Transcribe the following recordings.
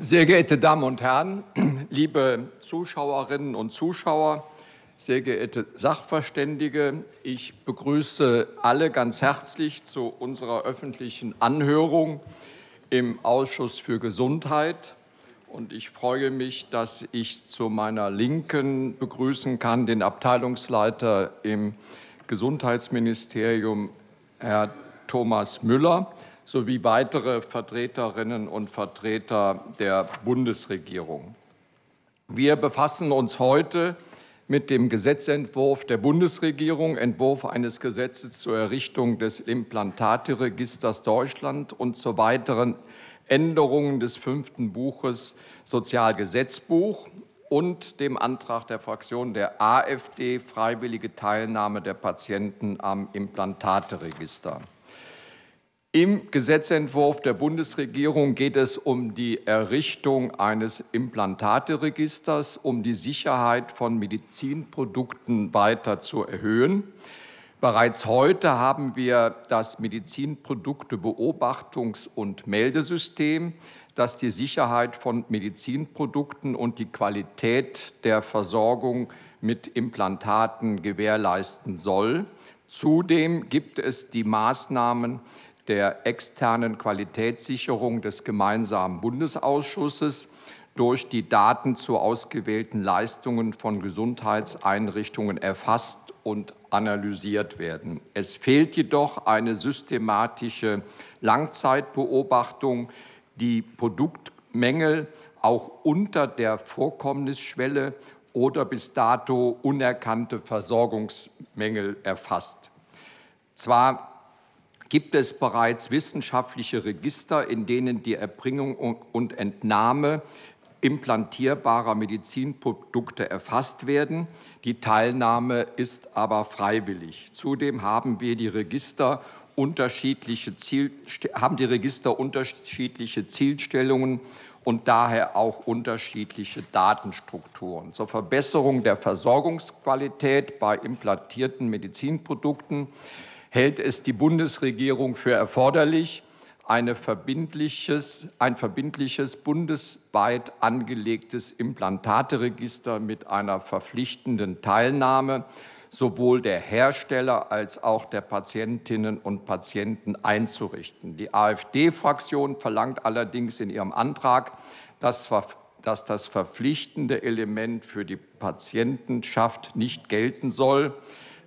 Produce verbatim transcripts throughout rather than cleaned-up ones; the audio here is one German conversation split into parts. Sehr geehrte Damen und Herren, liebe Zuschauerinnen und Zuschauer, sehr geehrte Sachverständige, ich begrüße alle ganz herzlich zu unserer öffentlichen Anhörung im Ausschuss für Gesundheit. Und ich freue mich, dass ich zu meiner Linken begrüßen kann den Abteilungsleiter im Gesundheitsministerium, Herr Thomas Müller, sowie weitere Vertreterinnen und Vertreter der Bundesregierung. Wir befassen uns heute mit dem Gesetzentwurf der Bundesregierung, Entwurf eines Gesetzes zur Errichtung des Implantatregisters Deutschland und zur weiteren Änderung des fünften Buches Sozialgesetzbuch und dem Antrag der Fraktion der AfD, freiwillige Teilnahme der Patienten am Implantatregister. Im Gesetzentwurf der Bundesregierung geht es um die Errichtung eines Implantateregisters, um die Sicherheit von Medizinprodukten weiter zu erhöhen. Bereits heute haben wir das Medizinproduktebeobachtungs- und Meldesystem, das die Sicherheit von Medizinprodukten und die Qualität der Versorgung mit Implantaten gewährleisten soll. Zudem gibt es die Maßnahmen der externen Qualitätssicherung des gemeinsamen Bundesausschusses durch die Daten zu ausgewählten Leistungen von Gesundheitseinrichtungen erfasst und analysiert werden. Es fehlt jedoch eine systematische Langzeitbeobachtung, die Produktmängel auch unter der Vorkommnisschwelle oder bis dato unerkannte Versorgungsmängel erfasst. Zwar gibt es bereits wissenschaftliche Register, in denen die Erbringung und Entnahme implantierbarer Medizinprodukte erfasst werden. Die Teilnahme ist aber freiwillig. Zudem haben wir die Register unterschiedliche Ziel, haben die Register unterschiedliche Zielstellungen und daher auch unterschiedliche Datenstrukturen. Zur Verbesserung der Versorgungsqualität bei implantierten Medizinprodukten hält es die Bundesregierung für erforderlich, ein verbindliches, ein verbindliches bundesweit angelegtes Implantateregister mit einer verpflichtenden Teilnahme sowohl der Hersteller als auch der Patientinnen und Patienten einzurichten. Die AfD-Fraktion verlangt allerdings in ihrem Antrag, dass das verpflichtende Element für die Patientenschaft nicht gelten soll.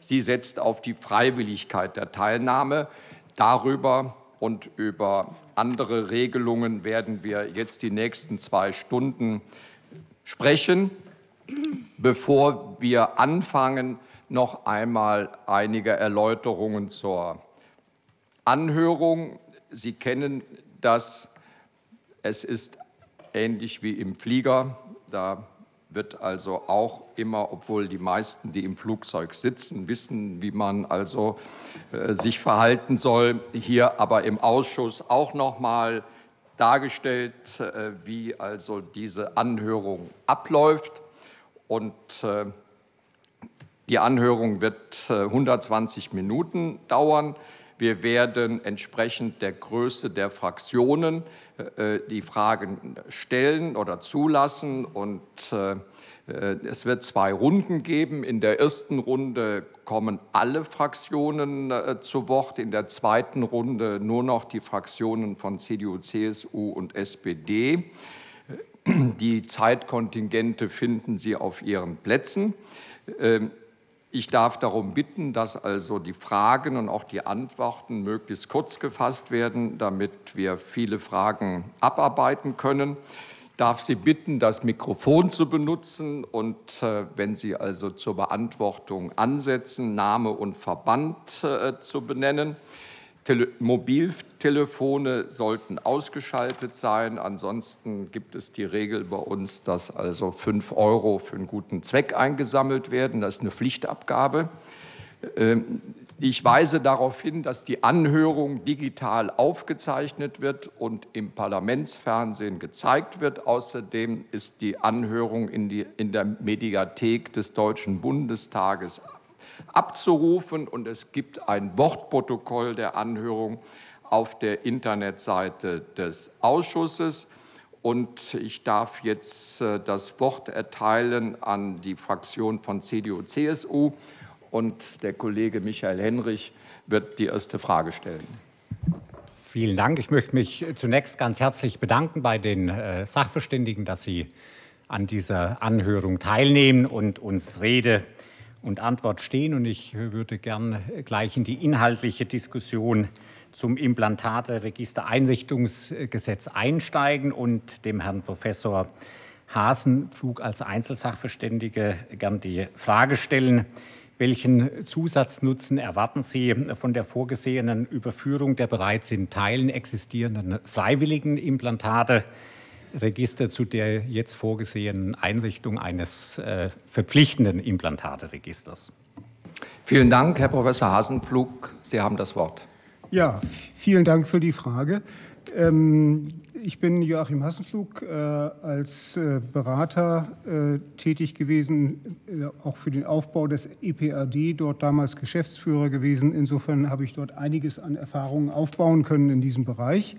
Sie setzt auf die Freiwilligkeit der Teilnahme. Darüber und über andere Regelungen werden wir jetzt die nächsten zwei Stunden sprechen. Bevor wir anfangen, noch einmal einige Erläuterungen zur Anhörung. Sie kennen das. Es ist ähnlich wie im Flieger. Da wird also auch immer, obwohl die meisten, die im Flugzeug sitzen, wissen, wie man also äh, sich verhalten soll, hier aber im Ausschuss auch noch mal dargestellt, äh, wie also diese Anhörung abläuft. Und äh, die Anhörung wird äh, hundertzwanzig Minuten dauern. Wir werden entsprechend der Größe der Fraktionen äh, die Fragen stellen oder zulassen. Und äh, es wird zwei Runden geben. In der ersten Runde kommen alle Fraktionen äh, zu Wort. In der zweiten Runde nur noch die Fraktionen von C D U, C S U und S P D. Die Zeitkontingente finden Sie auf Ihren Plätzen. Ähm, Ich darf darum bitten, dass also die Fragen und auch die Antworten möglichst kurz gefasst werden, damit wir viele Fragen abarbeiten können. Ich darf Sie bitten, das Mikrofon zu benutzen und äh, wenn Sie also zur Beantwortung ansetzen, Name und Verband äh, zu benennen. Tele- Mobiltelefone sollten ausgeschaltet sein. Ansonsten gibt es die Regel bei uns, dass also fünf Euro für einen guten Zweck eingesammelt werden. Das ist eine Pflichtabgabe. Ich weise darauf hin, dass die Anhörung digital aufgezeichnet wird und im Parlamentsfernsehen gezeigt wird. Außerdem ist die Anhörung in, die, in der Mediathek des Deutschen Bundestages abzurufen und es gibt ein Wortprotokoll der Anhörung auf der Internetseite des Ausschusses Und ich darf jetzt das Wort erteilen an die Fraktion von C D U C S U. Und der Kollege Michael Henrich wird die erste Frage stellen. Vielen Dank. Ich möchte mich zunächst ganz herzlich bedanken bei den Sachverständigen, dass Sie an dieser Anhörung teilnehmen und uns Rede und Antwort stehen. Und ich würde gern gleich in die inhaltliche Diskussion zum Implantatregistereinrichtungsgesetz einsteigen und dem Herrn Professor Hasenpflug als Einzelsachverständige gern die Frage stellen. Welchen Zusatznutzen erwarten Sie von der vorgesehenen Überführung der bereits in Teilen existierenden freiwilligen Implantateregister zu der jetzt vorgesehenen Einrichtung eines äh, verpflichtenden Implantateregisters? Vielen Dank, Herr Professor Hasenpflug. Sie haben das Wort. Ja, vielen Dank für die Frage. Ähm, ich bin Joachim Hasenpflug, äh, als äh, Berater äh, tätig gewesen, äh, auch für den Aufbau des E P R D, dort damals Geschäftsführer gewesen. Insofern habe ich dort einiges an Erfahrungen aufbauen können in diesem Bereich.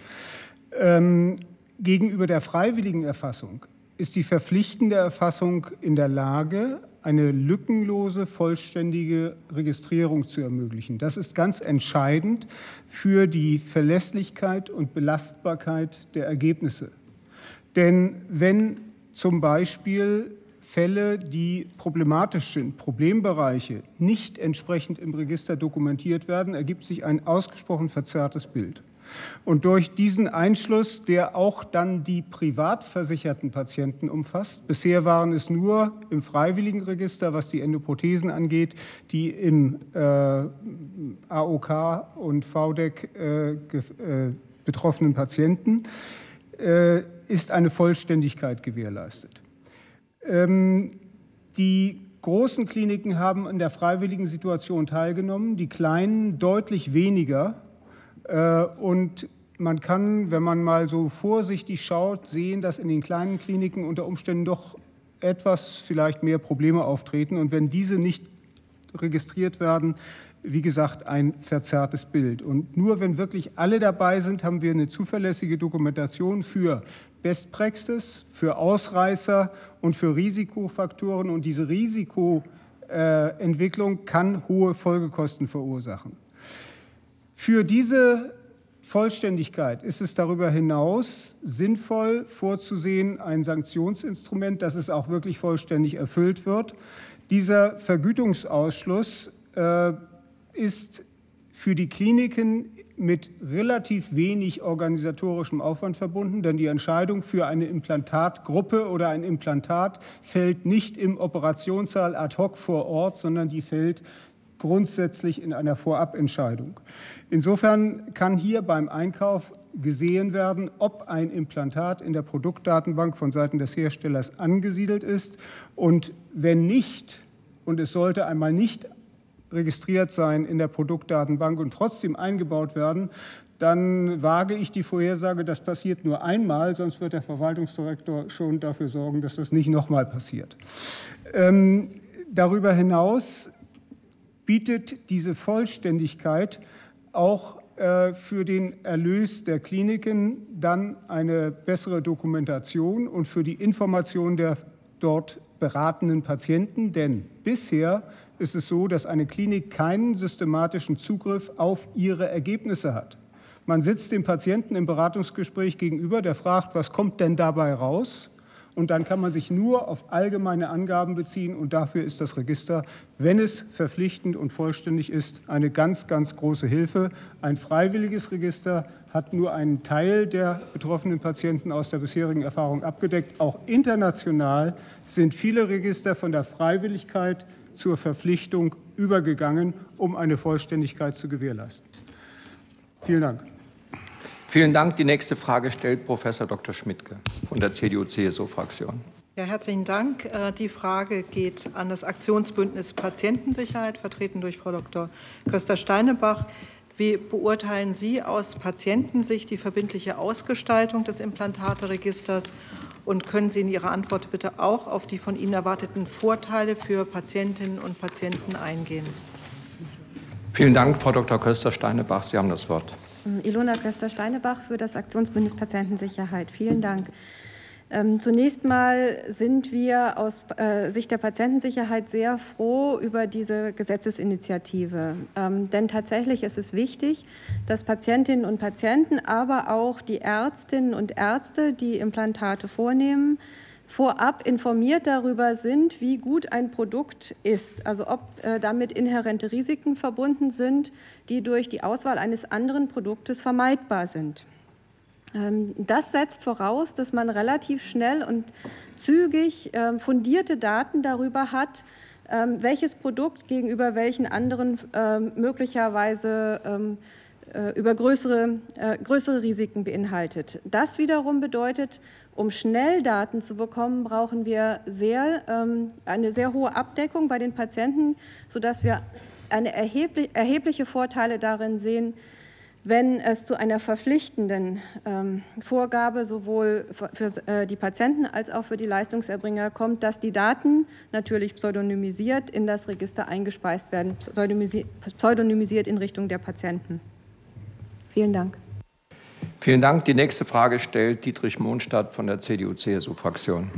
Ähm, gegenüber der freiwilligen Erfassung ist die verpflichtende Erfassung in der Lage, eine lückenlose, vollständige Registrierung zu ermöglichen. Das ist ganz entscheidend für die Verlässlichkeit und Belastbarkeit der Ergebnisse. Denn wenn zum Beispiel Fälle, die problematisch sind, Problembereiche, nicht entsprechend im Register dokumentiert werden, ergibt sich ein ausgesprochen verzerrtes Bild. Und durch diesen Einschluss, der auch dann die privatversicherten Patienten umfasst, bisher waren es nur im Freiwilligenregister, was die Endoprothesen angeht, die im äh, A O K und V D E C äh, äh, betroffenen Patienten, äh, ist eine Vollständigkeit gewährleistet. Ähm, die großen Kliniken haben in der freiwilligen Situation teilgenommen, die kleinen deutlich weniger. Und man kann, wenn man mal so vorsichtig schaut, sehen, dass in den kleinen Kliniken unter Umständen doch etwas vielleicht mehr Probleme auftreten. Und wenn diese nicht registriert werden, wie gesagt, ein verzerrtes Bild. Und nur wenn wirklich alle dabei sind, haben wir eine zuverlässige Dokumentation für Best Practice, für Ausreißer und für Risikofaktoren. Und diese Risikoentwicklung kann hohe Folgekosten verursachen. Für diese Vollständigkeit ist es darüber hinaus sinnvoll vorzusehen, ein Sanktionsinstrument, dass es auch wirklich vollständig erfüllt wird. Dieser Vergütungsausschluss äh, ist für die Kliniken mit relativ wenig organisatorischem Aufwand verbunden, denn die Entscheidung für eine Implantatgruppe oder ein Implantat fällt nicht im Operationssaal ad hoc vor Ort, sondern die fällt grundsätzlich in einer Vorabentscheidung. Insofern kann hier beim Einkauf gesehen werden, ob ein Implantat in der Produktdatenbank von Seiten des Herstellers angesiedelt ist. Und wenn nicht, und es sollte einmal nicht registriert sein in der Produktdatenbank und trotzdem eingebaut werden, dann wage ich die Vorhersage, das passiert nur einmal, sonst wird der Verwaltungsdirektor schon dafür sorgen, dass das nicht nochmal passiert. Ähm, darüber hinaus bietet diese Vollständigkeit auch äh, für den Erlös der Kliniken dann eine bessere Dokumentation und für die Information der dort beratenden Patienten. Denn bisher ist es so, dass eine Klinik keinen systematischen Zugriff auf ihre Ergebnisse hat. Man sitzt dem Patienten im Beratungsgespräch gegenüber, der fragt, was kommt denn dabei raus? Und dann kann man sich nur auf allgemeine Angaben beziehen. Und dafür ist das Register, wenn es verpflichtend und vollständig ist, eine ganz, ganz große Hilfe. Ein freiwilliges Register hat nur einen Teil der betroffenen Patienten aus der bisherigen Erfahrung abgedeckt. Auch international sind viele Register von der Freiwilligkeit zur Verpflichtung übergegangen, um eine Vollständigkeit zu gewährleisten. Vielen Dank. Vielen Dank. Die nächste Frage stellt Professor Doktor Schmidtke von der C D U C S U-Fraktion. Ja, herzlichen Dank. Die Frage geht an das Aktionsbündnis Patientensicherheit, vertreten durch Frau Doktor Köster-Steinebach. Wie beurteilen Sie aus Patientensicht die verbindliche Ausgestaltung des Implantateregisters? Und können Sie in Ihrer Antwort bitte auch auf die von Ihnen erwarteten Vorteile für Patientinnen und Patienten eingehen? Vielen Dank, Frau Doktor Köster-Steinebach. Sie haben das Wort. Ilona Köster-Steinebach für das Aktionsbündnis Patientensicherheit. Vielen Dank. Zunächst mal sind wir aus Sicht der Patientensicherheit sehr froh über diese Gesetzesinitiative. Denn tatsächlich ist es wichtig, dass Patientinnen und Patienten, aber auch die Ärztinnen und Ärzte, die Implantate vornehmen, vorab informiert darüber sind, wie gut ein Produkt ist, also ob äh, damit inhärente Risiken verbunden sind, die durch die Auswahl eines anderen Produktes vermeidbar sind. Ähm, das setzt voraus, dass man relativ schnell und zügig äh, fundierte Daten darüber hat, äh, welches Produkt gegenüber welchen anderen äh, möglicherweise ähm, über größere, äh, größere Risiken beinhaltet. Das wiederum bedeutet, um schnell Daten zu bekommen, brauchen wir sehr, ähm, eine sehr hohe Abdeckung bei den Patienten, sodass wir eine erheblich, erhebliche Vorteile darin sehen, wenn es zu einer verpflichtenden ähm, Vorgabe sowohl für äh, die Patienten als auch für die Leistungserbringer kommt, dass die Daten natürlich pseudonymisiert in das Register eingespeist werden, pseudonymisiert, pseudonymisiert in Richtung der Patienten. Vielen Dank. Vielen Dank. Die nächste Frage stellt Dietrich Mondstadt von der C D U C S U-Fraktion.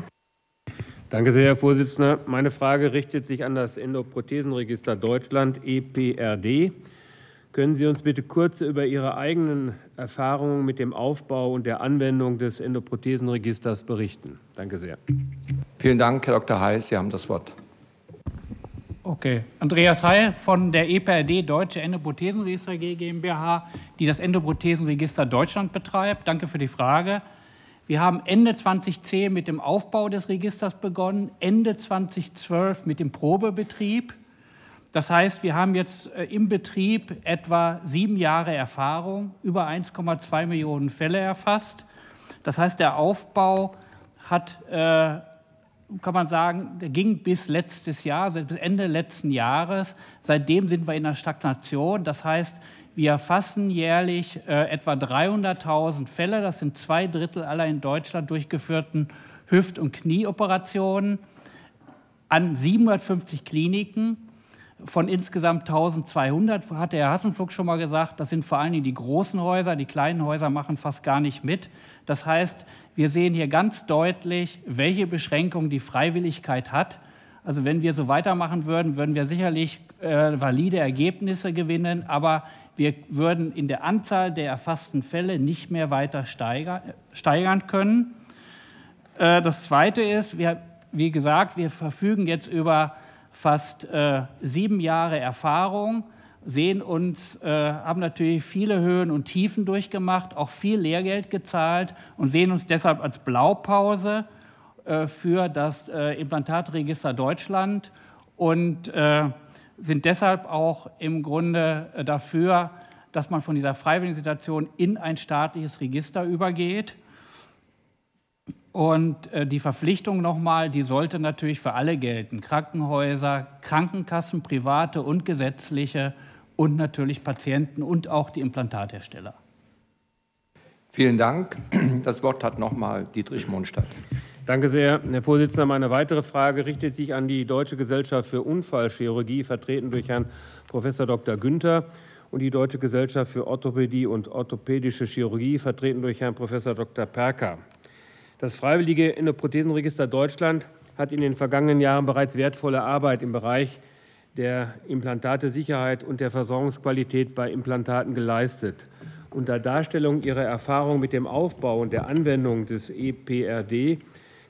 Danke sehr, Herr Vorsitzender. Meine Frage richtet sich an das Endoprothesenregister Deutschland, E P R D. Können Sie uns bitte kurz über Ihre eigenen Erfahrungen mit dem Aufbau und der Anwendung des Endoprothesenregisters berichten? Danke sehr. Vielen Dank, Herr Doktor Heil. Sie haben das Wort. Okay. Andreas Heil von der E P R D, Deutsche Endoprothesenregister GmbH, die das Endoprothesenregister Deutschland betreibt. Danke für die Frage. Wir haben Ende zweitausendzehn mit dem Aufbau des Registers begonnen, Ende zweitausendzwölf mit dem Probebetrieb. Das heißt, wir haben jetzt im Betrieb etwa sieben Jahre Erfahrung, über eins Komma zwei Millionen Fälle erfasst. Das heißt, der Aufbau hat... Äh, kann man sagen, ging bis letztes Jahr, bis Ende letzten Jahres. Seitdem sind wir in einer Stagnation. Das heißt, wir erfassen jährlich äh, etwa dreihunderttausend Fälle. Das sind zwei Drittel aller in Deutschland durchgeführten Hüft- und Knieoperationen an siebenhundertfünfzig Kliniken. Von insgesamt eintausendzweihundert hat der Herr Hasenpflug schon mal gesagt, das sind vor allen Dingen die großen Häuser, die kleinen Häuser machen fast gar nicht mit. Das heißt, wir sehen hier ganz deutlich, welche Beschränkungen die Freiwilligkeit hat. Also wenn wir so weitermachen würden, würden wir sicherlich äh, valide Ergebnisse gewinnen, aber wir würden in der Anzahl der erfassten Fälle nicht mehr weiter steiger, steigern können. Äh, das Zweite ist, wir, wie gesagt, wir verfügen jetzt über fast äh, sieben Jahre Erfahrung, sehen uns, äh, haben natürlich viele Höhen und Tiefen durchgemacht, auch viel Lehrgeld gezahlt und sehen uns deshalb als Blaupause äh, für das äh, Implantatregister Deutschland und äh, sind deshalb auch im Grunde äh, dafür, dass man von dieser freiwilligen Situation in ein staatliches Register übergeht. Und äh, die Verpflichtung nochmal, die sollte natürlich für alle gelten. Krankenhäuser, Krankenkassen, private und gesetzliche und natürlich Patienten und auch die Implantathersteller. Vielen Dank. Das Wort hat nochmal Dietrich Mondstadt. Danke sehr, Herr Vorsitzender. Meine weitere Frage richtet sich an die Deutsche Gesellschaft für Unfallchirurgie, vertreten durch Herrn Professor Doktor Günther, und die Deutsche Gesellschaft für Orthopädie und Orthopädische Chirurgie, vertreten durch Herrn Professor Doktor Perka. Das Freiwillige Endoprothesenregister Deutschland hat in den vergangenen Jahren bereits wertvolle Arbeit im Bereich der Implantatesicherheit und der Versorgungsqualität bei Implantaten geleistet. Unter Darstellung ihrer Erfahrung mit dem Aufbau und der Anwendung des E P R D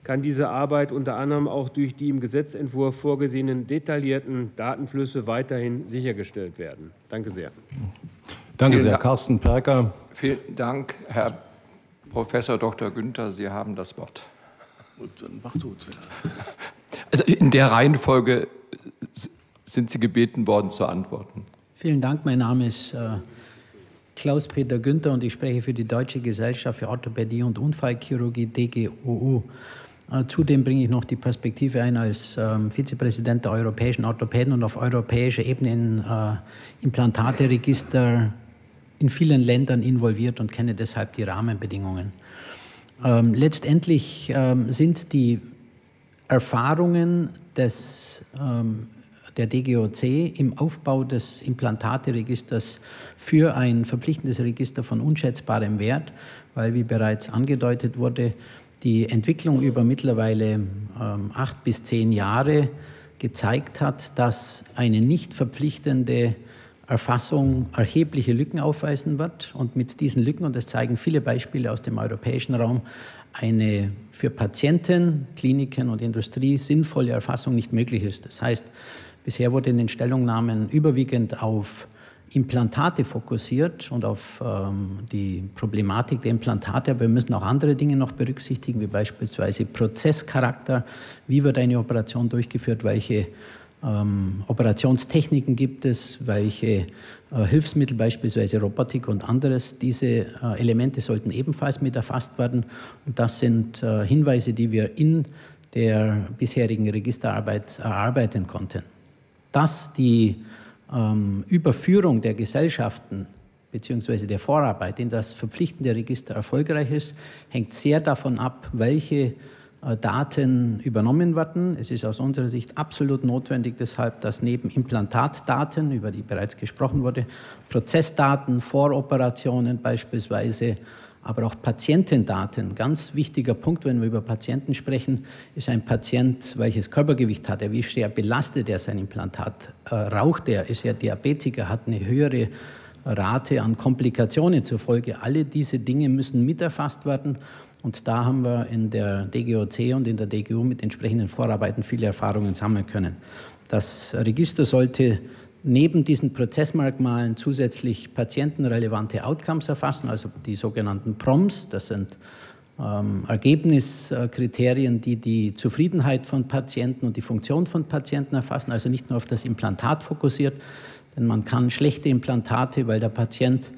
kann diese Arbeit unter anderem auch durch die im Gesetzentwurf vorgesehenen detaillierten Datenflüsse weiterhin sichergestellt werden. Danke sehr. Danke sehr, Carsten Perka. Vielen Dank, Herr Professor Doktor Günther, Sie haben das Wort. Und dann macht du's wieder. Also in der Reihenfolge sind Sie gebeten worden zu antworten. Vielen Dank, mein Name ist äh, Klaus-Peter Günther und ich spreche für die Deutsche Gesellschaft für Orthopädie und Unfallchirurgie, D G U U. Äh, zudem bringe ich noch die Perspektive ein als äh, Vizepräsident der Europäischen Orthopäden und auf europäischer Ebene in äh, Implantateregister in vielen Ländern involviert und kenne deshalb die Rahmenbedingungen. Ähm, letztendlich ähm, sind die Erfahrungen des, ähm, der D G O C im Aufbau des Implantateregisters für ein verpflichtendes Register von unschätzbarem Wert, weil, wie bereits angedeutet wurde, die Entwicklung über mittlerweile ähm, acht bis zehn Jahre gezeigt hat, dass eine nicht verpflichtende Erfassung erhebliche Lücken aufweisen wird und mit diesen Lücken, und das zeigen viele Beispiele aus dem europäischen Raum, eine für Patienten, Kliniken und Industrie sinnvolle Erfassung nicht möglich ist. Das heißt, bisher wurde in den Stellungnahmen überwiegend auf Implantate fokussiert und auf ähm, die Problematik der Implantate, aber wir müssen auch andere Dinge noch berücksichtigen, wie beispielsweise Prozesscharakter, wie wird eine Operation durchgeführt, welche ähm, Operationstechniken gibt es, welche äh, Hilfsmittel, beispielsweise Robotik und anderes. Diese äh, Elemente sollten ebenfalls mit erfasst werden und das sind äh, Hinweise, die wir in der bisherigen Registerarbeit erarbeiten konnten. Dass die Überführung der Gesellschaften bzw. der Vorarbeit in das verpflichtende Register erfolgreich ist, hängt sehr davon ab, welche Daten übernommen werden. Es ist aus unserer Sicht absolut notwendig deshalb, dass neben Implantatdaten, über die bereits gesprochen wurde, Prozessdaten, Voroperationen beispielsweise, aber auch Patientendaten. Ganz wichtiger Punkt, wenn wir über Patienten sprechen, ist ein Patient, welches Körpergewicht hat er, wie schwer belastet er sein Implantat, äh, raucht er, ist er Diabetiker, hat eine höhere Rate an Komplikationen zur Folge. Alle diese Dinge müssen mit erfasst werden und da haben wir in der D G O C und in der D G U mit entsprechenden Vorarbeiten viele Erfahrungen sammeln können. Das Register sollte neben diesen Prozessmerkmalen zusätzlich patientenrelevante Outcomes erfassen, also die sogenannten PROMs. Das sind ähm, Ergebniskriterien, die die Zufriedenheit von Patienten und die Funktion von Patienten erfassen, also nicht nur auf das Implantat fokussiert, denn man kann schlechte Implantate, weil der Patient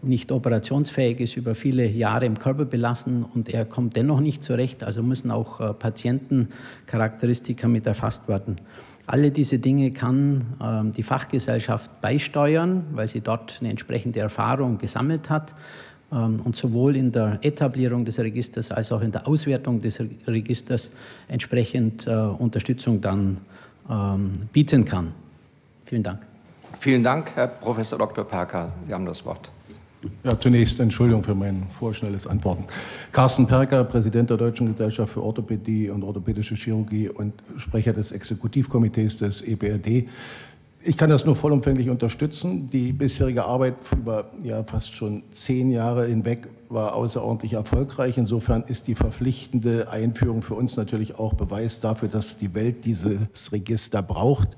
nicht operationsfähig ist, über viele Jahre im Körper belassen und er kommt dennoch nicht zurecht, also müssen auch äh, Patientencharakteristika mit erfasst werden. Alle diese Dinge kann ähm, die Fachgesellschaft beisteuern, weil sie dort eine entsprechende Erfahrung gesammelt hat. Ähm, und sowohl in der Etablierung des Registers als auch in der Auswertung des Registers entsprechend äh, Unterstützung dann ähm, bieten kann. Vielen Dank. Vielen Dank, Herr Professor Doktor Perka. Sie haben das Wort. Ja, zunächst Entschuldigung für mein vorschnelles Antworten. Carsten Perka, Präsident der Deutschen Gesellschaft für Orthopädie und Orthopädische Chirurgie und Sprecher des Exekutivkomitees des E P R D. Ich kann das nur vollumfänglich unterstützen. Die bisherige Arbeit über ja, fast schon zehn Jahre hinweg war außerordentlich erfolgreich. Insofern ist die verpflichtende Einführung für uns natürlich auch Beweis dafür, dass die Welt dieses Register braucht.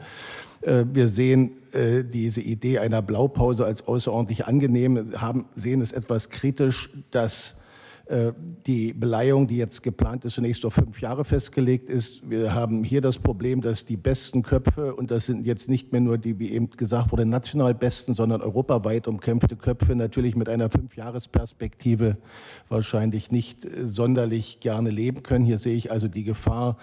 Wir sehen äh, diese Idee einer Blaupause als außerordentlich angenehm, haben, sehen es etwas kritisch, dass äh, die Beleihung, die jetzt geplant ist, zunächst auf fünf Jahre festgelegt ist. Wir haben hier das Problem, dass die besten Köpfe, und das sind jetzt nicht mehr nur die, wie eben gesagt wurde, national besten, sondern europaweit umkämpfte Köpfe, natürlich mit einer Fünfjahresperspektive wahrscheinlich nicht äh, sonderlich gerne leben können. Hier sehe ich also die Gefahr,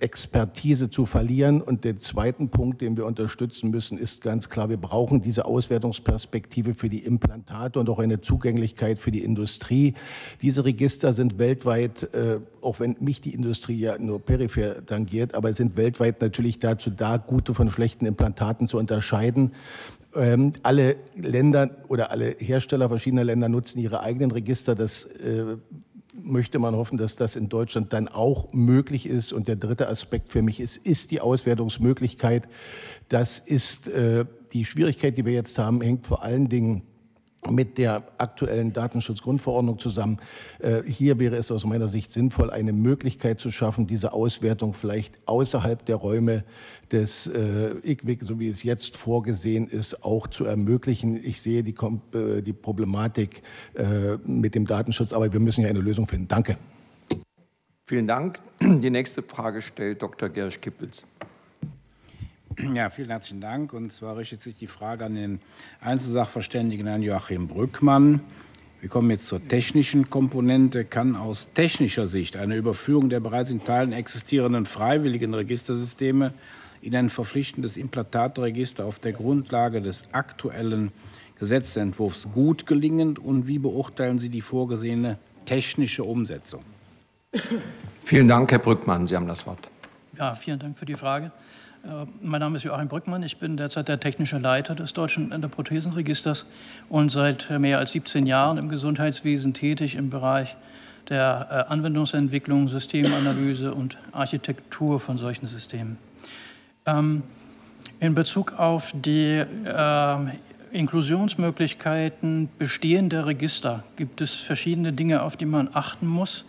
Expertise zu verlieren. Und den zweiten Punkt, den wir unterstützen müssen, ist ganz klar, wir brauchen diese Auswertungsperspektive für die Implantate und auch eine Zugänglichkeit für die Industrie. Diese Register sind weltweit, auch wenn mich die Industrie ja nur peripher tangiert, aber sind weltweit natürlich dazu da, gute von schlechten Implantaten zu unterscheiden. Ähm, alle Länder oder alle Hersteller verschiedener Länder nutzen ihre eigenen Register. Das äh, möchte man hoffen, dass das in Deutschland dann auch möglich ist. Und der dritte Aspekt für mich ist, ist die Auswertungsmöglichkeit. Das ist äh, die Schwierigkeit, die wir jetzt haben, hängt vor allen Dingen mit der aktuellen Datenschutzgrundverordnung zusammen. Äh, hier wäre es aus meiner Sicht sinnvoll, eine Möglichkeit zu schaffen, diese Auswertung vielleicht außerhalb der Räume des äh, IQWiG, so wie es jetzt vorgesehen ist, auch zu ermöglichen. Ich sehe die, äh, die Problematik äh, mit dem Datenschutz, aber wir müssen ja eine Lösung finden. Danke. Vielen Dank. Die nächste Frage stellt Doktor Gersch-Kippels. Ja, vielen herzlichen Dank. Und zwar richtet sich die Frage an den Einzelsachverständigen, Herrn Joachim Brückmann. Wir kommen jetzt zur technischen Komponente. Kann aus technischer Sicht eine Überführung der bereits in Teilen existierenden freiwilligen Registersysteme in ein verpflichtendes Implantatregister auf der Grundlage des aktuellen Gesetzentwurfs gut gelingen? Und wie beurteilen Sie die vorgesehene technische Umsetzung? Vielen Dank, Herr Brückmann. Sie haben das Wort. Ja, vielen Dank für die Frage. Mein Name ist Joachim Brückmann, ich bin derzeit der technische Leiter des Deutschen Endoprothesenregisters und seit mehr als siebzehn Jahren im Gesundheitswesen tätig im Bereich der äh, Anwendungsentwicklung, Systemanalyse und Architektur von solchen Systemen. Ähm, in Bezug auf die äh, Inklusionsmöglichkeiten bestehender Register gibt es verschiedene Dinge, auf die man achten muss.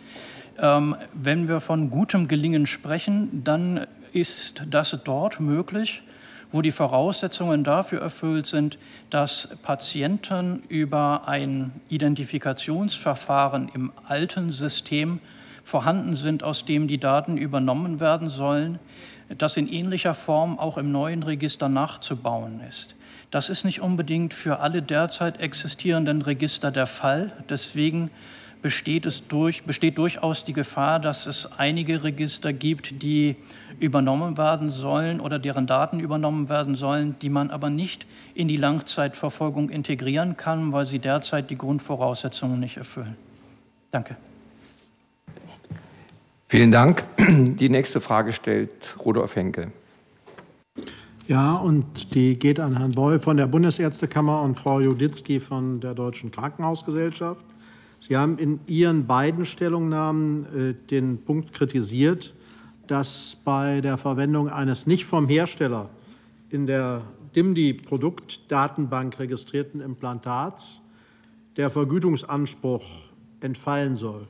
Ähm, wenn wir von gutem Gelingen sprechen, dann ist das dort möglich, wo die Voraussetzungen dafür erfüllt sind, dass Patienten über ein Identifikationsverfahren im alten System vorhanden sind, aus dem die Daten übernommen werden sollen, das in ähnlicher Form auch im neuen Register nachzubauen ist. Das ist nicht unbedingt für alle derzeit existierenden Register der Fall. Deswegen besteht, es durch, besteht durchaus die Gefahr, dass es einige Register gibt, die übernommen werden sollen oder deren Daten übernommen werden sollen, die man aber nicht in die Langzeitverfolgung integrieren kann, weil sie derzeit die Grundvoraussetzungen nicht erfüllen. Danke. Vielen Dank. Die nächste Frage stellt Rudolf Henkel. Ja, und die geht an Herrn Boy von der Bundesärztekammer und Frau Juditzki von der Deutschen Krankenhausgesellschaft. Sie haben in Ihren beiden Stellungnahmen äh, den Punkt kritisiert, dass bei der Verwendung eines nicht vom Hersteller in der D I M D I-Produktdatenbank registrierten Implantats der Vergütungsanspruch entfallen soll.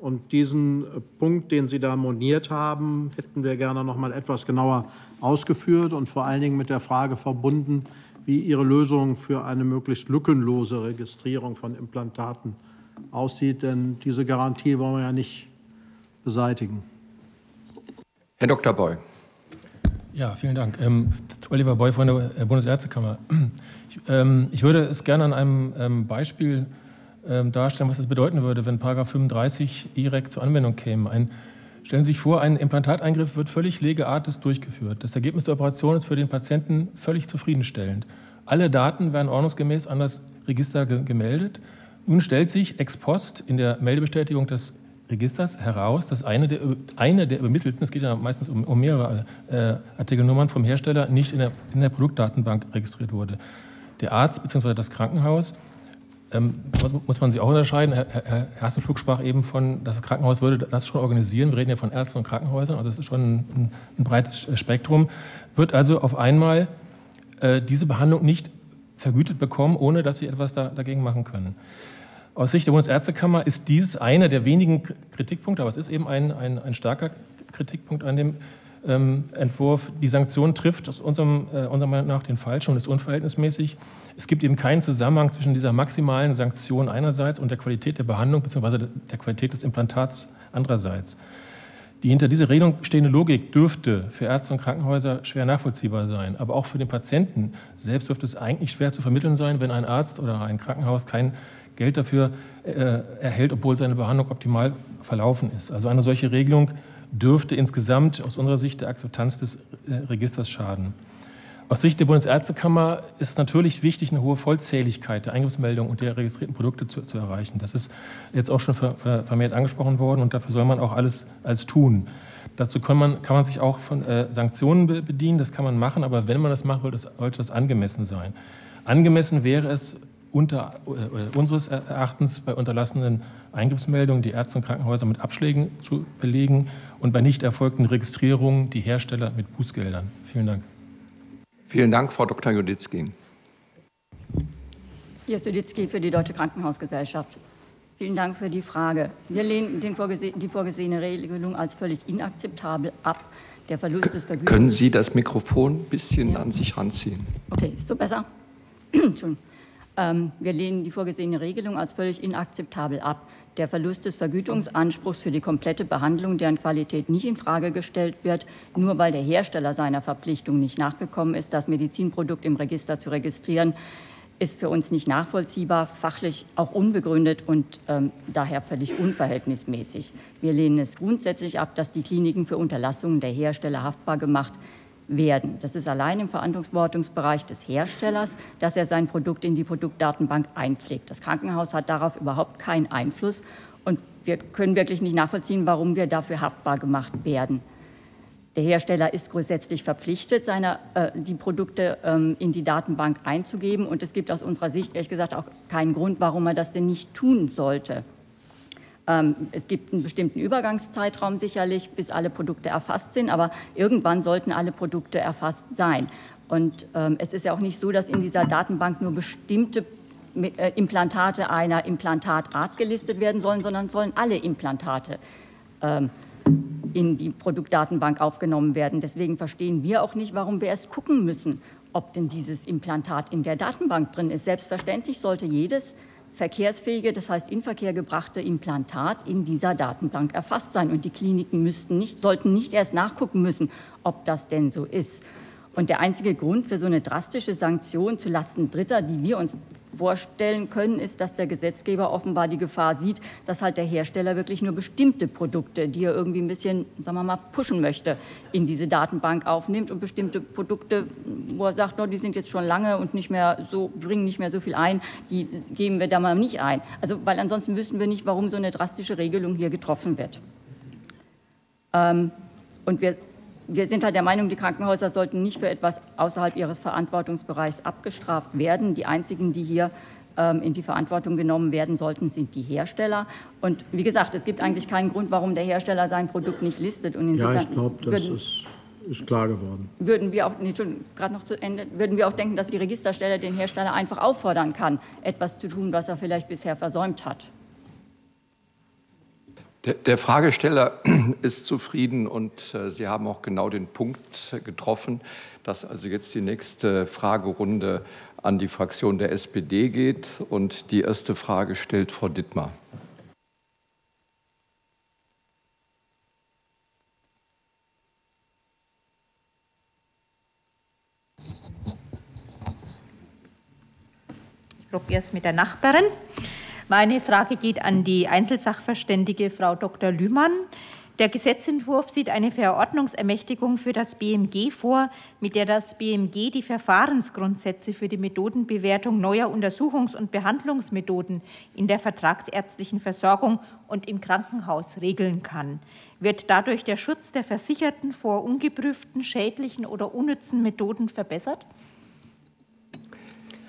Und diesen Punkt, den Sie da moniert haben, hätten wir gerne noch mal etwas genauer ausgeführt und vor allen Dingen mit der Frage verbunden, wie Ihre Lösung für eine möglichst lückenlose Registrierung von Implantaten aussieht. Denn diese Garantie wollen wir ja nicht beseitigen. Herr Doktor Boy. Ja, vielen Dank. Ähm, Oliver Boy von der Bundesärztekammer. Ich, ähm, ich würde es gerne an einem ähm, Beispiel ähm, darstellen, was es bedeuten würde, wenn Paragraph fünfunddreißig I R E C zur Anwendung käme. Ein Stellen Sie sich vor, ein Implantateingriff wird völlig legeartig durchgeführt. Das Ergebnis der Operation ist für den Patienten völlig zufriedenstellend. Alle Daten werden ordnungsgemäß an das Register ge gemeldet. Nun stellt sich ex post in der Meldebestätigung des Registers heraus, dass eine der, eine der Übermittelten, es geht ja meistens um, um mehrere äh, Artikelnummern vom Hersteller, nicht in der, in der Produktdatenbank registriert wurde. Der Arzt bzw. das Krankenhaus, Ähm, muss man sich auch unterscheiden. Herr, Herr Hasenpflug sprach eben von, das Krankenhaus würde das schon organisieren. Wir reden ja von Ärzten und Krankenhäusern, also das ist schon ein, ein breites Spektrum. Wird also auf einmal äh, diese Behandlung nicht vergütet bekommen, ohne dass sie etwas da, dagegen machen können. Aus Sicht der Bundesärztekammer ist dieses einer der wenigen Kritikpunkte, aber es ist eben ein, ein, ein starker Kritikpunkt an dem ähm, Entwurf. Die Sanktion trifft aus unserem, äh, unserer Meinung nach den Falschen und ist unverhältnismäßig. Es gibt eben keinen Zusammenhang zwischen dieser maximalen Sanktion einerseits und der Qualität der Behandlung bzw. der Qualität des Implantats andererseits. Die hinter dieser Regelung stehende Logik dürfte für Ärzte und Krankenhäuser schwer nachvollziehbar sein, aber auch für den Patienten selbst dürfte es eigentlich schwer zu vermitteln sein, wenn ein Arzt oder ein Krankenhaus kein Geld dafür äh, erhält, obwohl seine Behandlung optimal verlaufen ist. Also eine solche Regelung dürfte insgesamt aus unserer Sicht der Akzeptanz des äh, Registers schaden. Aus Sicht der Bundesärztekammer ist es natürlich wichtig, eine hohe Vollzähligkeit der Eingriffsmeldung und der registrierten Produkte zu, zu erreichen. Das ist jetzt auch schon vermehrt angesprochen worden und dafür soll man auch alles, alles tun. Dazu kann man, kann man sich auch von äh, Sanktionen bedienen, das kann man machen, aber wenn man das macht, sollte das, sollte das angemessen sein. Angemessen wäre es unter, äh, unseres Erachtens bei unterlassenen Eingriffsmeldungen, die Ärzte und Krankenhäuser mit Abschlägen zu belegen und bei nicht erfolgten Registrierungen die Hersteller mit Bußgeldern. Vielen Dank. Vielen Dank, Frau Doktor Juditzki. Hier ist Juditzki für die Deutsche Krankenhausgesellschaft. Vielen Dank für die Frage. Wir lehnen den vorgese die vorgesehene Regelung als völlig inakzeptabel ab. Der Verlust des Vergütens. Können Sie das Mikrofon ein bisschen ja. an sich ranziehen? Okay, ist so besser? Entschuldigung. Ähm, wir lehnen die vorgesehene Regelung als völlig inakzeptabel ab. Der Verlust des Vergütungsanspruchs für die komplette Behandlung, deren Qualität nicht in Frage gestellt wird, nur weil der Hersteller seiner Verpflichtung nicht nachgekommen ist, das Medizinprodukt im Register zu registrieren, ist für uns nicht nachvollziehbar, fachlich auch unbegründet und ähm, daher völlig unverhältnismäßig. Wir lehnen es grundsätzlich ab, dass die Kliniken für Unterlassungen der Hersteller haftbar gemacht werden. Das ist allein im Verantwortungsbereich des Herstellers, dass er sein Produkt in die Produktdatenbank einpflegt. Das Krankenhaus hat darauf überhaupt keinen Einfluss und wir können wirklich nicht nachvollziehen, warum wir dafür haftbar gemacht werden. Der Hersteller ist grundsätzlich verpflichtet, seine, äh, die Produkte ähm, in die Datenbank einzugeben und es gibt aus unserer Sicht ehrlich gesagt auch keinen Grund, warum er das denn nicht tun sollte. Es gibt einen bestimmten Übergangszeitraum sicherlich, bis alle Produkte erfasst sind, aber irgendwann sollten alle Produkte erfasst sein. Und es ist ja auch nicht so, dass in dieser Datenbank nur bestimmte Implantate einer Implantatart gelistet werden sollen, sondern sollen alle Implantate in die Produktdatenbank aufgenommen werden. Deswegen verstehen wir auch nicht, warum wir erst gucken müssen, ob denn dieses Implantat in der Datenbank drin ist. Selbstverständlich sollte jedes verkehrsfähige, das heißt in Verkehr gebrachte Implantat in dieser Datenbank erfasst sein. Und die Kliniken müssten nicht, sollten nicht erst nachgucken müssen, ob das denn so ist. Und der einzige Grund für so eine drastische Sanktion zulasten Dritter, die wir uns vorstellen können, ist, dass der Gesetzgeber offenbar die Gefahr sieht, dass halt der Hersteller wirklich nur bestimmte Produkte, die er irgendwie ein bisschen, sagen wir mal, pushen möchte, in diese Datenbank aufnimmt und bestimmte Produkte, wo er sagt, no, die sind jetzt schon lange und nicht mehr so, bringen nicht mehr so viel ein, die geben wir da mal nicht ein. Also, weil ansonsten wüssten wir nicht, warum so eine drastische Regelung hier getroffen wird. Ähm, und wir Wir sind halt der Meinung, die Krankenhäuser sollten nicht für etwas außerhalb ihres Verantwortungsbereichs abgestraft werden. Die einzigen, die hier ähm, in die Verantwortung genommen werden sollten, sind die Hersteller. Und wie gesagt, es gibt eigentlich keinen Grund, warum der Hersteller sein Produkt nicht listet. Und ja, ich glaube, das würden, ist, ist klar geworden. Würden wir auch, nee, Entschuldigung, gerade noch zu Ende, würden wir auch denken, dass die Registerstelle den Hersteller einfach auffordern kann, etwas zu tun, was er vielleicht bisher versäumt hat. Der Fragesteller ist zufrieden und äh, Sie haben auch genau den Punkt getroffen, dass also jetzt die nächste Fragerunde an die Fraktion der S P D geht und die erste Frage stellt Frau Dittmar. Ich probiere es mit der Nachbarin. Meine Frage geht an die Einzelsachverständige Frau Doktor Lühmann. Der Gesetzentwurf sieht eine Verordnungsermächtigung für das B M G vor, mit der das B M G die Verfahrensgrundsätze für die Methodenbewertung neuer Untersuchungs- und Behandlungsmethoden in der vertragsärztlichen Versorgung und im Krankenhaus regeln kann. Wird dadurch der Schutz der Versicherten vor ungeprüften, schädlichen oder unnützen Methoden verbessert?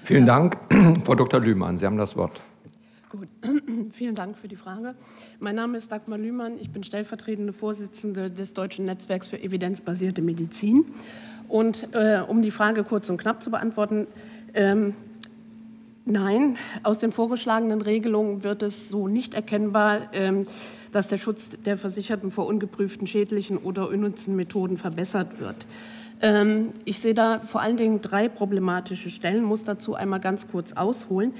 Vielen Dank, Frau Doktor Lühmann. Sie haben das Wort. Gut, vielen Dank für die Frage. Mein Name ist Dagmar Lühmann, ich bin stellvertretende Vorsitzende des Deutschen Netzwerks für evidenzbasierte Medizin. Und äh, um die Frage kurz und knapp zu beantworten, ähm, nein, aus den vorgeschlagenen Regelungen wird es so nicht erkennbar, ähm, dass der Schutz der Versicherten vor ungeprüften, schädlichen oder unnützen Methoden verbessert wird. Ähm, ich sehe da vor allen Dingen drei problematische Stellen, muss dazu einmal ganz kurz ausholen.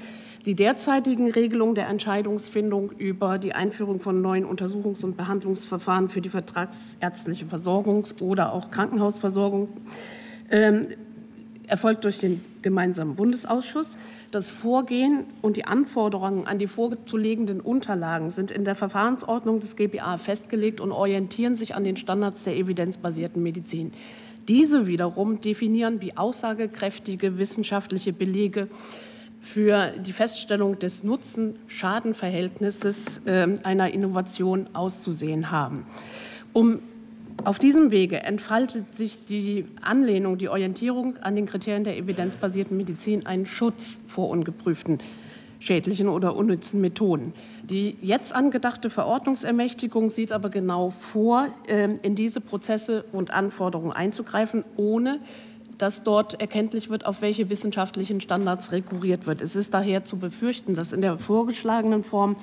Die derzeitigen Regelungen der Entscheidungsfindung über die Einführung von neuen Untersuchungs- und Behandlungsverfahren für die vertragsärztliche Versorgung oder auch Krankenhausversorgung ähm, erfolgt durch den gemeinsamen Bundesausschuss. Das Vorgehen und die Anforderungen an die vorzulegenden Unterlagen sind in der Verfahrensordnung des G B A festgelegt und orientieren sich an den Standards der evidenzbasierten Medizin. Diese wiederum definieren, wie aussagekräftige wissenschaftliche Belege für die Feststellung des Nutzen-Schaden-Verhältnisses einer Innovation auszusehen haben. Um, auf diesem Wege entfaltet sich die Anlehnung, die Orientierung an den Kriterien der evidenzbasierten Medizin einen Schutz vor ungeprüften, schädlichen oder unnützen Methoden. Die jetzt angedachte Verordnungsermächtigung sieht aber genau vor, in diese Prozesse und Anforderungen einzugreifen, ohne dass dort erkenntlich wird, auf welche wissenschaftlichen Standards rekurriert wird. Es ist daher zu befürchten, dass in der vorgeschlagenen Form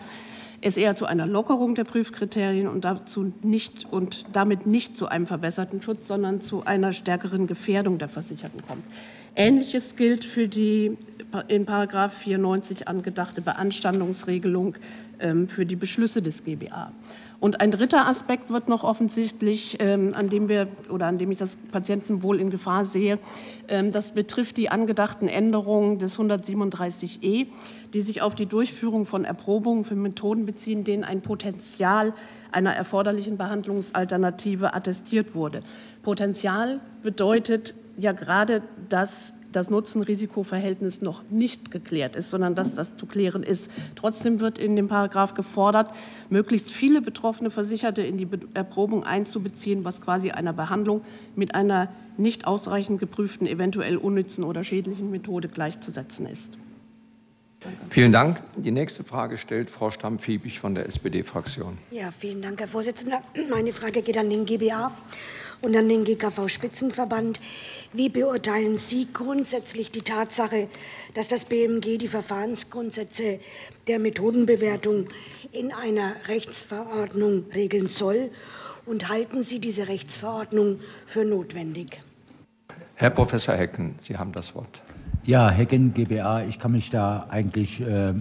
es eher zu einer Lockerung der Prüfkriterien und, dazu nicht, und damit nicht zu einem verbesserten Schutz, sondern zu einer stärkeren Gefährdung der Versicherten kommt. Ähnliches gilt für die in Paragraph vierundneunzig angedachte Beanstandungsregelung für die Beschlüsse des G B A. Und ein dritter Aspekt wird noch offensichtlich, ähm, an dem wir oder an dem ich das Patientenwohl in Gefahr sehe. Ähm, das betrifft die angedachten Änderungen des hundertsiebenunddreißig e, die sich auf die Durchführung von Erprobungen für Methoden beziehen, denen ein Potenzial einer erforderlichen Behandlungsalternative attestiert wurde. Potenzial bedeutet ja gerade, dass das Nutzen-Risiko-Verhältnis noch nicht geklärt ist, sondern dass das zu klären ist. Trotzdem wird in dem Paragraph gefordert, möglichst viele betroffene Versicherte in die Erprobung einzubeziehen, was quasi einer Behandlung mit einer nicht ausreichend geprüften, eventuell unnützen oder schädlichen Methode gleichzusetzen ist. Vielen Dank. Die nächste Frage stellt Frau Stamm-Fiebig von der S P D-Fraktion. Ja, vielen Dank, Herr Vorsitzender. Meine Frage geht an den G B A und an den G K V-Spitzenverband. Wie beurteilen Sie grundsätzlich die Tatsache, dass das B M G die Verfahrensgrundsätze der Methodenbewertung in einer Rechtsverordnung regeln soll? Und halten Sie diese Rechtsverordnung für notwendig? Herr Professor Hecken, Sie haben das Wort. Ja, Hecken, G B A, ich kann mich da eigentlich äh,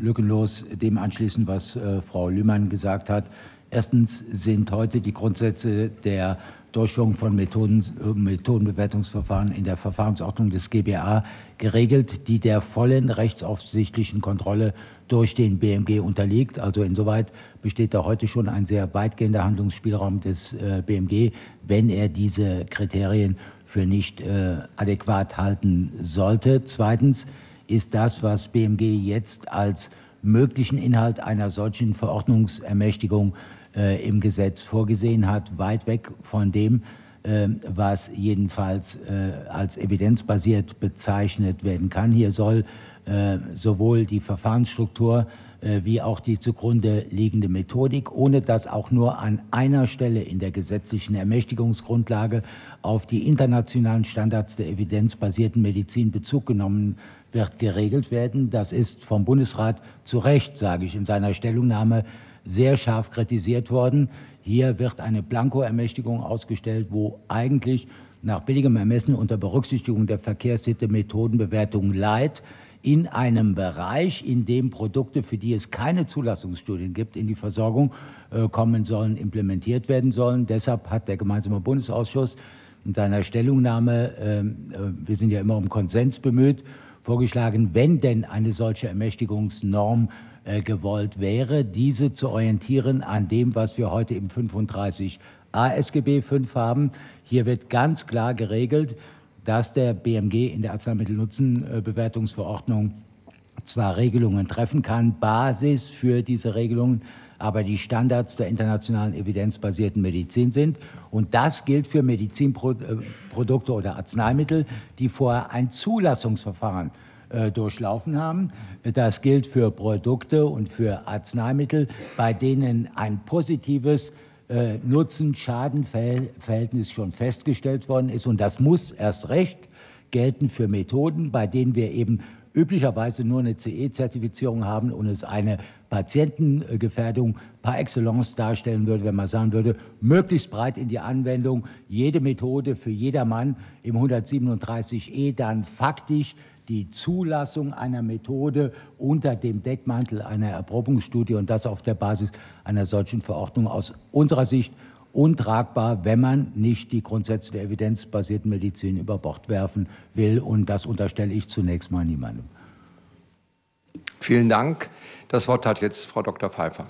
lückenlos dem anschließen, was äh, Frau Lühmann gesagt hat. Erstens sind heute die Grundsätze der Durchführung von Methoden, Methodenbewertungsverfahren in der Verfahrensordnung des G B A geregelt, die der vollen rechtsaufsichtlichen Kontrolle durch den B M G unterliegt. Also insoweit besteht da heute schon ein sehr weitgehender Handlungsspielraum des äh, B M G, wenn er diese Kriterien für nicht äh, adäquat halten sollte. Zweitens ist das, was B M G jetzt als möglichen Inhalt einer solchen Verordnungsermächtigung äh, im Gesetz vorgesehen hat, weit weg von dem, äh, was jedenfalls äh, als evidenzbasiert bezeichnet werden kann. Hier soll äh, sowohl die Verfahrensstruktur äh, wie auch die zugrunde liegende Methodik, ohne dass auch nur an einer Stelle in der gesetzlichen Ermächtigungsgrundlage auf die internationalen Standards der evidenzbasierten Medizin Bezug genommen wird, geregelt werden. Das ist vom Bundesrat zu Recht, sage ich, in seiner Stellungnahme sehr scharf kritisiert worden. Hier wird eine Blanko-Ermächtigung ausgestellt, wo eigentlich nach billigem Ermessen unter Berücksichtigung der Verkehrssitte Methodenbewertung Light in einem Bereich, in dem Produkte, für die es keine Zulassungsstudien gibt, in die Versorgung äh, kommen sollen, implementiert werden sollen. Deshalb hat der gemeinsame Bundesausschuss in seiner Stellungnahme, äh, wir sind ja immer um Konsens bemüht, vorgeschlagen, wenn denn eine solche Ermächtigungsnorm äh, gewollt wäre, diese zu orientieren an dem, was wir heute im fünfunddreißig a S G B fünf haben. Hier wird ganz klar geregelt, dass der B M G in der Arzneimittelnutzenbewertungsverordnung zwar Regelungen treffen kann, Basis für diese Regelungen, aber die Standards der internationalen evidenzbasierten Medizin sind. Und das gilt für Medizinprodukte oder Arzneimittel, die vorher ein Zulassungsverfahren äh, durchlaufen haben. Das gilt für Produkte und für Arzneimittel, bei denen ein positives äh, Nutzen-Schaden-Verhältnis schon festgestellt worden ist. Und das muss erst recht gelten für Methoden, bei denen wir eben üblicherweise nur eine C E-Zertifizierung haben und es eine Patientengefährdung par excellence darstellen würde, wenn man sagen würde, möglichst breit in die Anwendung, jede Methode für jedermann im hundertsiebenunddreißig e dann faktisch die Zulassung einer Methode unter dem Deckmantel einer Erprobungsstudie und das auf der Basis einer solchen Verordnung aus unserer Sicht untragbar, wenn man nicht die Grundsätze der evidenzbasierten Medizin über Bord werfen will. Und das unterstelle ich zunächst mal niemandem. Vielen Dank. Das Wort hat jetzt Frau Doktor Pfeiffer.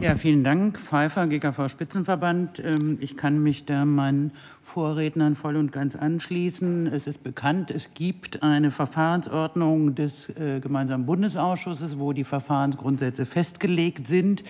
Ja, vielen Dank. Pfeiffer, G K V-Spitzenverband. Ich kann mich da meinen Vorrednern voll und ganz anschließen. Es ist bekannt, es gibt eine Verfahrensordnung des gemeinsamen Bundesausschusses, wo die Verfahrensgrundsätze festgelegt sind.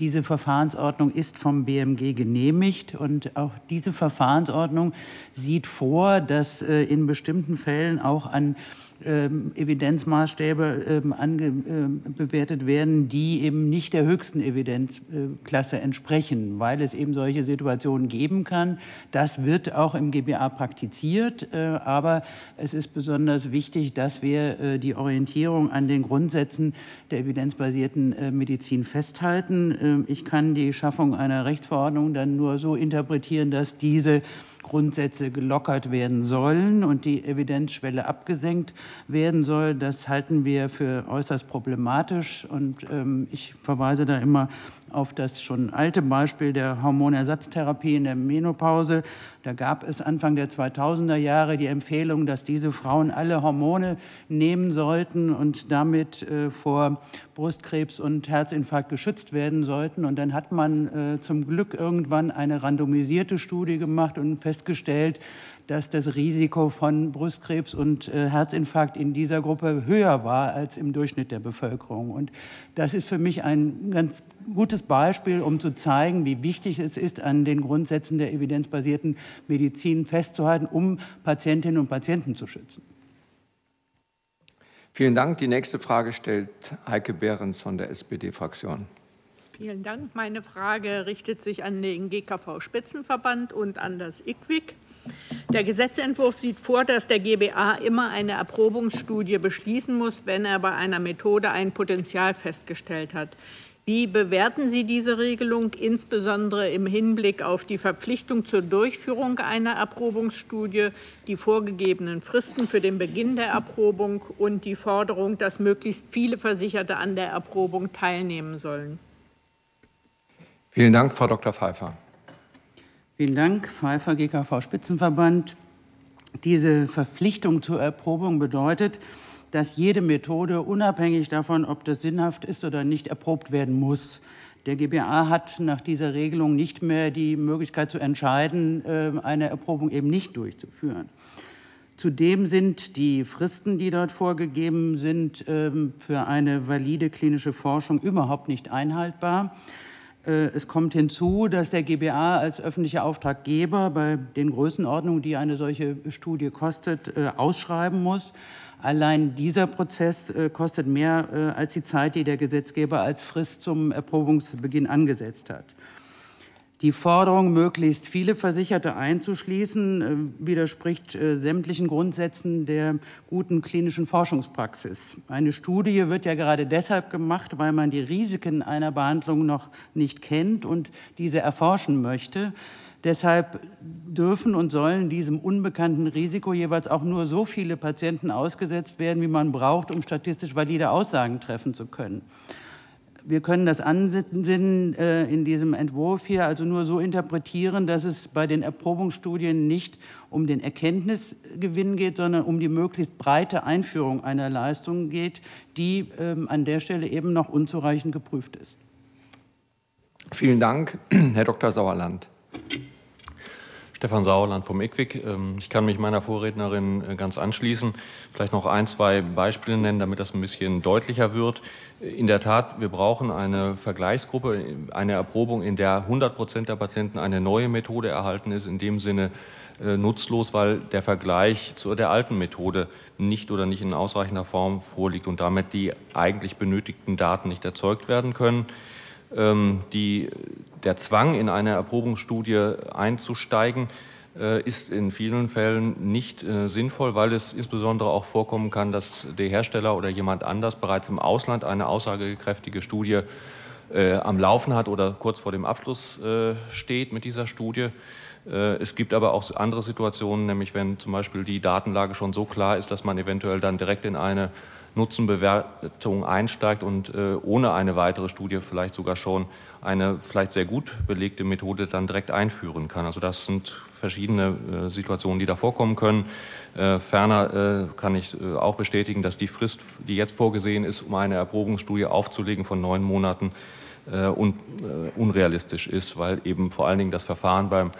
Diese Verfahrensordnung ist vom B M G genehmigt und auch diese Verfahrensordnung sieht vor, dass in bestimmten Fällen auch an Ähm, Evidenzmaßstäbe ähm, ange, ähm, bewertet werden, die eben nicht der höchsten Evidenzklasse äh, entsprechen, weil es eben solche Situationen geben kann. Das wird auch im G B A praktiziert, äh, aber es ist besonders wichtig, dass wir äh, die Orientierung an den Grundsätzen der evidenzbasierten äh, Medizin festhalten. Äh, ich kann die Schaffung einer Rechtsverordnung dann nur so interpretieren, dass diese Grundsätze gelockert werden sollen und die Evidenzschwelle abgesenkt werden soll. Das halten wir für äußerst problematisch. Und ähm, ich verweise da immer auf das schon alte Beispiel der Hormonersatztherapie in der Menopause. Da gab es Anfang der zweitausender Jahre die Empfehlung, dass diese Frauen alle Hormone nehmen sollten und damit äh, vor Brustkrebs und Herzinfarkt geschützt werden sollten. Und dann hat man äh, zum Glück irgendwann eine randomisierte Studie gemacht und festgestellt, dass das Risiko von Brustkrebs und äh, Herzinfarkt in dieser Gruppe höher war als im Durchschnitt der Bevölkerung. Und das ist für mich ein ganz gutes Beispiel, um zu zeigen, wie wichtig es ist, an den Grundsätzen der evidenzbasierten Medizin festzuhalten, um Patientinnen und Patienten zu schützen. Vielen Dank. Die nächste Frage stellt Heike Behrens von der S P D-Fraktion. Vielen Dank. Meine Frage richtet sich an den G K V-Spitzenverband und an das I Q WiG. Der Gesetzentwurf sieht vor, dass der G B A immer eine Erprobungsstudie beschließen muss, wenn er bei einer Methode ein Potenzial festgestellt hat. Wie bewerten Sie diese Regelung, insbesondere im Hinblick auf die Verpflichtung zur Durchführung einer Erprobungsstudie, die vorgegebenen Fristen für den Beginn der Erprobung und die Forderung, dass möglichst viele Versicherte an der Erprobung teilnehmen sollen? Vielen Dank, Frau Doktor Pfeiffer. Vielen Dank, Pfeiffer, G K V-Spitzenverband. Diese Verpflichtung zur Erprobung bedeutet, dass jede Methode unabhängig davon, ob das sinnhaft ist oder nicht, erprobt werden muss. Der G B A hat nach dieser Regelung nicht mehr die Möglichkeit zu entscheiden, eine Erprobung eben nicht durchzuführen. Zudem sind die Fristen, die dort vorgegeben sind, für eine valide klinische Forschung überhaupt nicht einhaltbar. Es kommt hinzu, dass der G B A als öffentlicher Auftraggeber bei den Größenordnungen, die eine solche Studie kostet, ausschreiben muss. Allein dieser Prozess kostet mehr als die Zeit, die der Gesetzgeber als Frist zum Erprobungsbeginn angesetzt hat. Die Forderung, möglichst viele Versicherte einzuschließen, widerspricht sämtlichen Grundsätzen der guten klinischen Forschungspraxis. Eine Studie wird ja gerade deshalb gemacht, weil man die Risiken einer Behandlung noch nicht kennt und diese erforschen möchte. Deshalb dürfen und sollen diesem unbekannten Risiko jeweils auch nur so viele Patienten ausgesetzt werden, wie man braucht, um statistisch valide Aussagen treffen zu können. Wir können das Ansinnen in diesem Entwurf hier also nur so interpretieren, dass es bei den Erprobungsstudien nicht um den Erkenntnisgewinn geht, sondern um die möglichst breite Einführung einer Leistung geht, die an der Stelle eben noch unzureichend geprüft ist. Vielen Dank, Herr Doktor Sauerland. Stefan Sauerland vom I Q WiG. Ich kann mich meiner Vorrednerin ganz anschließen. Vielleicht noch ein, zwei Beispiele nennen, damit das ein bisschen deutlicher wird. In der Tat, wir brauchen eine Vergleichsgruppe, eine Erprobung, in der hundert Prozent der Patienten eine neue Methode erhalten ist, in dem Sinne nutzlos, weil der Vergleich zu der alten Methode nicht oder nicht in ausreichender Form vorliegt und damit die eigentlich benötigten Daten nicht erzeugt werden können. Die, der Zwang, in eine Erprobungsstudie einzusteigen, ist in vielen Fällen nicht sinnvoll, weil es insbesondere auch vorkommen kann, dass der Hersteller oder jemand anders bereits im Ausland eine aussagekräftige Studie am Laufen hat oder kurz vor dem Abschluss steht mit dieser Studie. Es gibt aber auch andere Situationen, nämlich wenn zum Beispiel die Datenlage schon so klar ist, dass man eventuell dann direkt in eine Nutzenbewertung einsteigt und äh, ohne eine weitere Studie vielleicht sogar schon eine vielleicht sehr gut belegte Methode dann direkt einführen kann. Also das sind verschiedene äh, Situationen, die da vorkommen können. Äh, ferner äh, kann ich äh, auch bestätigen, dass die Frist, die jetzt vorgesehen ist, um eine Erprobungsstudie aufzulegen von neun Monaten, äh, un, äh, unrealistisch ist, weil eben vor allen Dingen das Verfahren beim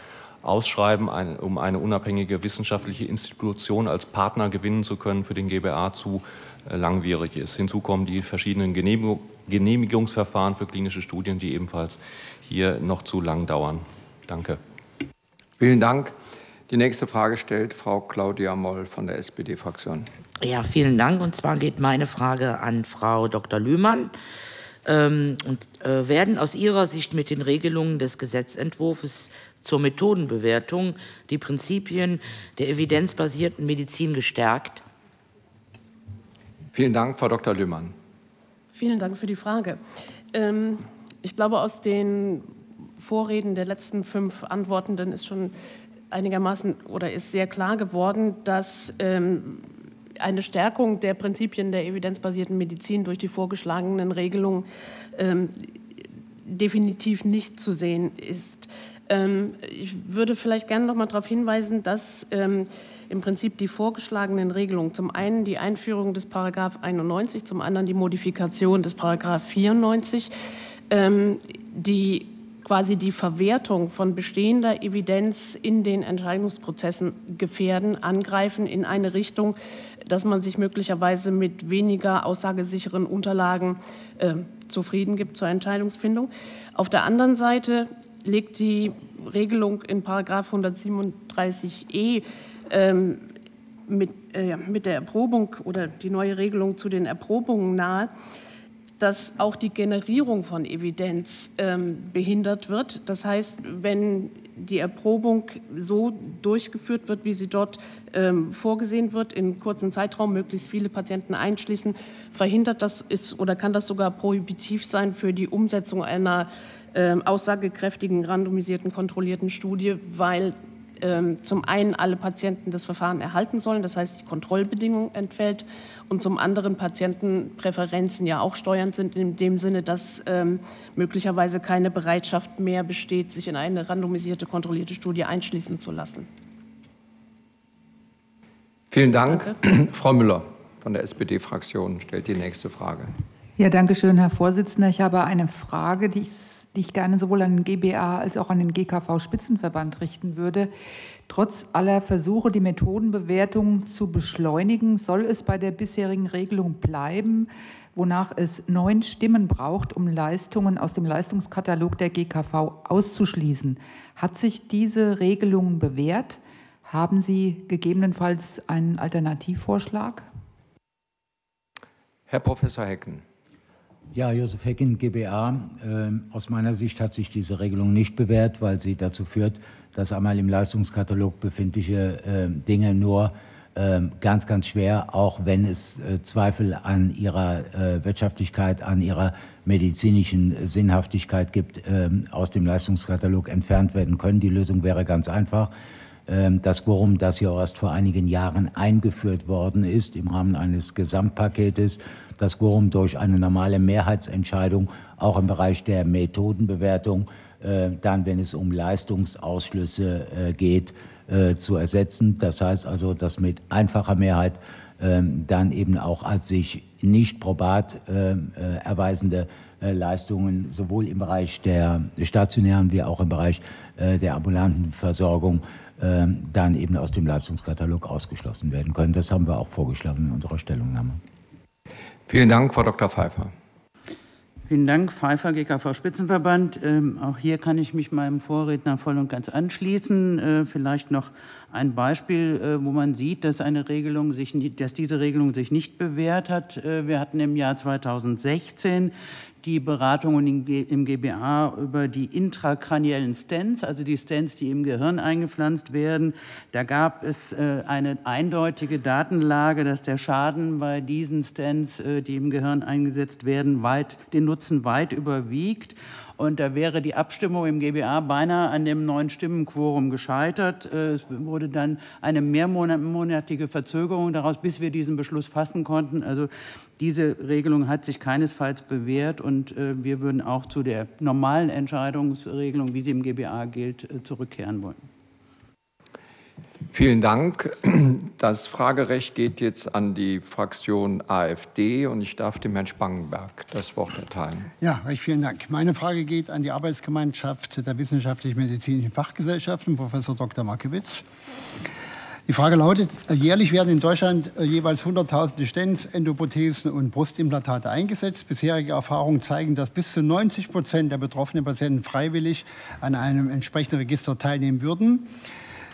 Ausschreiben, ein, um eine unabhängige wissenschaftliche Institution als Partner gewinnen zu können, für den G B A zu langwierig ist. Hinzu kommen die verschiedenen Genehmigungsverfahren für klinische Studien, die ebenfalls hier noch zu lang dauern. Danke. Vielen Dank. Die nächste Frage stellt Frau Claudia Moll von der S P D-Fraktion. Ja, vielen Dank. Und zwar geht meine Frage an Frau Doktor Lühmann. Ähm, und, äh, werden aus Ihrer Sicht mit den Regelungen des Gesetzentwurfs zur Methodenbewertung die Prinzipien der evidenzbasierten Medizin gestärkt? Vielen Dank, Frau Doktor Lühmann. Vielen Dank für die Frage. Ich glaube, aus den Vorreden der letzten fünf Antwortenden ist schon einigermaßen oder ist sehr klar geworden, dass eine Stärkung der Prinzipien der evidenzbasierten Medizin durch die vorgeschlagenen Regelungen definitiv nicht zu sehen ist. Ich würde vielleicht gerne noch mal darauf hinweisen, dass im Prinzip die vorgeschlagenen Regelungen, zum einen die Einführung des Paragraph einundneunzig, zum anderen die Modifikation des Paragraph vierundneunzig, ähm, die quasi die Verwertung von bestehender Evidenz in den Entscheidungsprozessen gefährden, angreifen in eine Richtung, dass man sich möglicherweise mit weniger aussagesicheren Unterlagen äh, zufrieden gibt zur Entscheidungsfindung. Auf der anderen Seite legt die Regelung in Paragraph hundertsiebenunddreißig e ähm, mit, äh, mit der Erprobung oder die neue Regelung zu den Erprobungen nahe, dass auch die Generierung von Evidenz ähm, behindert wird. Das heißt, wenn die Erprobung so durchgeführt wird, wie sie dort ähm, vorgesehen wird, in kurzem Zeitraum möglichst viele Patienten einschließen, verhindert das ist oder kann das sogar prohibitiv sein für die Umsetzung einer ähm, aussagekräftigen, randomisierten, kontrollierten Studie, weil ähm, zum einen alle Patienten das Verfahren erhalten sollen, das heißt die Kontrollbedingung entfällt, und zum anderen Patientenpräferenzen ja auch steuernd sind, in dem Sinne, dass ähm, möglicherweise keine Bereitschaft mehr besteht, sich in eine randomisierte, kontrollierte Studie einschließen zu lassen. Vielen Dank. Danke. Frau Müller von der S P D-Fraktion stellt die nächste Frage. Ja, danke schön, Herr Vorsitzender. Ich habe eine Frage, die ich, die ich gerne sowohl an den G B A als auch an den G K V-Spitzenverband richten würde. Trotz aller Versuche, die Methodenbewertung zu beschleunigen, soll es bei der bisherigen Regelung bleiben, wonach es neun Stimmen braucht, um Leistungen aus dem Leistungskatalog der G K V auszuschließen. Hat sich diese Regelung bewährt? Haben Sie gegebenenfalls einen Alternativvorschlag? Herr Professor Hecken. Ja, Josef Hecken, G B A. Aus meiner Sicht hat sich diese Regelung nicht bewährt, weil sie dazu führt, dass einmal im Leistungskatalog befindliche äh, Dinge nur äh, ganz, ganz schwer, auch wenn es äh, Zweifel an ihrer äh, Wirtschaftlichkeit, an ihrer medizinischen Sinnhaftigkeit gibt, äh, aus dem Leistungskatalog entfernt werden können. Die Lösung wäre ganz einfach. Äh, das Quorum, das ja erst vor einigen Jahren eingeführt worden ist, im Rahmen eines Gesamtpaketes, das Quorum durch eine normale Mehrheitsentscheidung, auch im Bereich der Methodenbewertung, dann, wenn es um Leistungsausschlüsse geht, zu ersetzen. Das heißt also, dass mit einfacher Mehrheit dann eben auch als sich nicht probat erweisende Leistungen sowohl im Bereich der stationären wie auch im Bereich der ambulanten Versorgung dann eben aus dem Leistungskatalog ausgeschlossen werden können. Das haben wir auch vorgeschlagen in unserer Stellungnahme. Vielen Dank, Frau Doktor Pfeiffer. Vielen Dank, Pfeiffer, G K V-Spitzenverband. Ähm, auch hier kann ich mich meinem Vorredner voll und ganz anschließen. Äh, vielleicht noch ein Beispiel, äh, wo man sieht, dass, eine Regelung sich nie, dass diese Regelung sich nicht bewährt hat. Äh, wir hatten im Jahr zweitausendsechzehn die Beratungen im G B A über die intrakraniellen Stents, also die Stents, die im Gehirn eingepflanzt werden. Da gab es eine eindeutige Datenlage, dass der Schaden bei diesen Stents, die im Gehirn eingesetzt werden, weit, den Nutzen weit überwiegt. Und da wäre die Abstimmung im G B A beinahe an dem neun Stimmen Quorum gescheitert. Es wurde dann eine mehrmonatige Verzögerung daraus, bis wir diesen Beschluss fassen konnten. Also diese Regelung hat sich keinesfalls bewährt. Und wir würden auch zu der normalen Entscheidungsregelung, wie sie im G B A gilt, zurückkehren wollen. Vielen Dank. Das Fragerecht geht jetzt an die Fraktion A f D und ich darf dem Herrn Spangenberg das Wort erteilen. Ja, recht vielen Dank. Meine Frage geht an die Arbeitsgemeinschaft der Wissenschaftlich-Medizinischen Fachgesellschaften, Professor Doktor Markewitz. Die Frage lautet, jährlich werden in Deutschland jeweils hunderttausende Stents, Endoprothesen und Brustimplantate eingesetzt. Bisherige Erfahrungen zeigen, dass bis zu neunzig Prozent der betroffenen Patienten freiwillig an einem entsprechenden Register teilnehmen würden.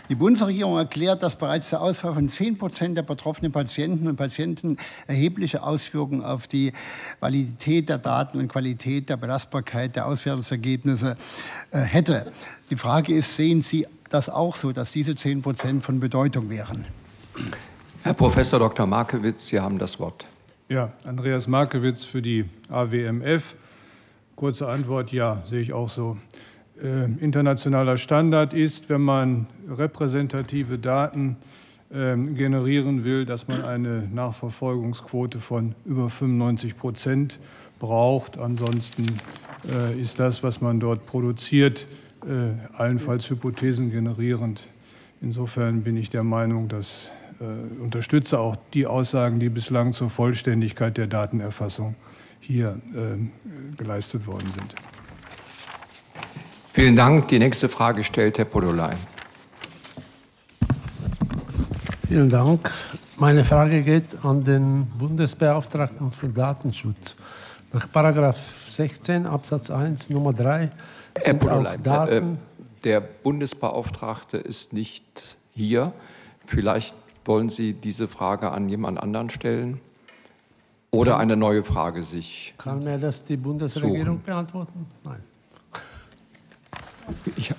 Die Bundesregierung erklärt, dass bereits der Ausfall von zehn Prozent der betroffenen Patienten und Patienten erhebliche Auswirkungen auf die Validität der Daten und Qualität der Belastbarkeit der Auswertungsergebnisse hätte. Die Frage ist, sehen Sie das auch so, dass diese zehn Prozent von Bedeutung wären? Herr Professor Doktor Markewitz, Sie haben das Wort. Ja, Andreas Markewitz für die A W M F. Kurze Antwort, ja, sehe ich auch so. Äh, internationaler Standard ist, wenn man repräsentative Daten äh, generieren will, dass man eine Nachverfolgungsquote von über fünfundneunzig Prozent braucht. Ansonsten äh, ist das, was man dort produziert, äh, allenfalls Hypothesen generierend. Insofern bin ich der Meinung, dass äh, unterstütze auch die Aussagen, die bislang zur Vollständigkeit der Datenerfassung hier äh, geleistet worden sind. Vielen Dank. Die nächste Frage stellt Herr Podolay. Vielen Dank. Meine Frage geht an den Bundesbeauftragten für Datenschutz. Nach Paragraph sechzehn Absatz eins Nummer drei sind Herr Podolay, auch Daten... Der Bundesbeauftragte ist nicht hier. Vielleicht Wollen Sie diese Frage an jemand anderen stellen oder eine neue Frage sich Kann mir das die Bundesregierung suchen. beantworten? Nein. Ich, ja.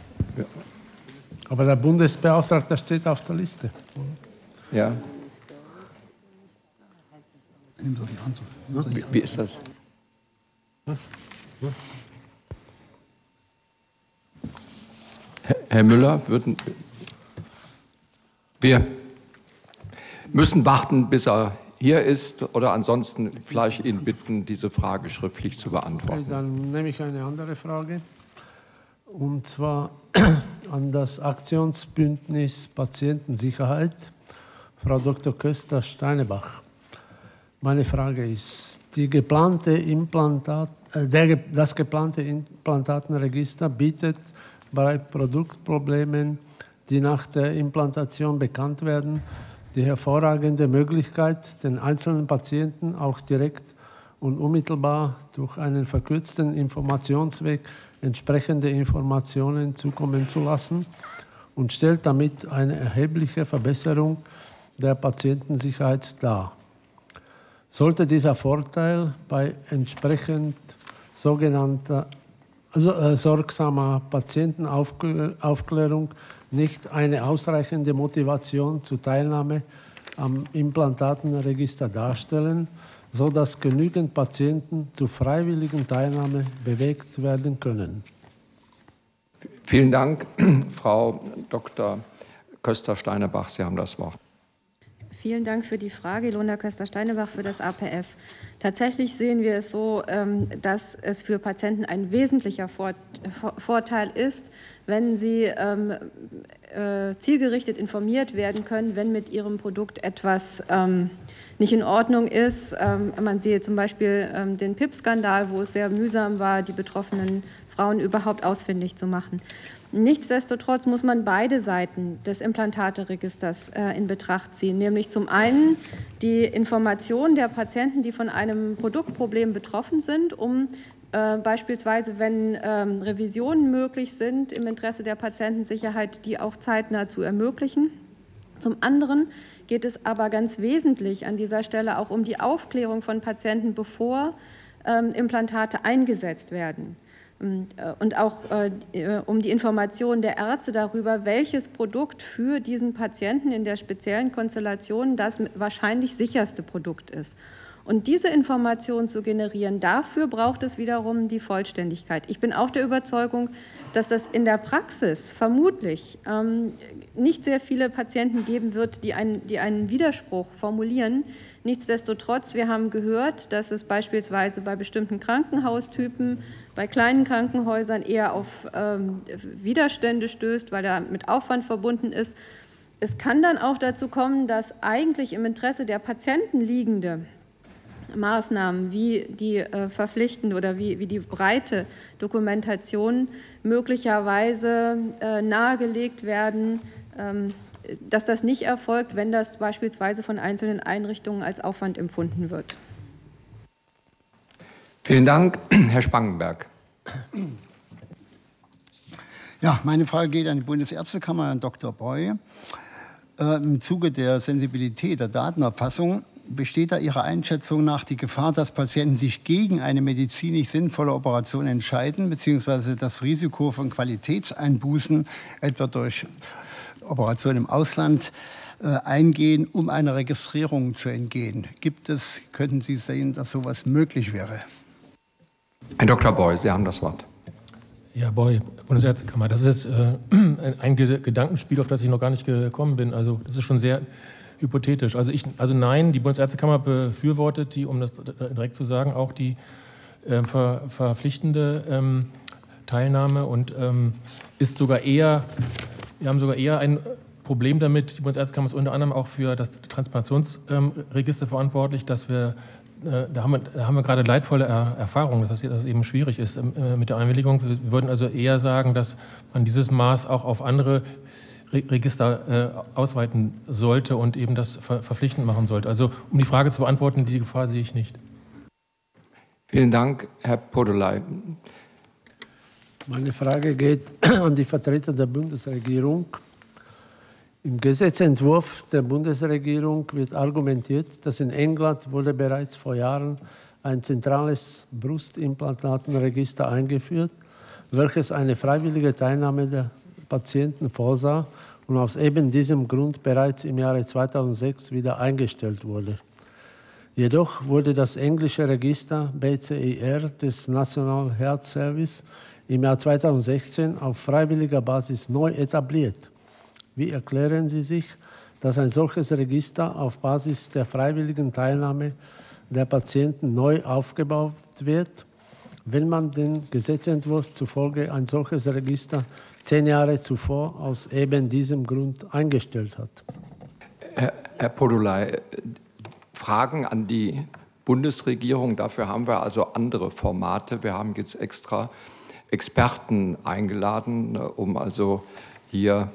Aber der Bundesbeauftragte steht auf der Liste. Ja. Wie, wie ist das? Was? Was? Herr, Herr Müller, würden wir... müssen warten, bis er hier ist, oder ansonsten vielleicht ihn bitten, diese Frage schriftlich zu beantworten. Okay, dann nehme ich eine andere Frage, und zwar an das Aktionsbündnis Patientensicherheit, Frau Doktor Köster-Steinebach. Meine Frage ist, die geplante Implantat, äh, der, das geplante Implantatenregister bietet bei Produktproblemen, die nach der Implantation bekannt werden, die hervorragende Möglichkeit, den einzelnen Patienten auch direkt und unmittelbar durch einen verkürzten Informationsweg entsprechende Informationen zukommen zu lassen und stellt damit eine erhebliche Verbesserung der Patientensicherheit dar. Sollte dieser Vorteil bei entsprechend sogenannter sorgsamer Patientenaufklärung nicht eine ausreichende Motivation zur Teilnahme am Implantatenregister darstellen, sodass genügend Patienten zur freiwilligen Teilnahme bewegt werden können? Vielen Dank, Frau Doktor Köster-Steinebach. Sie haben das Wort. Vielen Dank für die Frage, Ilona Köster-Steinebach für das A P S. Tatsächlich sehen wir es so, dass es für Patienten ein wesentlicher Vorteil ist, wenn sie zielgerichtet informiert werden können, wenn mit ihrem Produkt etwas nicht in Ordnung ist. Man sehe zum Beispiel den P I P-Skandal, wo es sehr mühsam war, die betroffenen Frauen überhaupt ausfindig zu machen. Nichtsdestotrotz muss man beide Seiten des Implantateregisters äh, in Betracht ziehen, nämlich zum einen die Information der Patienten, die von einem Produktproblem betroffen sind, um äh, beispielsweise, wenn ähm, Revisionen möglich sind, im Interesse der Patientensicherheit, die auch zeitnah zu ermöglichen. Zum anderen geht es aber ganz wesentlich an dieser Stelle auch um die Aufklärung von Patienten, bevor ähm, Implantate eingesetzt werden. Und auch äh, um die Information der Ärzte darüber, welches Produkt für diesen Patienten in der speziellen Konstellation das wahrscheinlich sicherste Produkt ist. Und diese Information zu generieren, dafür braucht es wiederum die Vollständigkeit. Ich bin auch der Überzeugung, dass das in der Praxis vermutlich ähm, nicht sehr viele Patienten geben wird, die einen, die einen Widerspruch formulieren. Nichtsdestotrotz, wir haben gehört, dass es beispielsweise bei bestimmten Krankenhaustypen, bei kleinen Krankenhäusern eher auf ähm, Widerstände stößt, weil da mit Aufwand verbunden ist. Es kann dann auch dazu kommen, dass eigentlich im Interesse der Patienten liegende Maßnahmen wie die äh, verpflichtende oder wie, wie die breite Dokumentation möglicherweise äh, nahegelegt werden, ähm, dass das nicht erfolgt, wenn das beispielsweise von einzelnen Einrichtungen als Aufwand empfunden wird. Vielen Dank, Herr Spangenberg. Ja, meine Frage geht an die Bundesärztekammer, an Doktor Boy. Äh, Im Zuge der Sensibilität der Datenerfassung besteht da Ihrer Einschätzung nach die Gefahr, dass Patienten sich gegen eine medizinisch sinnvolle Operation entscheiden, beziehungsweise das Risiko von Qualitätseinbußen, etwa durch Operationen im Ausland, äh, eingehen, um einer Registrierung zu entgehen? Gibt es, könnten Sie sehen, dass sowas möglich wäre? Herr Doktor Boy, Sie haben das Wort. Ja, Boy, Bundesärztekammer, das ist äh, ein Gedankenspiel, auf das ich noch gar nicht gekommen bin. Also das ist schon sehr hypothetisch. Also, ich, also nein, die Bundesärztekammer befürwortet die, um das direkt zu sagen, auch die äh, ver, verpflichtende ähm, Teilnahme und ähm, ist sogar eher, wir haben sogar eher ein Problem damit. Die Bundesärztekammer ist unter anderem auch für das Transplantationsregister ähm, verantwortlich, dass wir, äh, da haben wir, da haben wir gerade leidvolle er Erfahrungen, dass das eben schwierig ist äh, mit der Einwilligung. Wir würden also eher sagen, dass man dieses Maß auch auf andere Register äh, ausweiten sollte und eben das ver verpflichtend machen sollte. Also um die Frage zu beantworten, die Gefahr sehe ich nicht. Vielen Dank, Herr Podolay. Meine Frage geht an die Vertreter der Bundesregierung. Im Gesetzentwurf der Bundesregierung wird argumentiert, dass in England wurde bereits vor Jahren ein zentrales Brustimplantatenregister eingeführt, welches eine freiwillige Teilnahme der Patienten vorsah und aus eben diesem Grund bereits im Jahre zweitausendsechs wieder eingestellt wurde. Jedoch wurde das englische Register B C I R des National Health Service im Jahr zweitausendsechzehn auf freiwilliger Basis neu etabliert. Wie erklären Sie sich, dass ein solches Register auf Basis der freiwilligen Teilnahme der Patienten neu aufgebaut wird, wenn man dem Gesetzentwurf zufolge ein solches Register zehn Jahre zuvor aus eben diesem Grund eingestellt hat? Herr, Herr Podolai, Fragen an die Bundesregierung, dafür haben wir also andere Formate. Wir haben jetzt extra Experten eingeladen, um also hier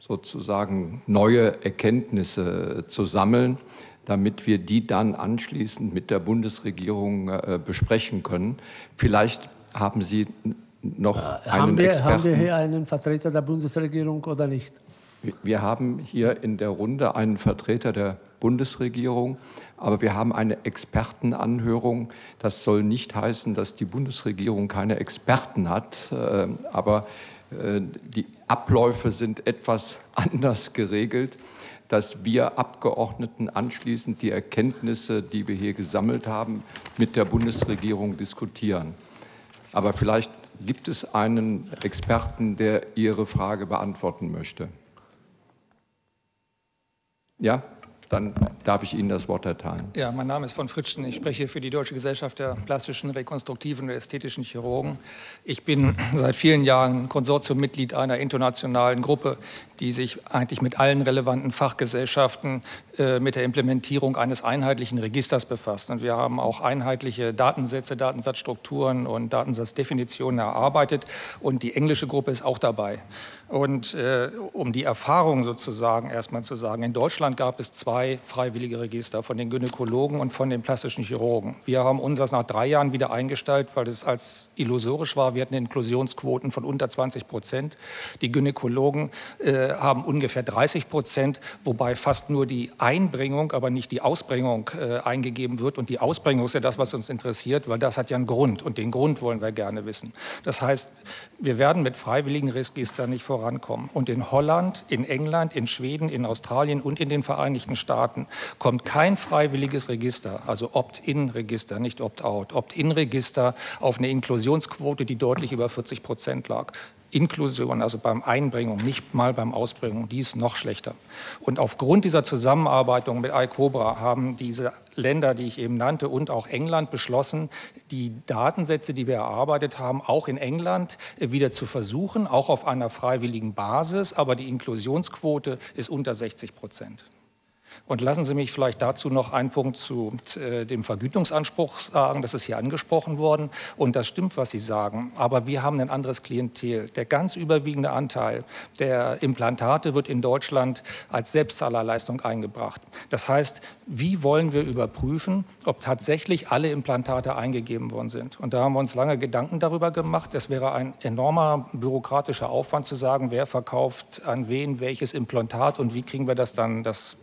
sozusagen neue Erkenntnisse zu sammeln, damit wir die dann anschließend mit der Bundesregierung äh, besprechen können. Vielleicht haben Sie noch äh, einen haben wir, Experten. Haben wir hier einen Vertreter der Bundesregierung oder nicht? Wir, wir haben hier in der Runde einen Vertreter der Bundesregierung, aber wir haben eine Expertenanhörung. Das soll nicht heißen, dass die Bundesregierung keine Experten hat, äh, aber äh, die Abläufe sind etwas anders geregelt, dass wir Abgeordneten anschließend die Erkenntnisse, die wir hier gesammelt haben, mit der Bundesregierung diskutieren. Aber vielleicht gibt es einen Experten, der Ihre Frage beantworten möchte. Ja, dann darf ich Ihnen das Wort erteilen. Ja, mein Name ist von Fritschen. Ich spreche für die Deutsche Gesellschaft der plastischen, rekonstruktiven und ästhetischen Chirurgen. Ich bin seit vielen Jahren Konsortiummitglied einer internationalen Gruppe, die sich eigentlich mit allen relevanten Fachgesellschaften äh, mit der Implementierung eines einheitlichen Registers befasst. Und wir haben auch einheitliche Datensätze, Datensatzstrukturen und Datensatzdefinitionen erarbeitet. Und die englische Gruppe ist auch dabei. Und äh, um die Erfahrung sozusagen erstmal zu sagen, in Deutschland gab es zwei freiwillige Register von den Gynäkologen und von den plastischen Chirurgen. Wir haben unseres nach drei Jahren wieder eingestellt, weil es als illusorisch war. Wir hatten Inklusionsquoten von unter zwanzig Prozent. Die Gynäkologen äh, haben ungefähr dreißig Prozent, wobei fast nur die Einbringung, aber nicht die Ausbringung äh, eingegeben wird. Und die Ausbringung ist ja das, was uns interessiert, weil das hat ja einen Grund. Und den Grund wollen wir gerne wissen. Das heißt, wir werden mit freiwilligen Registern nicht vorankommen. Und in Holland, in England, in Schweden, in Australien und in den Vereinigten Staaten Staaten kommt kein freiwilliges Register, also Opt-in-Register, nicht Opt-out, Opt-in-Register auf eine Inklusionsquote, die deutlich über vierzig Prozent lag. Inklusion, also beim Einbringung, nicht mal beim Ausbringung, die ist noch schlechter. Und aufgrund dieser Zusammenarbeit mit I COBRA haben diese Länder, die ich eben nannte, und auch England beschlossen, die Datensätze, die wir erarbeitet haben, auch in England wieder zu versuchen, auch auf einer freiwilligen Basis, aber die Inklusionsquote ist unter sechzig Prozent. Und lassen Sie mich vielleicht dazu noch einen Punkt zu äh, dem Vergütungsanspruch sagen. Das ist hier angesprochen worden und das stimmt, was Sie sagen. Aber wir haben ein anderes Klientel. Der ganz überwiegende Anteil der Implantate wird in Deutschland als Selbstzahlerleistung eingebracht. Das heißt, wie wollen wir überprüfen, ob tatsächlich alle Implantate eingegeben worden sind? Und da haben wir uns lange Gedanken darüber gemacht. Das wäre ein enormer bürokratischer Aufwand zu sagen, wer verkauft an wen welches Implantat und wie kriegen wir das dann, das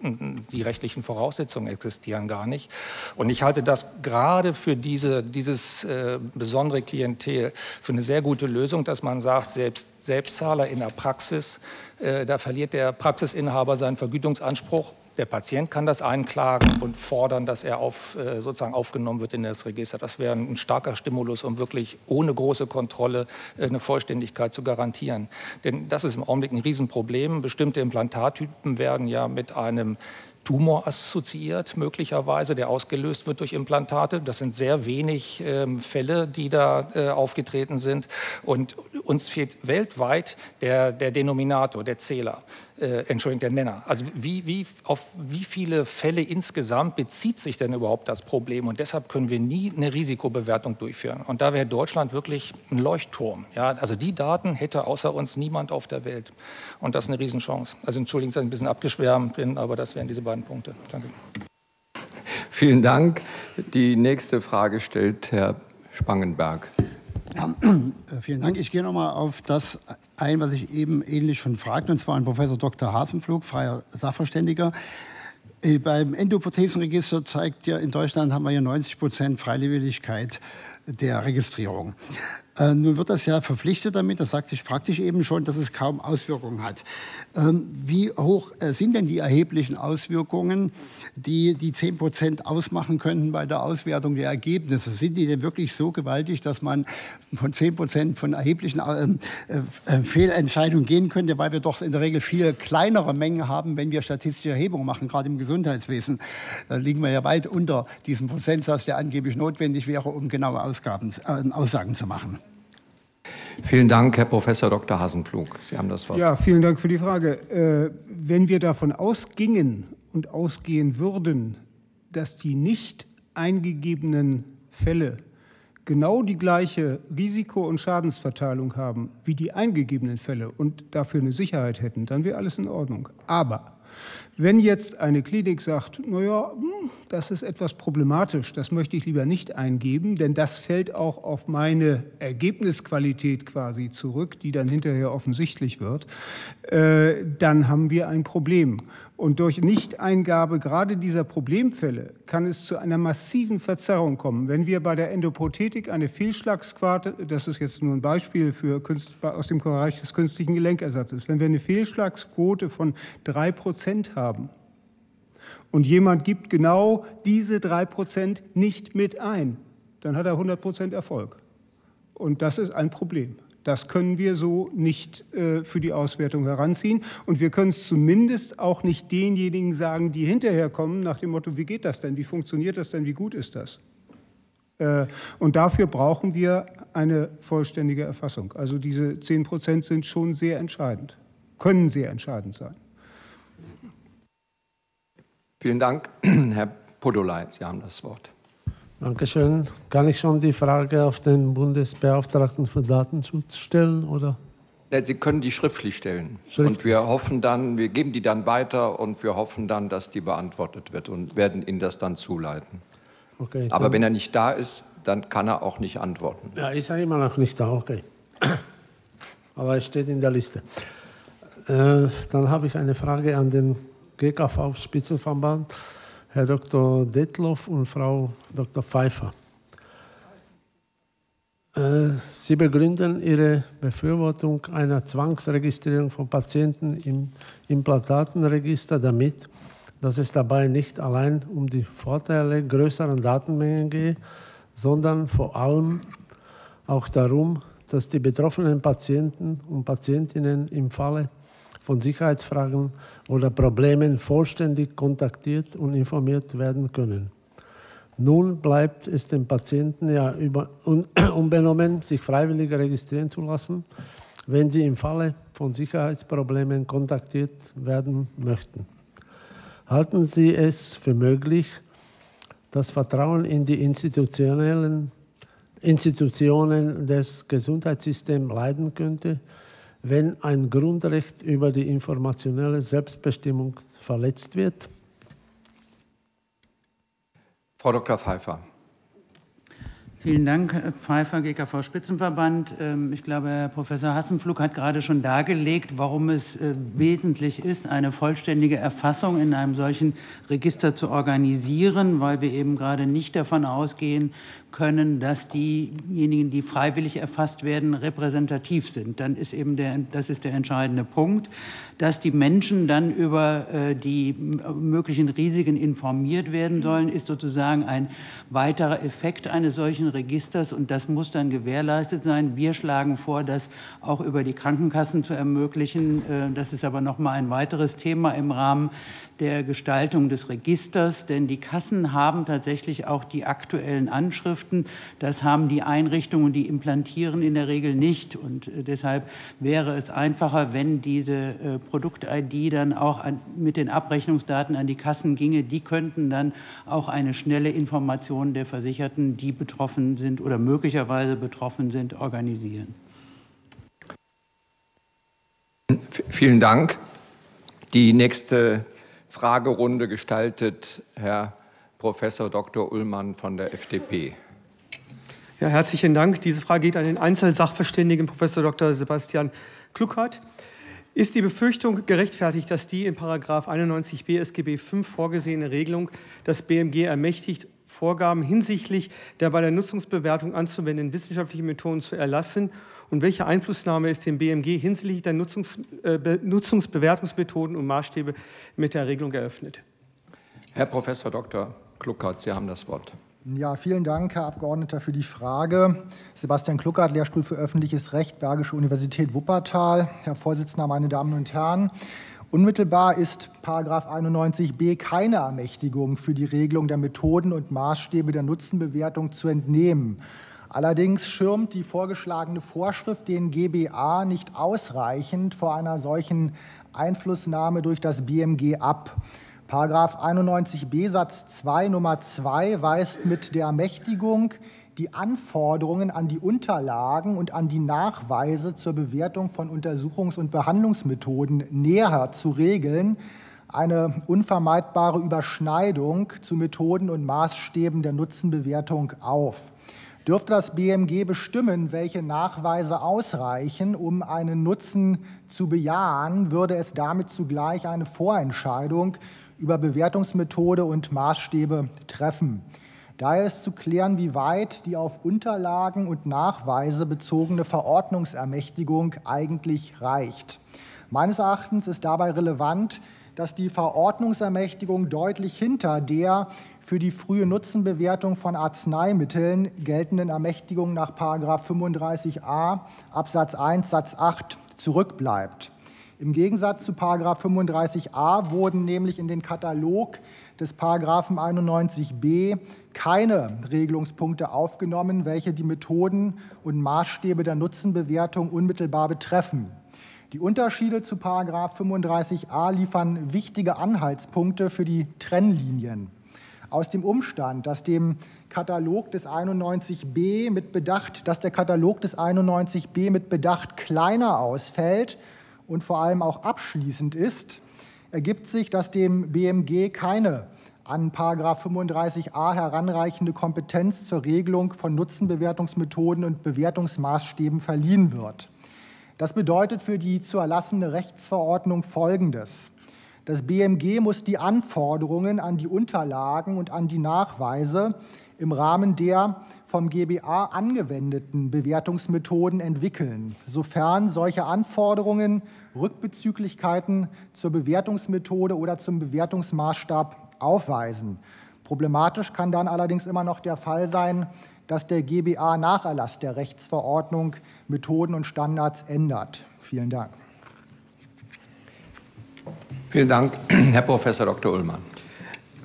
die rechtlichen Voraussetzungen existieren gar nicht. Und ich halte das gerade für diese, dieses äh, besondere Klientel für eine sehr gute Lösung, dass man sagt, selbst Selbstzahler in der Praxis, äh, da verliert der Praxisinhaber seinen Vergütungsanspruch. Der Patient kann das einklagen und fordern, dass er auf, äh, sozusagen aufgenommen wird in das Register. Das wäre ein starker Stimulus, um wirklich ohne große Kontrolle äh, eine Vollständigkeit zu garantieren. Denn das ist im Augenblick ein Riesenproblem. Bestimmte Implantattypen werden ja mit einem Tumor assoziiert, möglicherweise, der ausgelöst wird durch Implantate. Das sind sehr wenig äh, Fälle, die da äh, aufgetreten sind. Und uns fehlt weltweit der, der Denominator, der Zähler, äh, Entschuldigung, der Nenner. Also wie, wie, auf wie viele Fälle insgesamt bezieht sich denn überhaupt das Problem? Und deshalb können wir nie eine Risikobewertung durchführen. Und da wäre Deutschland wirklich ein Leuchtturm. Ja? Also die Daten hätte außer uns niemand auf der Welt. Und das ist eine Riesenchance. Also entschuldigen, dass ich ein bisschen abgeschwärmt bin, aber das wären diese beiden Punkte. Danke. Vielen Dank. Die nächste Frage stellt Herr Spangenberg. Ja, vielen Dank. Ich gehe noch mal auf das ein, was ich eben ähnlich schon fragte, und zwar an Professor Doktor Hasenpflug, freier Sachverständiger. Beim Endoprothesenregister zeigt ja, in Deutschland haben wir ja neunzig Prozent Freiwilligkeit der Registrierung. Äh, nun wird das ja verpflichtet damit, das sagte ich, fragte ich eben schon, dass es kaum Auswirkungen hat. Ähm, wie hoch äh, sind denn die erheblichen Auswirkungen, die die zehn Prozent ausmachen könnten bei der Auswertung der Ergebnisse? Sind die denn wirklich so gewaltig, dass man von zehn Prozent von erheblichen äh, äh, Fehlentscheidungen gehen könnte, weil wir doch in der Regel viel kleinere Mengen haben, wenn wir statistische Erhebungen machen, gerade im Gesundheitswesen. Da liegen wir ja weit unter diesem Prozentsatz, der angeblich notwendig wäre, um genaue Ausgaben, äh, Aussagen zu machen. Vielen Dank, Herr Professor Doktor Hasenpflug. Sie haben das Wort. Ja, vielen Dank für die Frage. Wenn wir davon ausgingen und ausgehen würden, dass die nicht eingegebenen Fälle genau die gleiche Risiko- und Schadensverteilung haben wie die eingegebenen Fälle und dafür eine Sicherheit hätten, dann wäre alles in Ordnung. Aber wenn jetzt eine Klinik sagt, naja, das ist etwas problematisch, das möchte ich lieber nicht eingeben, denn das fällt auch auf meine Ergebnisqualität quasi zurück, die dann hinterher offensichtlich wird, äh, dann haben wir ein Problem. Und durch Nichteingabe gerade dieser Problemfälle kann es zu einer massiven Verzerrung kommen. Wenn wir bei der Endoprothetik eine Fehlschlagsquote, das ist jetzt nur ein Beispiel für Künst, aus dem Bereich des künstlichen Gelenkersatzes, wenn wir eine Fehlschlagsquote von drei Prozent haben und jemand gibt genau diese drei Prozent nicht mit ein, dann hat er hundert Prozent Erfolg. Und das ist ein Problem. Das können wir so nicht äh, für die Auswertung heranziehen. Und wir können es zumindest auch nicht denjenigen sagen, die hinterher kommen, nach dem Motto, wie geht das denn, wie funktioniert das denn, wie gut ist das? Äh, und dafür brauchen wir eine vollständige Erfassung. Also diese zehn Prozent sind schon sehr entscheidend, können sehr entscheidend sein. Vielen Dank. Herr Podolay, Sie haben das Wort. Dankeschön. Kann ich schon die Frage auf den Bundesbeauftragten für Datenschutz stellen, oder? Sie können die schriftlich stellen. Schriftlich. Und wir hoffen dann, wir geben die dann weiter und wir hoffen dann, dass die beantwortet wird und werden Ihnen das dann zuleiten. Okay, aber wenn er nicht da ist, dann kann er auch nicht antworten. Ja, ist ja immer noch nicht da, okay. Aber er steht in der Liste. Äh, dann habe ich eine Frage an den G K V-Spitzenverband. Herr Doktor Detloff und Frau Doktor Pfeiffer. Äh, Sie begründen Ihre Befürwortung einer Zwangsregistrierung von Patienten im Implantatenregister damit, dass es dabei nicht allein um die Vorteile größerer Datenmengen geht, sondern vor allem auch darum, dass die betroffenen Patienten und Patientinnen im Falle von Sicherheitsfragen oder Problemen vollständig kontaktiert und informiert werden können. Nun bleibt es dem Patienten ja über, un, unbenommen, sich freiwillig registrieren zu lassen, wenn sie im Falle von Sicherheitsproblemen kontaktiert werden möchten. Halten Sie es für möglich, das Vertrauen in die institutionellen Institutionen des Gesundheitssystems leiden könnte, wenn ein Grundrecht über die informationelle Selbstbestimmung verletzt wird? Frau Doktor Pfeiffer. Vielen Dank, Pfeiffer, G K V-Spitzenverband. Ich glaube, Herr Professor Hasenpflug hat gerade schon dargelegt, warum es wesentlich ist, eine vollständige Erfassung in einem solchen Register zu organisieren, weil wir eben gerade nicht davon ausgehen können, dass diejenigen, die freiwillig erfasst werden, repräsentativ sind. Dann ist eben der, das ist der entscheidende Punkt, dass die Menschen dann über äh, die möglichen Risiken informiert werden sollen, ist sozusagen ein weiterer Effekt eines solchen Registers und das muss dann gewährleistet sein. Wir schlagen vor, das auch über die Krankenkassen zu ermöglichen. Äh, das ist aber noch mal ein weiteres Thema im Rahmen der Gestaltung des Registers, denn die Kassen haben tatsächlich auch die aktuellen Anschriften. Das haben die Einrichtungen, die implantieren, in der Regel nicht. Und deshalb wäre es einfacher, wenn diese äh, Produkt-I D dann auch an, mit den Abrechnungsdaten an die Kassen ginge. Die könnten dann auch eine schnelle Information der Versicherten, die betroffen sind oder möglicherweise betroffen sind, organisieren. Vielen Dank. Die nächste Fragerunde gestaltet Herr Professor Doktor Ullmann von der F D P. Ja, herzlichen Dank. Diese Frage geht an den Einzelsachverständigen Professor Doktor Sebastian Kluckert. Ist die Befürchtung gerechtfertigt, dass die in Paragraph einundneunzig b S G B fünf vorgesehene Regelung das B M G ermächtigt, Vorgaben hinsichtlich der bei der Nutzungsbewertung anzuwendenden wissenschaftlichen Methoden zu erlassen, und welche Einflussnahme ist dem B M G hinsichtlich der Nutzungs, äh, Nutzungsbewertungsmethoden und Maßstäbe mit der Regelung eröffnet? Herr Professor Doktor Kluckert, Sie haben das Wort. Ja, vielen Dank, Herr Abgeordneter, für die Frage. Sebastian Kluckert, Lehrstuhl für Öffentliches Recht, Bergische Universität Wuppertal. Herr Vorsitzender, meine Damen und Herren, unmittelbar ist Paragraph einundneunzig b keine Ermächtigung für die Regelung der Methoden und Maßstäbe der Nutzenbewertung zu entnehmen. Allerdings schirmt die vorgeschlagene Vorschrift den G B A nicht ausreichend vor einer solchen Einflussnahme durch das B M G ab. Paragraph einundneunzig b Satz zwei Nummer zwei weist mit der Ermächtigung die Anforderungen an die Unterlagen und an die Nachweise zur Bewertung von Untersuchungs- und Behandlungsmethoden näher zu regeln. Eine unvermeidbare Überschneidung zu Methoden und Maßstäben der Nutzenbewertung auf. Dürfte das B M G bestimmen, welche Nachweise ausreichen, um einen Nutzen zu bejahen, würde es damit zugleich eine Vorentscheidung über Bewertungsmethode und Maßstäbe treffen. Daher ist zu klären, wie weit die auf Unterlagen und Nachweise bezogene Verordnungsermächtigung eigentlich reicht. Meines Erachtens ist dabei relevant, dass die Verordnungsermächtigung deutlich hinter der für die frühe Nutzenbewertung von Arzneimitteln geltenden Ermächtigung nach Paragraph fünfunddreißig a Absatz eins Satz acht zurückbleibt. Im Gegensatz zu Paragraph fünfunddreißig a wurden nämlich in den Katalog des Paragraphen einundneunzig b keine Regelungspunkte aufgenommen, welche die Methoden und Maßstäbe der Nutzenbewertung unmittelbar betreffen. Die Unterschiede zu Paragraph fünfunddreißig a liefern wichtige Anhaltspunkte für die Trennlinien. Aus dem Umstand, dass dem Katalog des einundneunzig b mit Bedacht, dass der Katalog des einundneunzig b mit Bedacht kleiner ausfällt und vor allem auch abschließend ist, ergibt sich, dass dem B M G keine an Paragraph fünfunddreißig a heranreichende Kompetenz zur Regelung von Nutzenbewertungsmethoden und Bewertungsmaßstäben verliehen wird. Das bedeutet für die zu erlassene Rechtsverordnung Folgendes. Das B M G muss die Anforderungen an die Unterlagen und an die Nachweise im Rahmen der vom G B A angewendeten Bewertungsmethoden entwickeln, sofern solche Anforderungen Rückbezüglichkeiten zur Bewertungsmethode oder zum Bewertungsmaßstab aufweisen. Problematisch kann dann allerdings immer noch der Fall sein, dass der G B A nach Erlass der Rechtsverordnung Methoden und Standards ändert. Vielen Dank. Vielen Dank, Herr Professor Doktor Ullmann.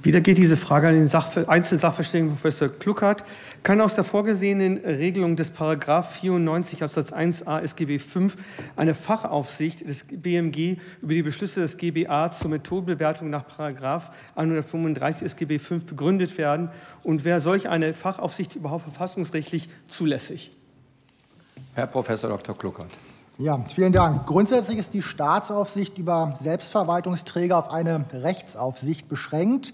Wieder geht diese Frage an den Sachver- Einzelsachverständigen Professor Kluckert. Kann aus der vorgesehenen Regelung des Paragraph vierundneunzig Absatz eins a S G B fünf eine Fachaufsicht des B M G über die Beschlüsse des G B A zur Methodenbewertung nach Paragraph einhundertfünfunddreißig S G B fünf begründet werden? Und wäre solch eine Fachaufsicht überhaupt verfassungsrechtlich zulässig? Herr Professor Doktor Kluckert. Ja, vielen Dank. Grundsätzlich ist die Staatsaufsicht über Selbstverwaltungsträger auf eine Rechtsaufsicht beschränkt.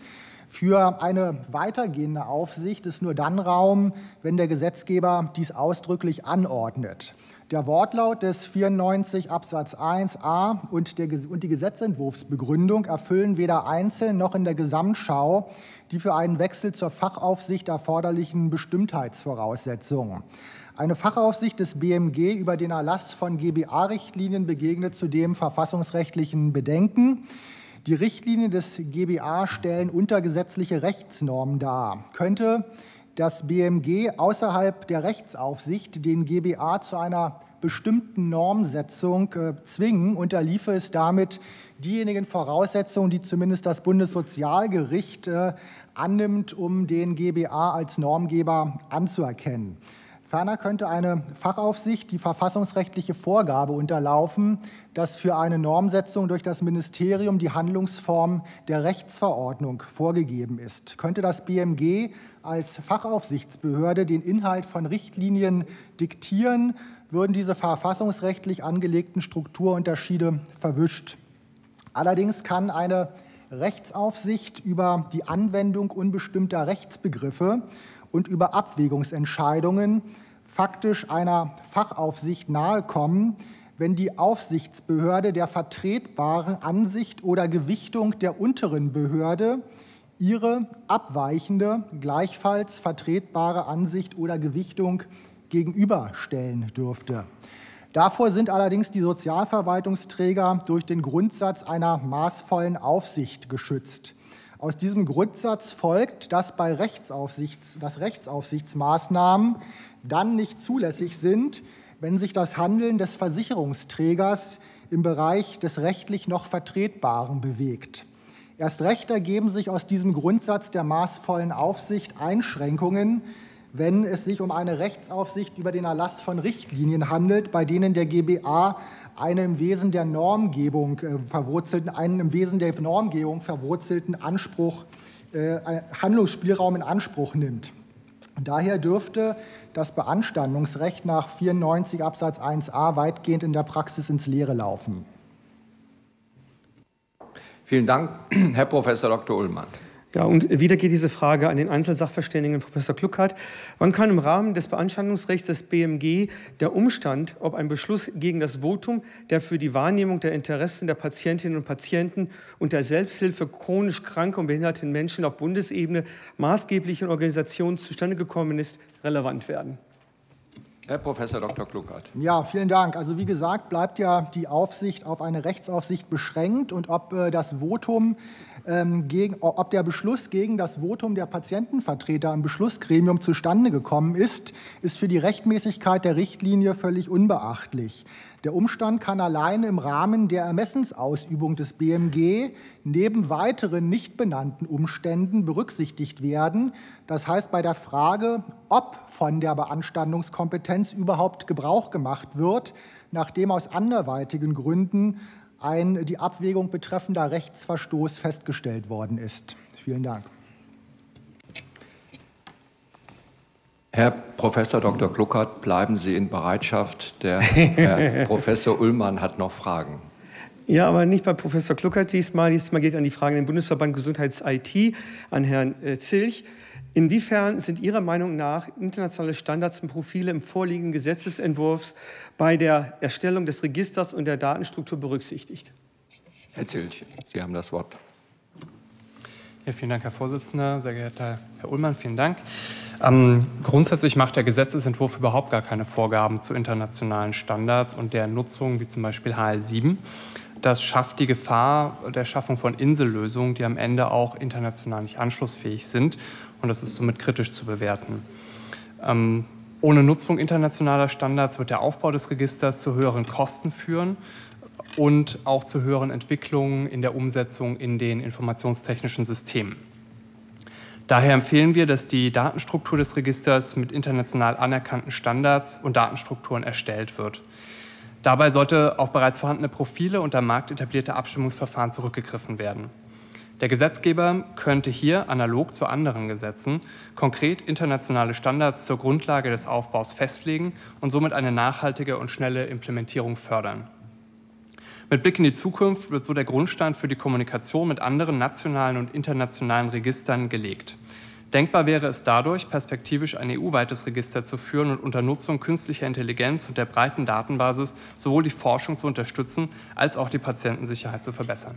Für eine weitergehende Aufsicht ist nur dann Raum, wenn der Gesetzgeber dies ausdrücklich anordnet. Der Wortlaut des vierundneunzig Absatz eins a und, der, und die Gesetzentwurfsbegründung erfüllen weder einzeln noch in der Gesamtschau die für einen Wechsel zur Fachaufsicht erforderlichen Bestimmtheitsvoraussetzungen. Eine Fachaufsicht des B M G über den Erlass von G B A-Richtlinien begegnet zudem verfassungsrechtlichen Bedenken. Die Richtlinien des G B A stellen untergesetzliche Rechtsnormen dar. Könnte das B M G außerhalb der Rechtsaufsicht den G B A zu einer bestimmten Normsetzung äh, zwingen, unterliefe es damit diejenigen Voraussetzungen, die zumindest das Bundessozialgericht äh, annimmt, um den G B A als Normgeber anzuerkennen. Ferner könnte eine Fachaufsicht die verfassungsrechtliche Vorgabe unterlaufen, dass für eine Normsetzung durch das Ministerium die Handlungsform der Rechtsverordnung vorgegeben ist. Könnte das B M G als Fachaufsichtsbehörde den Inhalt von Richtlinien diktieren, würden diese verfassungsrechtlich angelegten Strukturunterschiede verwischt. Allerdings kann eine Rechtsaufsicht über die Anwendung unbestimmter Rechtsbegriffe und über Abwägungsentscheidungen faktisch einer Fachaufsicht nahe kommen, wenn die Aufsichtsbehörde der vertretbaren Ansicht oder Gewichtung der unteren Behörde ihre abweichende, gleichfalls vertretbare Ansicht oder Gewichtung gegenüberstellen dürfte. Davor sind allerdings die Sozialverwaltungsträger durch den Grundsatz einer maßvollen Aufsicht geschützt. Aus diesem Grundsatz folgt, dass bei Rechtsaufsichts, dass Rechtsaufsichtsmaßnahmen dann nicht zulässig sind, wenn sich das Handeln des Versicherungsträgers im Bereich des rechtlich noch Vertretbaren bewegt. Erst recht ergeben sich aus diesem Grundsatz der maßvollen Aufsicht Einschränkungen, wenn es sich um eine Rechtsaufsicht über den Erlass von Richtlinien handelt, bei denen der G B A einen im Wesen der Normgebung äh, verwurzelten, einen im Wesen der Normgebung verwurzelten Anspruch, äh, Handlungsspielraum in Anspruch nimmt. Daher dürfte das Beanstandungsrecht nach vierundneunzig Absatz eins a weitgehend in der Praxis ins Leere laufen. Vielen Dank, Herr Professor Doktor Ullmann. Ja, und wieder geht diese Frage an den Einzelsachverständigen Professor Kluckert. Wann kann im Rahmen des Beanstandungsrechts des B M G der Umstand, ob ein Beschluss gegen das Votum der für die Wahrnehmung der Interessen der Patientinnen und Patienten und der Selbsthilfe chronisch kranker und behinderten Menschen auf Bundesebene maßgeblichen Organisationen zustande gekommen ist, relevant werden? Herr Professor Doktor Kluckert. Ja, vielen Dank. Also wie gesagt, bleibt ja die Aufsicht auf eine Rechtsaufsicht beschränkt und ob äh, das Votum ähm, gegen, ob der Beschluss gegen das Votum der Patientenvertreter im Beschlussgremium zustande gekommen ist, ist für die Rechtmäßigkeit der Richtlinie völlig unbeachtlich. Der Umstand kann alleine im Rahmen der Ermessensausübung des B M G neben weiteren nicht benannten Umständen berücksichtigt werden. Das heißt, bei der Frage, ob von der Beanstandungskompetenz überhaupt Gebrauch gemacht wird, nachdem aus anderweitigen Gründen ein, die Abwägung betreffender Rechtsverstoß festgestellt worden ist. Vielen Dank. Herr Professor Doktor Kluckert, bleiben Sie in Bereitschaft. Der Herr Professor Ullmann hat noch Fragen. Ja, aber nicht bei Professor Kluckert diesmal. Diesmal geht an die Frage an den Bundesverband Gesundheits-I T, an Herrn Zilch. Inwiefern sind Ihrer Meinung nach internationale Standards und Profile im vorliegenden Gesetzesentwurf bei der Erstellung des Registers und der Datenstruktur berücksichtigt? Herr Zilch, Sie haben das Wort. Ja, vielen Dank, Herr Vorsitzender. Sehr geehrter Herr Ullmann, vielen Dank. Ähm, grundsätzlich macht der Gesetzesentwurf überhaupt gar keine Vorgaben zu internationalen Standards und der Nutzung, wie zum Beispiel H L sieben. Das schafft die Gefahr der Schaffung von Insellösungen, die am Ende auch international nicht anschlussfähig sind. Und das ist somit kritisch zu bewerten. Ähm, ohne Nutzung internationaler Standards wird der Aufbau des Registers zu höheren Kosten führen und auch zu höheren Entwicklungen in der Umsetzung in den informationstechnischen Systemen. Daher empfehlen wir, dass die Datenstruktur des Registers mit international anerkannten Standards und Datenstrukturen erstellt wird. Dabei sollte auf bereits vorhandene Profile und am Markt etablierte Abstimmungsverfahren zurückgegriffen werden. Der Gesetzgeber könnte hier analog zu anderen Gesetzen konkret internationale Standards zur Grundlage des Aufbaus festlegen und somit eine nachhaltige und schnelle Implementierung fördern. Mit Blick in die Zukunft wird so der Grundstein für die Kommunikation mit anderen nationalen und internationalen Registern gelegt. Denkbar wäre es dadurch, perspektivisch ein E U-weites Register zu führen und unter Nutzung künstlicher Intelligenz und der breiten Datenbasis sowohl die Forschung zu unterstützen, als auch die Patientensicherheit zu verbessern.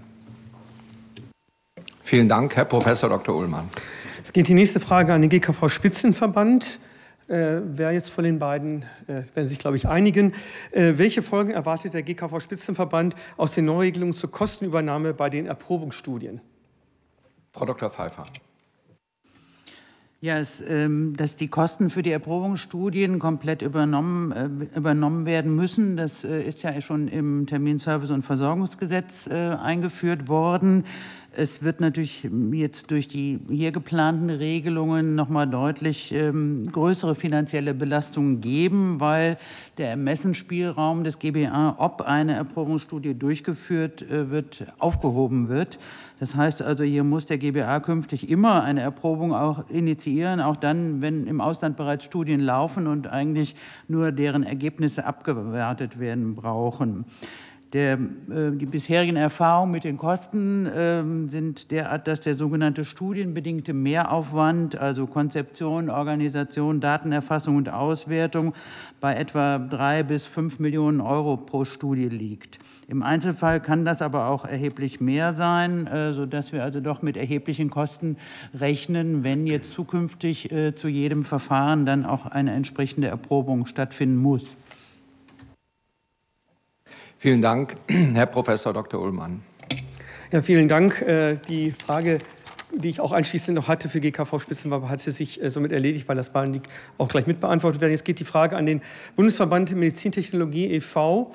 Vielen Dank, Herr Professor Doktor Ullmann. Es geht die nächste Frage an den G K V-Spitzenverband. Äh, wer jetzt von den beiden, äh, werden sich, glaube ich, einigen. Äh, welche Folgen erwartet der G K V-Spitzenverband aus den Neuregelungen zur Kostenübernahme bei den Erprobungsstudien? Frau Doktor Pfeiffer. Ja, es, ähm, dass die Kosten für die Erprobungsstudien komplett übernommen, äh, übernommen werden müssen, das äh, ist ja schon im Terminservice- und Versorgungsgesetz äh, eingeführt worden. Es wird natürlich jetzt durch die hier geplanten Regelungen noch mal deutlich ähm, größere finanzielle Belastungen geben, weil der Ermessensspielraum des G B A, ob eine Erprobungsstudie durchgeführt äh, wird, aufgehoben wird. Das heißt also, hier muss der G B A künftig immer eine Erprobung auch initiieren, auch dann, wenn im Ausland bereits Studien laufen und eigentlich nur deren Ergebnisse abgewartet werden brauchen. Der, äh, die bisherigen Erfahrungen mit den Kosten äh, sind derart, dass der sogenannte studienbedingte Mehraufwand, also Konzeption, Organisation, Datenerfassung und Auswertung, bei etwa drei bis fünf Millionen Euro pro Studie liegt. Im Einzelfall kann das aber auch erheblich mehr sein, äh, sodass wir also doch mit erheblichen Kosten rechnen, wenn jetzt zukünftig äh, zu jedem Verfahren dann auch eine entsprechende Erprobung stattfinden muss. Vielen Dank, Herr Professor Doktor Ullmann. Ja, vielen Dank. Die Frage, die ich auch anschließend noch hatte für G K V-Spitzenverband, hatte sich somit erledigt, weil das Bahnlieg auch gleich mitbeantwortet werden. Jetzt geht die Frage an den Bundesverband Medizintechnologie e V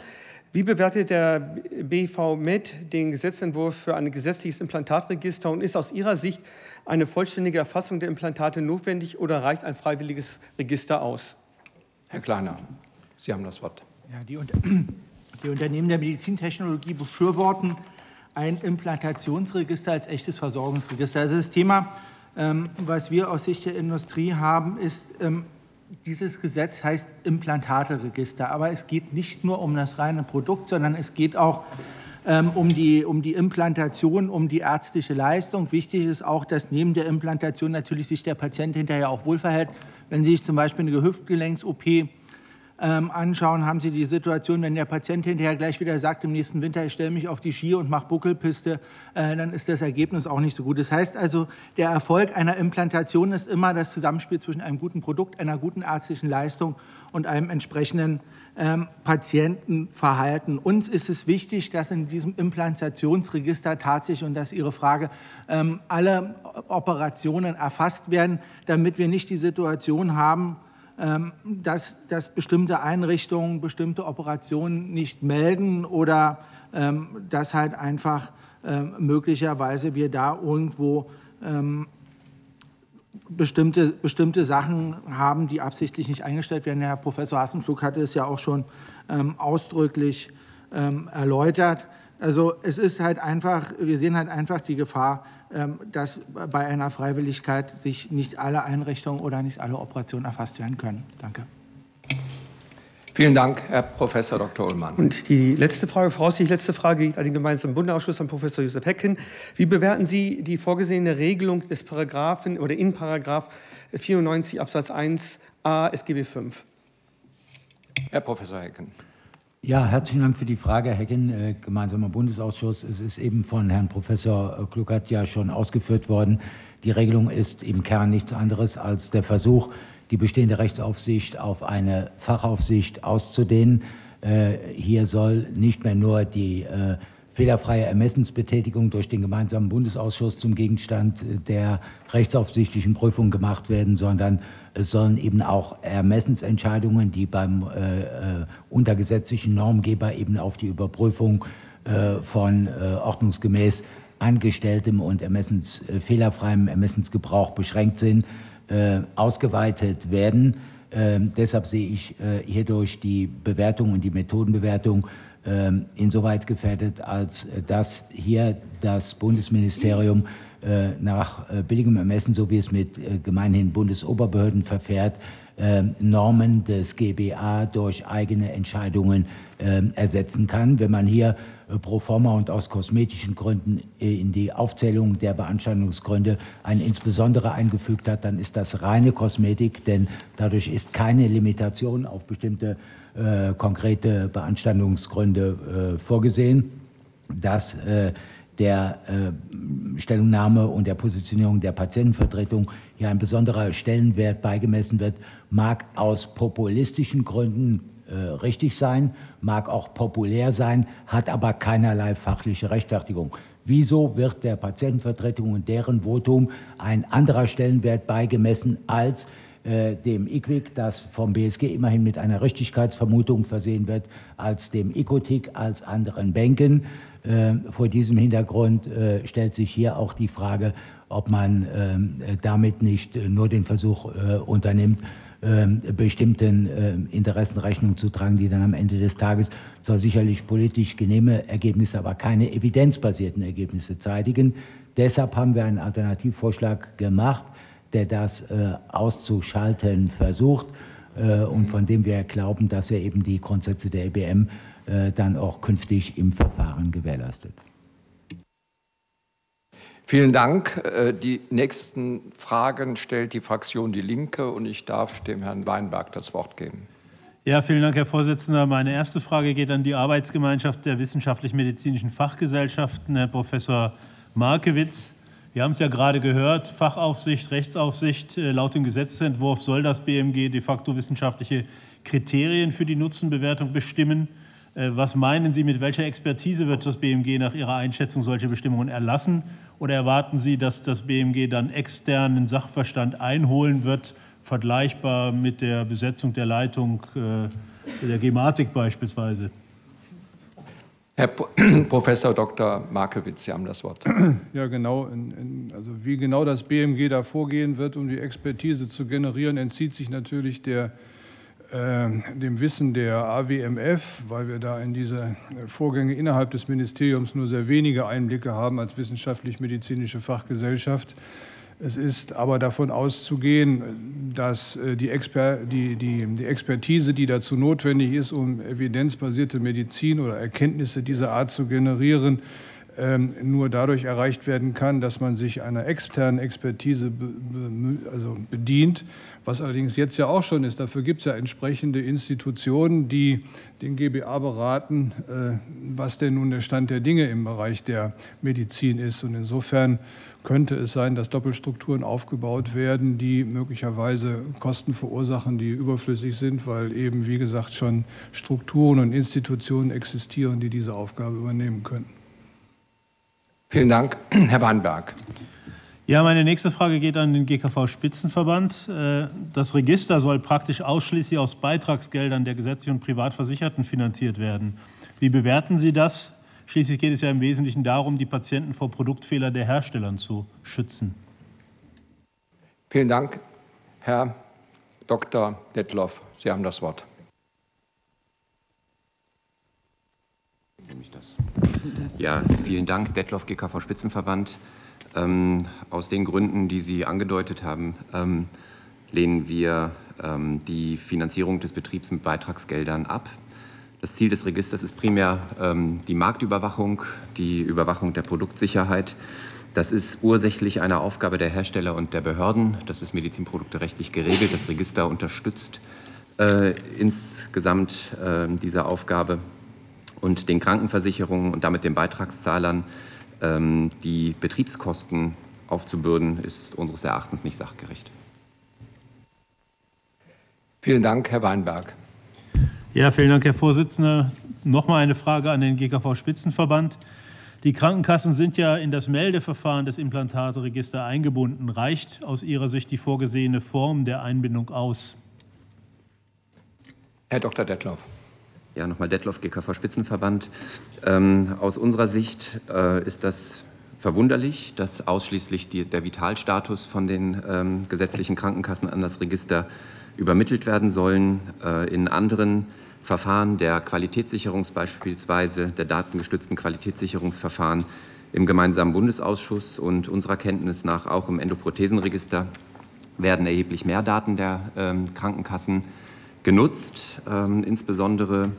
Wie bewertet der B V M E D den Gesetzentwurf für ein gesetzliches Implantatregister und ist aus Ihrer Sicht eine vollständige Erfassung der Implantate notwendig oder reicht ein freiwilliges Register aus? Herr Kleiner, Sie haben das Wort. Ja, die und Die Unternehmen der Medizintechnologie befürworten ein Implantationsregister als echtes Versorgungsregister. Also das Thema, was wir aus Sicht der Industrie haben, ist, dieses Gesetz heißt Implantateregister. Aber es geht nicht nur um das reine Produkt, sondern es geht auch um die, um die Implantation, um die ärztliche Leistung. Wichtig ist auch, dass neben der Implantation natürlich sich der Patient hinterher auch wohlverhält. Wenn Sie sich zum Beispiel eine Hüftgelenks-O P anschauen, haben Sie die Situation, wenn der Patient hinterher gleich wieder sagt, im nächsten Winter, ich stelle mich auf die Ski und mache Buckelpiste, dann ist das Ergebnis auch nicht so gut. Das heißt also, der Erfolg einer Implantation ist immer das Zusammenspiel zwischen einem guten Produkt, einer guten ärztlichen Leistung und einem entsprechenden ähm, Patientenverhalten. Uns ist es wichtig, dass in diesem Implantationsregister tatsächlich, und das ist Ihre Frage, ähm, alle Operationen erfasst werden, damit wir nicht die Situation haben, Dass, dass bestimmte Einrichtungen bestimmte Operationen nicht melden oder ähm, dass halt einfach ähm, möglicherweise wir da irgendwo ähm, bestimmte, bestimmte Sachen haben, die absichtlich nicht eingestellt werden. Herr Professor Hasenpflug hatte es ja auch schon ähm, ausdrücklich ähm, erläutert. Also es ist halt einfach, wir sehen halt einfach die Gefahr, dass bei einer Freiwilligkeit sich nicht alle Einrichtungen oder nicht alle Operationen erfasst werden können. Danke. Vielen Dank, Herr Professor Doktor Ullmann. Und die letzte Frage, voraussichtlich letzte Frage, geht an den gemeinsamen Bundesausschuss an Professor Josef Hecken. Wie bewerten Sie die vorgesehene Regelung des Paragraphen oder in Paragraph vierundneunzig Absatz eins a S G B fünf? Herr Professor Hecken. Ja, herzlichen Dank für die Frage, Herr Hecken, gemeinsamer Bundesausschuss. Es ist eben von Herrn Professor Kluckert ja schon ausgeführt worden. Die Regelung ist im Kern nichts anderes als der Versuch, die bestehende Rechtsaufsicht auf eine Fachaufsicht auszudehnen. Hier soll nicht mehr nur die fehlerfreie Ermessensbetätigung durch den gemeinsamen Bundesausschuss zum Gegenstand der rechtsaufsichtlichen Prüfung gemacht werden, sondern es sollen eben auch Ermessensentscheidungen, die beim äh, untergesetzlichen Normgeber eben auf die Überprüfung äh, von äh, ordnungsgemäß angestelltem und ermessens, äh, fehlerfreiem Ermessensgebrauch beschränkt sind, äh, ausgeweitet werden. Äh, deshalb sehe ich äh, hierdurch die Bewertung und die Methodenbewertung äh, insoweit gefährdet, als dass hier das Bundesministerium nach billigem Ermessen, so wie es mit gemeinhin Bundesoberbehörden verfährt, Normen des G B A durch eigene Entscheidungen ersetzen kann. Wenn man hier pro forma und aus kosmetischen Gründen in die Aufzählung der Beanstandungsgründe ein insbesondere eingefügt hat, dann ist das reine Kosmetik, denn dadurch ist keine Limitation auf bestimmte äh, konkrete Beanstandungsgründe äh, vorgesehen. Das äh, der äh, Stellungnahme und der Positionierung der Patientenvertretung hier ein besonderer Stellenwert beigemessen wird, mag aus populistischen Gründen äh, richtig sein, mag auch populär sein, hat aber keinerlei fachliche Rechtfertigung. Wieso wird der Patientenvertretung und deren Votum ein anderer Stellenwert beigemessen als äh, dem IQWiG, das vom B S G immerhin mit einer Richtigkeitsvermutung versehen wird, als dem IQTIC, als anderen Bänken? Vor diesem Hintergrund äh, stellt sich hier auch die Frage, ob man äh, damit nicht nur den Versuch äh, unternimmt, äh, bestimmten äh, Interessen Rechnung zu tragen, die dann am Ende des Tages zwar sicherlich politisch genehme Ergebnisse, aber keine evidenzbasierten Ergebnisse zeitigen. Deshalb haben wir einen Alternativvorschlag gemacht, der das äh, auszuschalten versucht äh, und von dem wir glauben, dass er eben die Grundsätze der E B M äh, dann auch künftig im Verfahren gewährleistet. Vielen Dank. Die nächsten Fragen stellt die Fraktion Die Linke und ich darf dem Herrn Weinberg das Wort geben. Ja, vielen Dank, Herr Vorsitzender. Meine erste Frage geht an die Arbeitsgemeinschaft der wissenschaftlich-medizinischen Fachgesellschaften, Herr Professor Markewitz. Wir haben es ja gerade gehört, Fachaufsicht, Rechtsaufsicht. Laut dem Gesetzentwurf soll das B M G de facto wissenschaftliche Kriterien für die Nutzenbewertung bestimmen. Was meinen Sie, mit welcher Expertise wird das B M G nach Ihrer Einschätzung solche Bestimmungen erlassen? Oder erwarten Sie, dass das B M G dann externen Sachverstand einholen wird, vergleichbar mit der Besetzung der Leitung äh, der Gematik beispielsweise? Herr Pro Professor Doktor Markewitz, Sie haben das Wort. Ja, genau. Also wie genau das B M G da vorgehen wird, um die Expertise zu generieren, entzieht sich natürlich der dem Wissen der A W M F, weil wir da in diese Vorgänge innerhalb des Ministeriums nur sehr wenige Einblicke haben als wissenschaftlich-medizinische Fachgesellschaft. Es ist aber davon auszugehen, dass die, Exper die, die, die Expertise, die dazu notwendig ist, um evidenzbasierte Medizin oder Erkenntnisse dieser Art zu generieren, nur dadurch erreicht werden kann, dass man sich einer externen Expertise be, be, also bedient, was allerdings jetzt ja auch schon ist. Dafür gibt es ja entsprechende Institutionen, die den G B A beraten, äh, was denn nun der Stand der Dinge im Bereich der Medizin ist. Und insofern könnte es sein, dass Doppelstrukturen aufgebaut werden, die möglicherweise Kosten verursachen, die überflüssig sind, weil eben, wie gesagt, schon Strukturen und Institutionen existieren, die diese Aufgabe übernehmen können. Vielen Dank, Herr Weinberg. Ja, meine nächste Frage geht an den G K V-Spitzenverband. Das Register soll praktisch ausschließlich aus Beitragsgeldern der gesetzlichen und Privatversicherten finanziert werden. Wie bewerten Sie das? Schließlich geht es ja im Wesentlichen darum, die Patienten vor Produktfehlern der Herstellern zu schützen. Vielen Dank, Herr Doktor Detloff. Sie haben das Wort. Ja, vielen Dank, Detloff, G K V-Spitzenverband. Ähm, aus den Gründen, die Sie angedeutet haben, ähm, lehnen wir ähm, die Finanzierung des Betriebs mit Beitragsgeldern ab. Das Ziel des Registers ist primär ähm, die Marktüberwachung, die Überwachung der Produktsicherheit. Das ist ursächlich eine Aufgabe der Hersteller und der Behörden. Das ist medizinprodukterechtlich geregelt. Das Register unterstützt äh, insgesamt äh, diese Aufgabe. Und den Krankenversicherungen und damit den Beitragszahlern ähm, die Betriebskosten aufzubürden, ist unseres Erachtens nicht sachgerecht. Vielen Dank, Herr Weinberg. Ja, vielen Dank, Herr Vorsitzender. Nochmal eine Frage an den G K V-Spitzenverband. Die Krankenkassen sind ja in das Meldeverfahren des Implantatregisters eingebunden. Reicht aus Ihrer Sicht die vorgesehene Form der Einbindung aus? Herr Doktor Detloff. Ja, nochmal Detloff, G K V-Spitzenverband. Ähm, aus unserer Sicht äh, ist das verwunderlich, dass ausschließlich die, der Vitalstatus von den ähm, gesetzlichen Krankenkassen an das Register übermittelt werden sollen. Äh, in anderen Verfahren der Qualitätssicherung, beispielsweise der datengestützten Qualitätssicherungsverfahren im gemeinsamen Bundesausschuss und unserer Kenntnis nach auch im Endoprothesenregister, werden erheblich mehr Daten der ähm, Krankenkassen genutzt. Ähm, insbesondere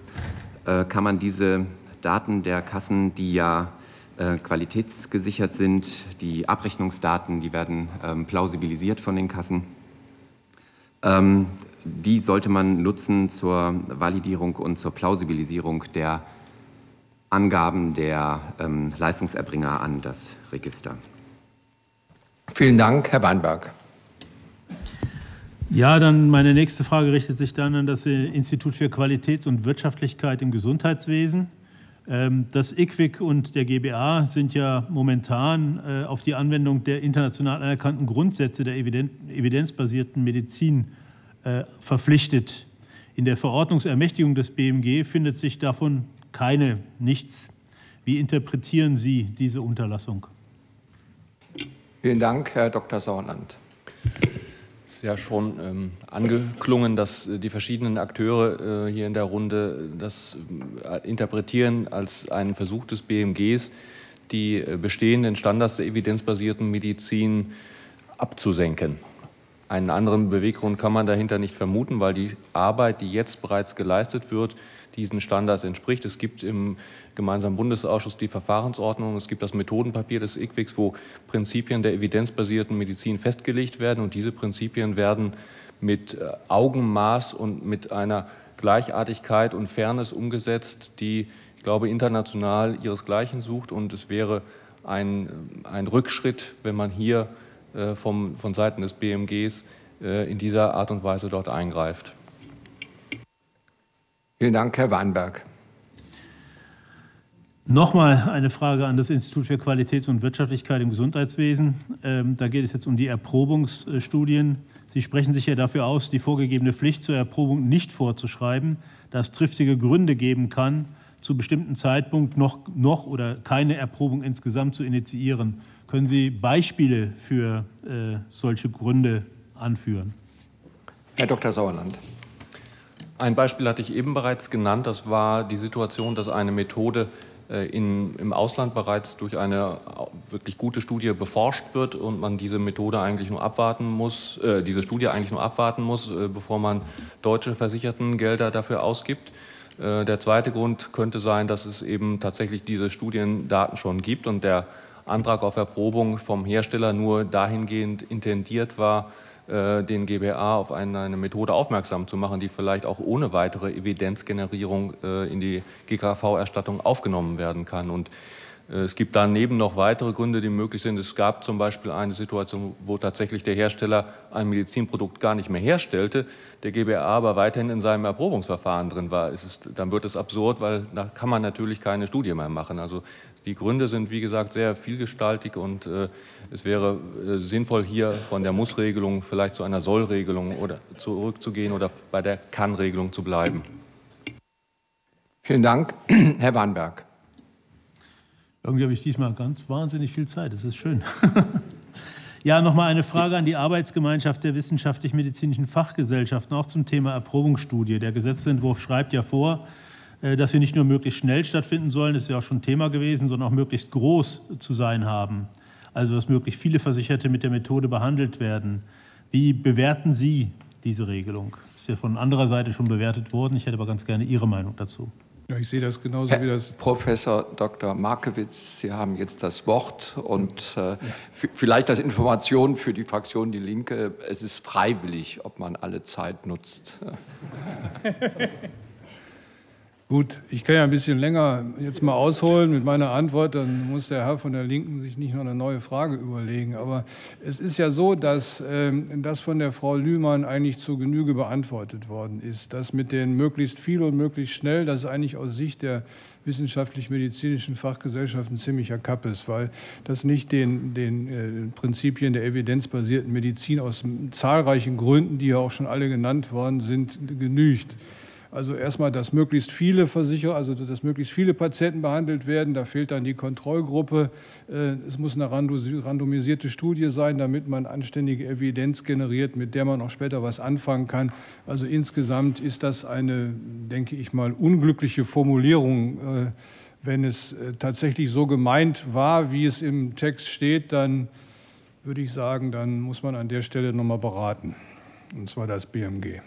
äh, kann man diese Daten der Kassen, die ja äh, qualitätsgesichert sind, die Abrechnungsdaten, die werden ähm, plausibilisiert von den Kassen, ähm, die sollte man nutzen zur Validierung und zur Plausibilisierung der Angaben der ähm, Leistungserbringer an das Register. Vielen Dank, Herr Weinberg. Ja, dann meine nächste Frage richtet sich dann an das Institut für Qualitäts- und Wirtschaftlichkeit im Gesundheitswesen. Das I Q WiG und der G B A sind ja momentan auf die Anwendung der international anerkannten Grundsätze der evidenzbasierten Medizin verpflichtet. In der Verordnungsermächtigung des B M G findet sich davon keine, nichts. Wie interpretieren Sie diese Unterlassung? Vielen Dank, Herr Doktor Sauerland. Ja, schon ähm, angeklungen, dass äh, die verschiedenen Akteure äh, hier in der Runde das äh, interpretieren als einen Versuch des B M Gs, die äh, bestehenden Standards der evidenzbasierten Medizin abzusenken. Einen anderen Beweggrund kann man dahinter nicht vermuten, weil die Arbeit, die jetzt bereits geleistet wird, diesen Standards entspricht. Es gibt im gemeinsamen Bundesausschuss die Verfahrensordnung, es gibt das Methodenpapier des I Q WiG, wo Prinzipien der evidenzbasierten Medizin festgelegt werden. Und diese Prinzipien werden mit Augenmaß und mit einer Gleichartigkeit und Fairness umgesetzt, die, ich glaube, international ihresgleichen sucht. Und es wäre ein, ein Rückschritt, wenn man hier äh, vom, von Seiten des B M Gs äh, in dieser Art und Weise dort eingreift. Vielen Dank, Herr Weinberg. Nochmal eine Frage an das Institut für Qualität und Wirtschaftlichkeit im Gesundheitswesen. Ähm, da geht es jetzt um die Erprobungsstudien. Sie sprechen sich ja dafür aus, die vorgegebene Pflicht zur Erprobung nicht vorzuschreiben, da es triftige Gründe geben kann, zu bestimmten Zeitpunkt noch, noch oder keine Erprobung insgesamt zu initiieren. Können Sie Beispiele für äh, solche Gründe anführen? Herr Doktor Sauerland. Ein Beispiel hatte ich eben bereits genannt. Das war die Situation, dass eine Methode äh, in, im Ausland bereits durch eine wirklich gute Studie beforscht wird und man diese Methode eigentlich nur abwarten muss, äh, diese Studie eigentlich nur abwarten muss, äh, bevor man deutsche Versichertengelder dafür ausgibt. Äh, der zweite Grund könnte sein, dass es eben tatsächlich diese Studiendaten schon gibt und der Antrag auf Erprobung vom Hersteller nur dahingehend intendiert war, den G B A auf eine Methode aufmerksam zu machen, die vielleicht auch ohne weitere Evidenzgenerierung in die G K V-Erstattung aufgenommen werden kann. Und es gibt daneben noch weitere Gründe, die möglich sind. Es gab zum Beispiel eine Situation, wo tatsächlich der Hersteller ein Medizinprodukt gar nicht mehr herstellte, der G B A aber weiterhin in seinem Erprobungsverfahren drin war. Es ist, dann wird es absurd, weil da kann man natürlich keine Studie mehr machen. Also die Gründe sind, wie gesagt, sehr vielgestaltig und äh, es wäre äh, sinnvoll, hier von der Muss-Regelung vielleicht zu einer Soll-Regelung oder zurückzugehen oder bei der Kann-Regelung zu bleiben. Vielen Dank, Herr Weinberg. Irgendwie habe ich diesmal ganz wahnsinnig viel Zeit, das ist schön. Ja, nochmal eine Frage an die Arbeitsgemeinschaft der wissenschaftlich-medizinischen Fachgesellschaften, auch zum Thema Erprobungsstudie. Der Gesetzentwurf schreibt ja vor, dass sie nicht nur möglichst schnell stattfinden sollen, das ist ja auch schon Thema gewesen, sondern auch möglichst groß zu sein haben. Also, dass möglichst viele Versicherte mit der Methode behandelt werden. Wie bewerten Sie diese Regelung? Das ist ja von anderer Seite schon bewertet worden, ich hätte aber ganz gerne Ihre Meinung dazu. Ja, ich sehe das genauso Herr wie das. Professor Doktor Markewitz, Sie haben jetzt das Wort und äh, vielleicht als Information für die Fraktion Die Linke. Es ist freiwillig, ob man alle Zeit nutzt. Gut, ich kann ja ein bisschen länger jetzt mal ausholen mit meiner Antwort, dann muss der Herr von der Linken sich nicht noch eine neue Frage überlegen. Aber es ist ja so, dass ähm, das von der Frau Lühmann eigentlich zur Genüge beantwortet worden ist. Das mit den möglichst viel und möglichst schnell, das ist eigentlich aus Sicht der wissenschaftlich-medizinischen Fachgesellschaften ziemlicher Kappes, weil das nicht den, den äh, Prinzipien der evidenzbasierten Medizin aus zahlreichen Gründen, die ja auch schon alle genannt worden sind, genügt. Also erstmal, dass möglichst viele Versicherer, also dass möglichst viele Patienten behandelt werden. Da fehlt dann die Kontrollgruppe. Es muss eine randomisierte Studie sein, damit man anständige Evidenz generiert, mit der man auch später was anfangen kann. Also insgesamt ist das eine, denke ich mal, unglückliche Formulierung. Wenn es tatsächlich so gemeint war, wie es im Text steht, dann würde ich sagen, dann muss man an der Stelle nochmal beraten. Und zwar das B M G.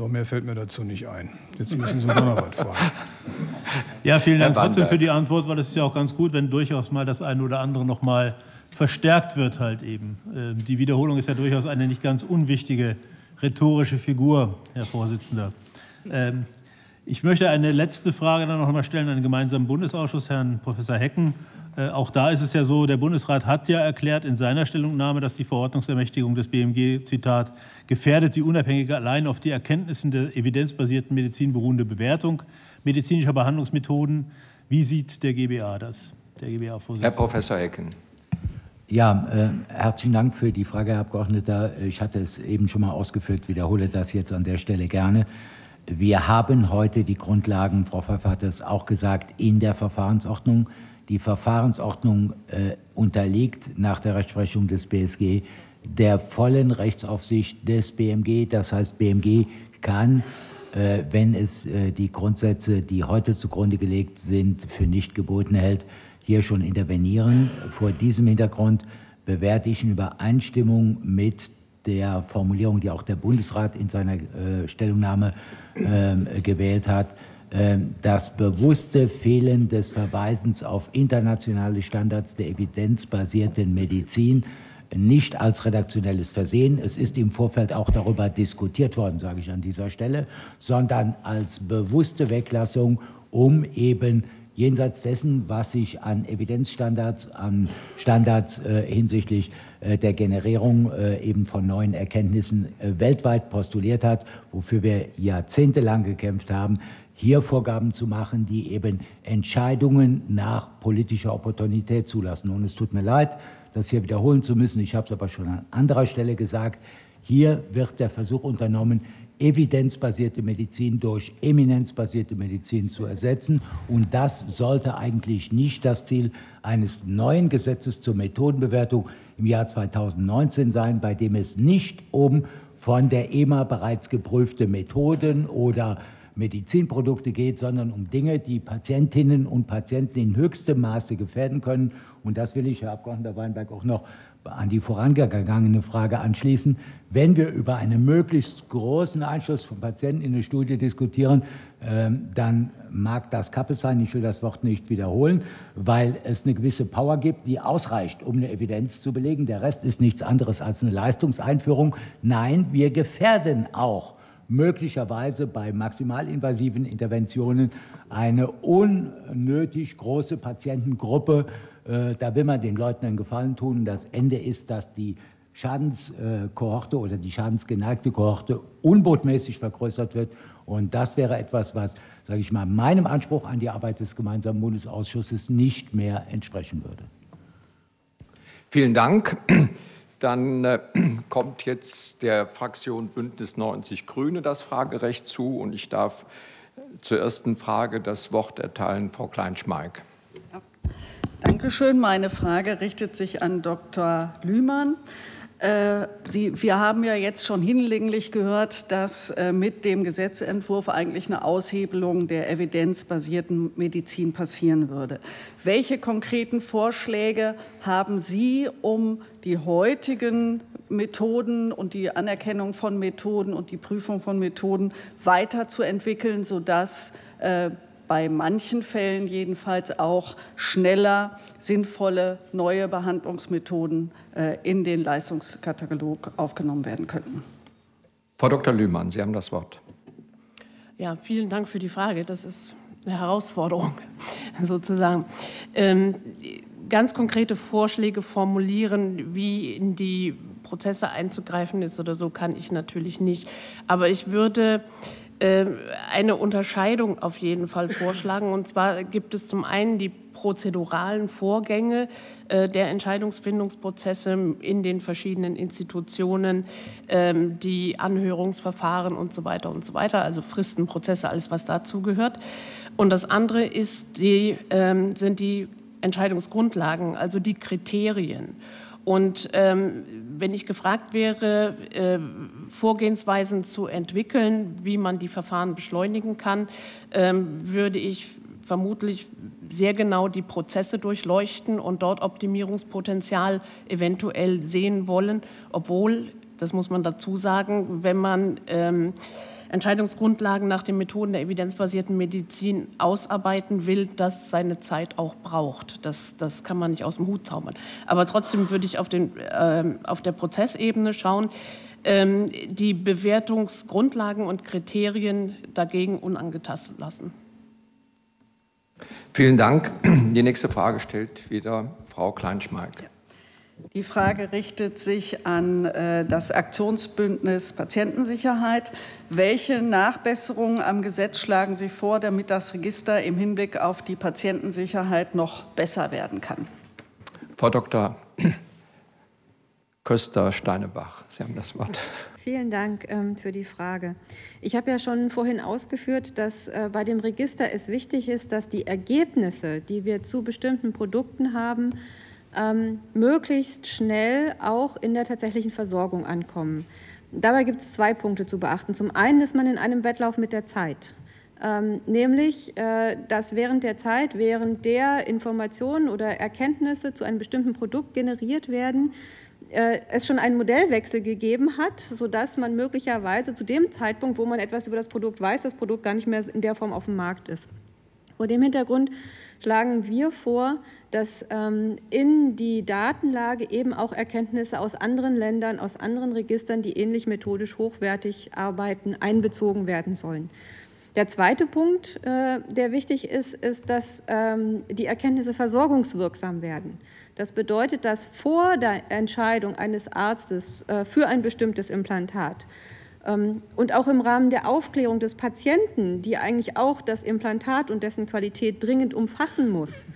So, mehr fällt mir dazu nicht ein. Jetzt müssen Sie noch mal was fragen. Ja, vielen Dank trotzdem für die Antwort, weil das ist ja auch ganz gut, wenn durchaus mal das eine oder andere noch mal verstärkt wird halt eben. Die Wiederholung ist ja durchaus eine nicht ganz unwichtige rhetorische Figur, Herr Vorsitzender. Ich möchte eine letzte Frage dann noch mal stellen an den gemeinsamen Bundesausschuss, Herrn Professor Hecken. Auch da ist es ja so, der Bundesrat hat ja erklärt in seiner Stellungnahme, dass die Verordnungsermächtigung des B M G, Zitat, gefährdet die unabhängige, allein auf die Erkenntnissen der evidenzbasierten Medizin beruhende Bewertung medizinischer Behandlungsmethoden. Wie sieht der G B A das? Der G B A-Vorsitzende. Herr Professor Hecken. Ja, äh, herzlichen Dank für die Frage, Herr Abgeordneter. Ich hatte es eben schon mal ausgeführt, wiederhole das jetzt an der Stelle gerne. Wir haben heute die Grundlagen, Frau Pfeiffer hat es auch gesagt, in der Verfahrensordnung. Die Verfahrensordnung äh, unterliegt nach der Rechtsprechung des B S G der vollen Rechtsaufsicht des B M G. Das heißt, B M G kann, äh, wenn es äh, die Grundsätze, die heute zugrunde gelegt sind, für nicht geboten hält, hier schon intervenieren. Vor diesem Hintergrund bewerte ich in Übereinstimmung mit der Formulierung, die auch der Bundesrat in seiner äh, Stellungnahme äh, gewählt hat, äh, das bewusste Fehlen des Verweisens auf internationale Standards der evidenzbasierten Medizin nicht als redaktionelles Versehen, es ist im Vorfeld auch darüber diskutiert worden, sage ich an dieser Stelle, sondern als bewusste Weglassung, um eben jenseits dessen, was sich an Evidenzstandards, an Standards äh, hinsichtlich äh, der Generierung äh, eben von neuen Erkenntnissen äh, weltweit postuliert hat, wofür wir jahrzehntelang gekämpft haben, hier Vorgaben zu machen, die eben Entscheidungen nach politischer Opportunität zulassen. Und es tut mir leid, das hier wiederholen zu müssen. Ich habe es aber schon an anderer Stelle gesagt. Hier wird der Versuch unternommen, evidenzbasierte Medizin durch eminenzbasierte Medizin zu ersetzen. Und das sollte eigentlich nicht das Ziel eines neuen Gesetzes zur Methodenbewertung im Jahr zweitausendneunzehn sein, bei dem es nicht um von der E M A bereits geprüfte Methoden oder Medizinprodukte geht, sondern um Dinge, die Patientinnen und Patienten in höchstem Maße gefährden können. Und das will ich, Herr Abgeordneter Weinberg, auch noch an die vorangegangene Frage anschließen. Wenn wir über einen möglichst großen Einschluss von Patienten in eine Studie diskutieren, dann mag das Kappe sein, ich will das Wort nicht wiederholen, weil es eine gewisse Power gibt, die ausreicht, um eine Evidenz zu belegen. Der Rest ist nichts anderes als eine Leistungseinführung. Nein, wir gefährden auch möglicherweise bei maximalinvasiven Interventionen eine unnötig große Patientengruppe. Da will man den Leuten einen Gefallen tun. Das Ende ist, dass die Schadenskohorte oder die schadensgeneigte Kohorte unbotmäßig vergrößert wird. Und das wäre etwas, was, sage ich mal, meinem Anspruch an die Arbeit des gemeinsamen Bundesausschusses nicht mehr entsprechen würde. Vielen Dank. Dann äh, kommt jetzt der Fraktion Bündnis neunzig Grüne das Fragerecht zu. Und ich darf zur ersten Frage das Wort erteilen, Frau Klein-Schmeik. Ja. Dankeschön. Meine Frage richtet sich an Doktor Lühmann. Äh, Sie, wir haben ja jetzt schon hinlänglich gehört, dass äh, mit dem Gesetzentwurf eigentlich eine Aushebelung der evidenzbasierten Medizin passieren würde. Welche konkreten Vorschläge haben Sie, um die heutigen Methoden und die Anerkennung von Methoden und die Prüfung von Methoden weiterzuentwickeln, sodass äh, bei manchen Fällen jedenfalls auch schneller sinnvolle neue Behandlungsmethoden in den Leistungskatalog aufgenommen werden könnten? Frau Doktor Lühmann, Sie haben das Wort. Ja, vielen Dank für die Frage. Das ist eine Herausforderung sozusagen. Ähm, ganz konkrete Vorschläge formulieren, wie in die Prozesse einzugreifen ist oder so, kann ich natürlich nicht. Aber ich würde eine Unterscheidung auf jeden Fall vorschlagen. Und zwar gibt es zum einen die prozeduralen Vorgänge der Entscheidungsfindungsprozesse in den verschiedenen Institutionen, die Anhörungsverfahren und so weiter und so weiter, also Fristen, Prozesse, alles was dazugehört. Und das andere ist die, sind die Entscheidungsgrundlagen, also die Kriterien. Und ähm, wenn ich gefragt wäre, äh, Vorgehensweisen zu entwickeln, wie man die Verfahren beschleunigen kann, ähm, würde ich vermutlich sehr genau die Prozesse durchleuchten und dort Optimierungspotenzial eventuell sehen wollen, obwohl, das muss man dazu sagen, wenn man ähm, Entscheidungsgrundlagen nach den Methoden der evidenzbasierten Medizin ausarbeiten will, das seine Zeit auch braucht. Das, das kann man nicht aus dem Hut zaubern. Aber trotzdem würde ich auf, den, äh, auf der Prozessebene schauen, ähm, die Bewertungsgrundlagen und Kriterien dagegen unangetastet lassen. Vielen Dank. Die nächste Frage stellt wieder Frau Kleinschmeik. Ja. Die Frage richtet sich an äh, das Aktionsbündnis Patientensicherheit. Welche Nachbesserungen am Gesetz schlagen Sie vor, damit das Register im Hinblick auf die Patientensicherheit noch besser werden kann? Frau Doktor Köster-Steinebach, Sie haben das Wort. Vielen Dank ähm, für die Frage. Ich habe ja schon vorhin ausgeführt, dass äh, bei dem Register es wichtig ist, dass die Ergebnisse, die wir zu bestimmten Produkten haben, Ähm, möglichst schnell auch in der tatsächlichen Versorgung ankommen. Dabei gibt es zwei Punkte zu beachten. Zum einen ist man in einem Wettlauf mit der Zeit, ähm, nämlich äh, dass während der Zeit, während der Informationen oder Erkenntnisse zu einem bestimmten Produkt generiert werden, es schon einen Modellwechsel gegeben hat, sodass man möglicherweise zu dem Zeitpunkt, wo man etwas über das Produkt weiß, das Produkt gar nicht mehr in der Form auf dem Markt ist. Vor dem Hintergrund schlagen wir vor, dass in die Datenlage eben auch Erkenntnisse aus anderen Ländern, aus anderen Registern, die ähnlich methodisch hochwertig arbeiten, einbezogen werden sollen. Der zweite Punkt, der wichtig ist, ist, dass die Erkenntnisse versorgungswirksam werden. Das bedeutet, dass vor der Entscheidung eines Arztes für ein bestimmtes Implantat und auch im Rahmen der Aufklärung des Patienten, die eigentlich auch das Implantat und dessen Qualität dringend umfassen muss,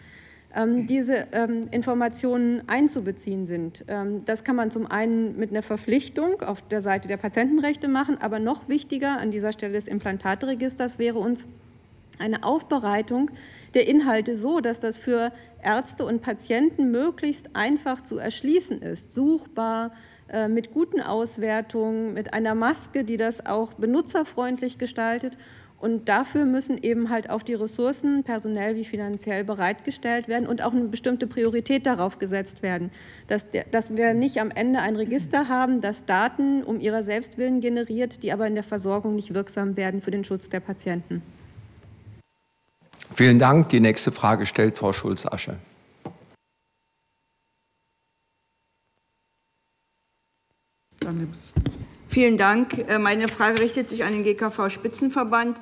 diese Informationen einzubeziehen sind. Das kann man zum einen mit einer Verpflichtung auf der Seite der Patientenrechte machen, aber noch wichtiger an dieser Stelle des Implantatregisters wäre uns eine Aufbereitung der Inhalte so, dass das für Ärzte und Patienten möglichst einfach zu erschließen ist, suchbar, mit guten Auswertungen, mit einer Maske, die das auch benutzerfreundlich gestaltet. Und dafür müssen eben halt auch die Ressourcen, personell wie finanziell, bereitgestellt werden und auch eine bestimmte Priorität darauf gesetzt werden, dass, der, dass wir nicht am Ende ein Register haben, das Daten um ihrer selbst willen generiert, die aber in der Versorgung nicht wirksam werden für den Schutz der Patienten. Vielen Dank. Die nächste Frage stellt Frau Schulz-Asche. Vielen Dank. Meine Frage richtet sich an den G K V-Spitzenverband.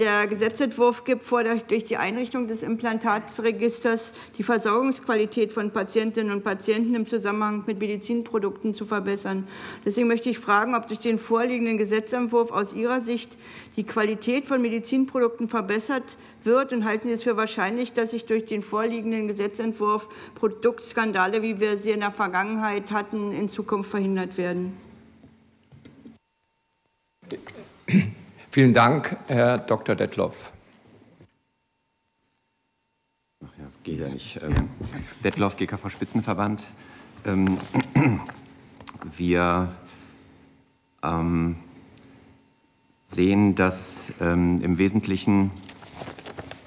Der Gesetzentwurf gibt vor, dass durch die Einrichtung des Implantatregisters die Versorgungsqualität von Patientinnen und Patienten im Zusammenhang mit Medizinprodukten zu verbessern. Deswegen möchte ich fragen, ob durch den vorliegenden Gesetzentwurf aus Ihrer Sicht die Qualität von Medizinprodukten verbessert wird, und halten Sie es für wahrscheinlich, dass sich durch den vorliegenden Gesetzentwurf Produktskandale, wie wir sie in der Vergangenheit hatten, in Zukunft verhindert werden? Vielen Dank, Herr Doktor Detloff. Ach ja, geht ja nicht. Ähm, Detloff, G K V-Spitzenverband. Ähm, wir ähm, sehen, dass ähm, im Wesentlichen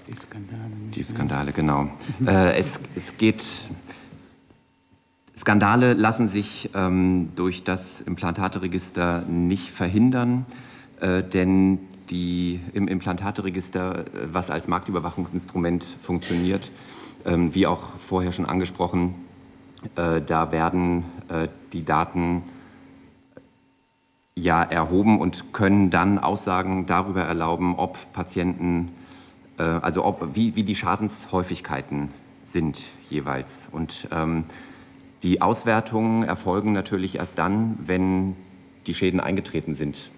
die Skandale, die Skandale genau. äh, es, es geht. Skandale lassen sich ähm, durch das Implantateregister nicht verhindern. Äh, denn die, im Implantateregister, was als Marktüberwachungsinstrument funktioniert, ähm, wie auch vorher schon angesprochen, äh, da werden äh, die Daten ja erhoben und können dann Aussagen darüber erlauben, ob Patienten, äh, also ob, wie, wie die Schadenshäufigkeiten sind jeweils. Und ähm, die Auswertungen erfolgen natürlich erst dann, wenn die Schäden eingetreten sind.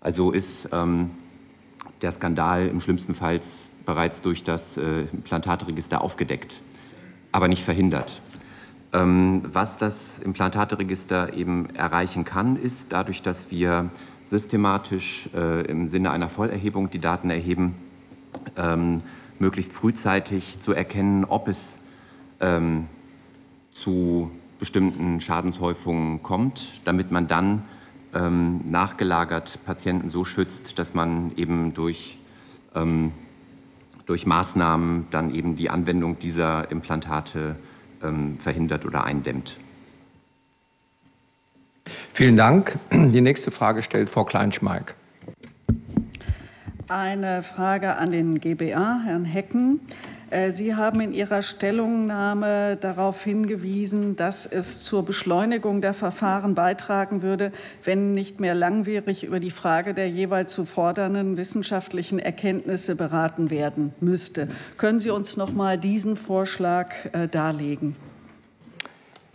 Also ist ähm, der Skandal im schlimmsten Fall bereits durch das äh, Implantatregister aufgedeckt, aber nicht verhindert. Ähm, was das Implantatregister eben erreichen kann, ist dadurch, dass wir systematisch äh, im Sinne einer Vollerhebung die Daten erheben, ähm, möglichst frühzeitig zu erkennen, ob es ähm, zu bestimmten Schadenshäufungen kommt, damit man dann Ähm, nachgelagert Patienten so schützt, dass man eben durch, ähm, durch Maßnahmen dann eben die Anwendung dieser Implantate ähm, verhindert oder eindämmt. Vielen Dank. Die nächste Frage stellt Frau Kleinschmeik. Eine Frage an den G B A, Herrn Hecken. Sie haben in Ihrer Stellungnahme darauf hingewiesen, dass es zur Beschleunigung der Verfahren beitragen würde, wenn nicht mehr langwierig über die Frage der jeweils zu fordernden wissenschaftlichen Erkenntnisse beraten werden müsste. Können Sie uns noch mal diesen Vorschlag darlegen?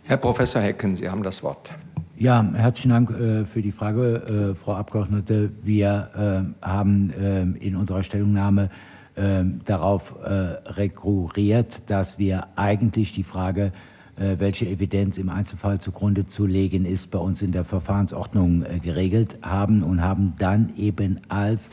Herr Professor Hecken, Sie haben das Wort. Ja, herzlichen Dank äh, für die Frage, äh, Frau Abgeordnete. Wir äh, haben äh, in unserer Stellungnahme Äh, darauf äh, rekurriert, dass wir eigentlich die Frage, äh, welche Evidenz im Einzelfall zugrunde zu legen ist, bei uns in der Verfahrensordnung äh, geregelt haben und haben dann eben als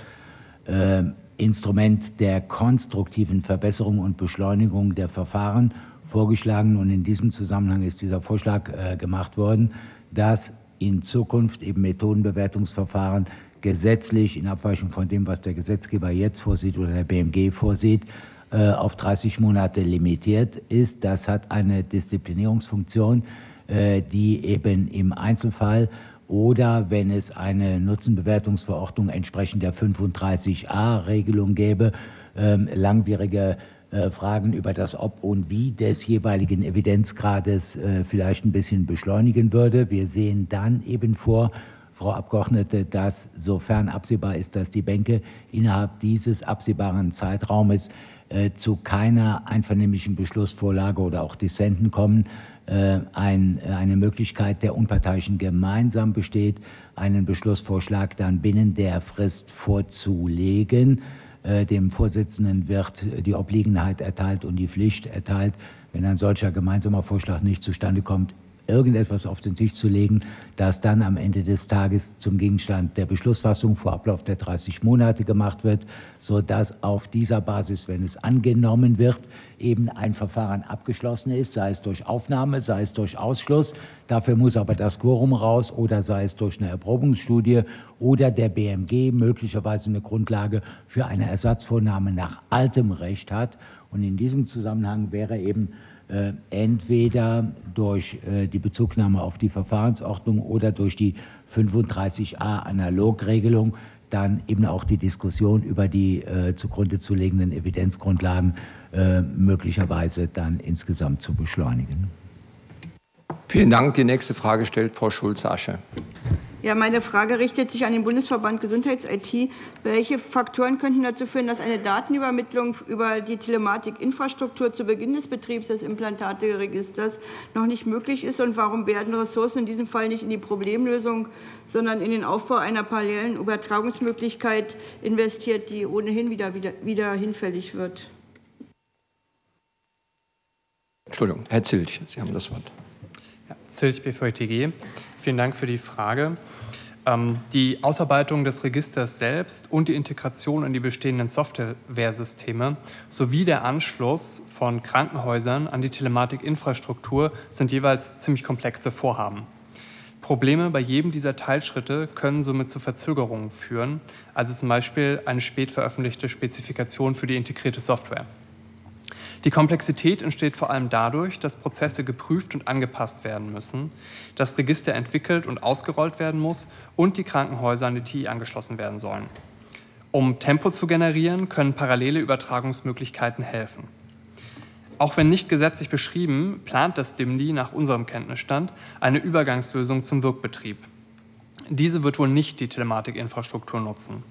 äh, Instrument der konstruktiven Verbesserung und Beschleunigung der Verfahren vorgeschlagen, und in diesem Zusammenhang ist dieser Vorschlag äh, gemacht worden, dass in Zukunft eben Methodenbewertungsverfahren gesetzlich in Abweichung von dem, was der Gesetzgeber jetzt vorsieht oder der B M G vorsieht, auf dreißig Monate limitiert ist. Das hat eine Disziplinierungsfunktion, die eben im Einzelfall oder wenn es eine Nutzenbewertungsverordnung entsprechend der fünfunddreißig a Regelung gäbe, langwierige Fragen über das Ob und Wie des jeweiligen Evidenzgrades vielleicht ein bisschen beschleunigen würde. Wir sehen dann eben vor, Frau Abgeordnete, dass sofern absehbar ist, dass die Bänke innerhalb dieses absehbaren Zeitraumes zu keiner einvernehmlichen Beschlussvorlage oder auch Dissenten kommen, eine Möglichkeit der Unparteiischen gemeinsam besteht, einen Beschlussvorschlag dann binnen der Frist vorzulegen. Dem Vorsitzenden wird die Obliegenheit erteilt und die Pflicht erteilt, wenn ein solcher gemeinsamer Vorschlag nicht zustande kommt, irgendetwas auf den Tisch zu legen, das dann am Ende des Tages zum Gegenstand der Beschlussfassung vor Ablauf der dreißig Monate gemacht wird, sodass auf dieser Basis, wenn es angenommen wird, eben ein Verfahren abgeschlossen ist, sei es durch Aufnahme, sei es durch Ausschluss. Dafür muss aber das Quorum raus oder sei es durch eine Erprobungsstudie oder der B M G möglicherweise eine Grundlage für eine Ersatzvornahme nach altem Recht hat. Und in diesem Zusammenhang wäre eben Äh, entweder durch äh, die Bezugnahme auf die Verfahrensordnung oder durch die fünfunddreißig a Analogregelung dann eben auch die Diskussion über die äh, zugrunde zu legenden Evidenzgrundlagen äh, möglicherweise dann insgesamt zu beschleunigen. Vielen Dank. Die nächste Frage stellt Frau Schulz-Asche. Ja, meine Frage richtet sich an den Bundesverband Gesundheits-I T. Welche Faktoren könnten dazu führen, dass eine Datenübermittlung über die Telematikinfrastruktur zu Beginn des Betriebs des Implantatregisters noch nicht möglich ist? Und warum werden Ressourcen in diesem Fall nicht in die Problemlösung, sondern in den Aufbau einer parallelen Übertragungsmöglichkeit investiert, die ohnehin wieder, wieder, wieder hinfällig wird? Entschuldigung, Herr Zilch, Sie haben das Wort. Ja, Zilch, B V T G. Vielen Dank für die Frage. Die Ausarbeitung des Registers selbst und die Integration in die bestehenden Softwaresysteme sowie der Anschluss von Krankenhäusern an die Telematikinfrastruktur sind jeweils ziemlich komplexe Vorhaben. Probleme bei jedem dieser Teilschritte können somit zu Verzögerungen führen, also zum Beispiel eine spät veröffentlichte Spezifikation für die integrierte Software. Die Komplexität entsteht vor allem dadurch, dass Prozesse geprüft und angepasst werden müssen, das Register entwickelt und ausgerollt werden muss und die Krankenhäuser an die T I angeschlossen werden sollen. Um Tempo zu generieren, können parallele Übertragungsmöglichkeiten helfen. Auch wenn nicht gesetzlich beschrieben, plant das D I M D I nach unserem Kenntnisstand eine Übergangslösung zum Wirkbetrieb. Diese wird wohl nicht die Telematikinfrastruktur nutzen.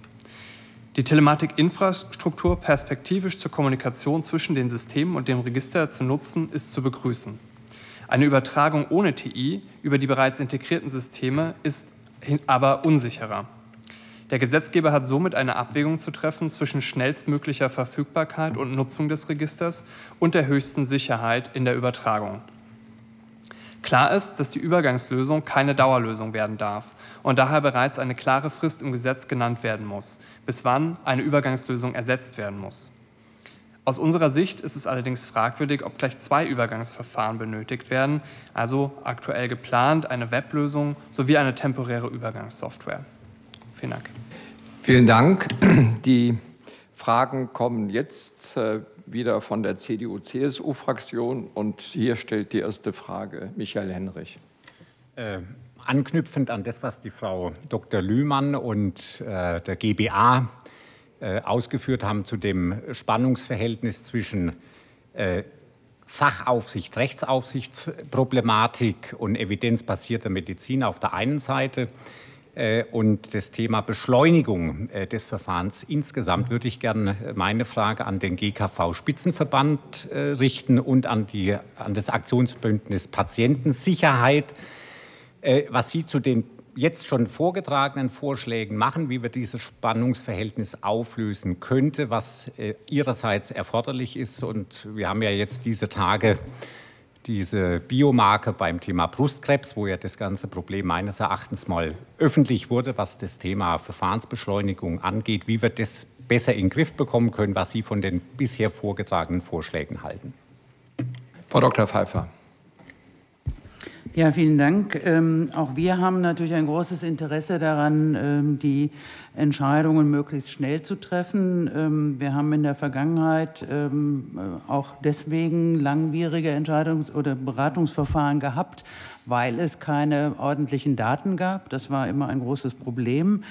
Die Telematikinfrastruktur perspektivisch zur Kommunikation zwischen den Systemen und dem Register zu nutzen, ist zu begrüßen. Eine Übertragung ohne T I über die bereits integrierten Systeme ist aber unsicherer. Der Gesetzgeber hat somit eine Abwägung zu treffen zwischen schnellstmöglicher Verfügbarkeit und Nutzung des Registers und der höchsten Sicherheit in der Übertragung. Klar ist, dass die Übergangslösung keine Dauerlösung werden darf und daher bereits eine klare Frist im Gesetz genannt werden muss, bis wann eine Übergangslösung ersetzt werden muss. Aus unserer Sicht ist es allerdings fragwürdig, ob gleich zwei Übergangsverfahren benötigt werden, also aktuell geplant eine Weblösung sowie eine temporäre Übergangssoftware. Vielen Dank. Vielen Dank. Die Fragen kommen jetzt äh, wieder von der C D U C S U Fraktion. Und hier stellt die erste Frage Michael Henrich. Äh, anknüpfend an das, was die Frau Doktor Lühmann und äh, der G B A äh, ausgeführt haben zu dem Spannungsverhältnis zwischen äh, Fachaufsicht, Rechtsaufsichtsproblematik und evidenzbasierter Medizin auf der einen Seite und das Thema Beschleunigung des Verfahrens insgesamt, würde ich gerne meine Frage an den G K V Spitzenverband richten und an, die, an das Aktionsbündnis Patientensicherheit. Was Sie zu den jetzt schon vorgetragenen Vorschlägen machen, wie wir dieses Spannungsverhältnis auflösen könnte, was Ihrerseits erforderlich ist. Und wir haben ja jetzt diese Tage diese Biomarker beim Thema Brustkrebs, wo ja das ganze Problem meines Erachtens mal öffentlich wurde, was das Thema Verfahrensbeschleunigung angeht, wie wir das besser in den Griff bekommen können, was Sie von den bisher vorgetragenen Vorschlägen halten. Frau Doktor Pfeiffer. Ja, vielen Dank. Ähm, auch wir haben natürlich ein großes Interesse daran, ähm, die Entscheidungen möglichst schnell zu treffen. Ähm, wir haben in der Vergangenheit ähm, auch deswegen langwierige Entscheidungs- oder Beratungsverfahren gehabt, weil es keine ordentlichen Daten gab. Das war immer ein großes Problem.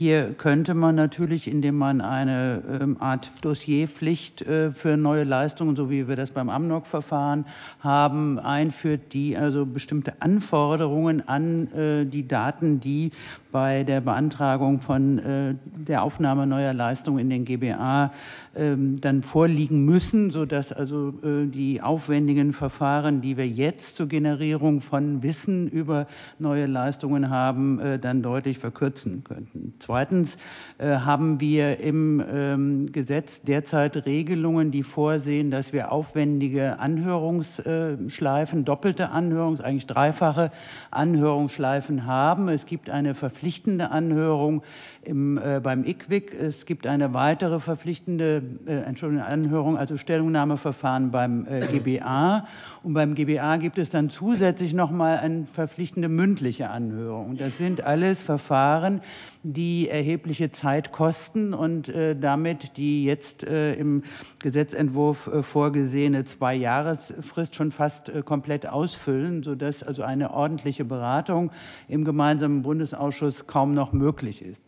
Hier könnte man natürlich, indem man eine ähm, Art Dossierpflicht äh, für neue Leistungen, so wie wir das beim A M N O C-Verfahren haben, einführt, die also bestimmte Anforderungen an äh, die Daten, die bei der Beantragung von äh, der Aufnahme neuer Leistungen in den G B A äh, dann vorliegen müssen, sodass also äh, die aufwendigen Verfahren, die wir jetzt zur Generierung von Wissen über neue Leistungen haben, äh, dann deutlich verkürzen könnten. Zweitens äh, haben wir im ähm, Gesetz derzeit Regelungen, die vorsehen, dass wir aufwendige Anhörungsschleifen, doppelte Anhörungs-, eigentlich dreifache Anhörungsschleifen haben. Es gibt eine verpflichtende Anhörung im, äh, beim I Q WiG. Es gibt eine weitere verpflichtende äh, Entschuldigung, Anhörung, also Stellungnahmeverfahren beim äh, G B A. Und beim G B A gibt es dann zusätzlich nochmal eine verpflichtende mündliche Anhörung. Das sind alles Verfahren, die die erhebliche Zeit kosten und äh, damit die jetzt äh, im Gesetzentwurf äh, vorgesehene Zwei-Jahres-Frist schon fast äh, komplett ausfüllen, sodass also eine ordentliche Beratung im gemeinsamen Bundesausschuss kaum noch möglich ist.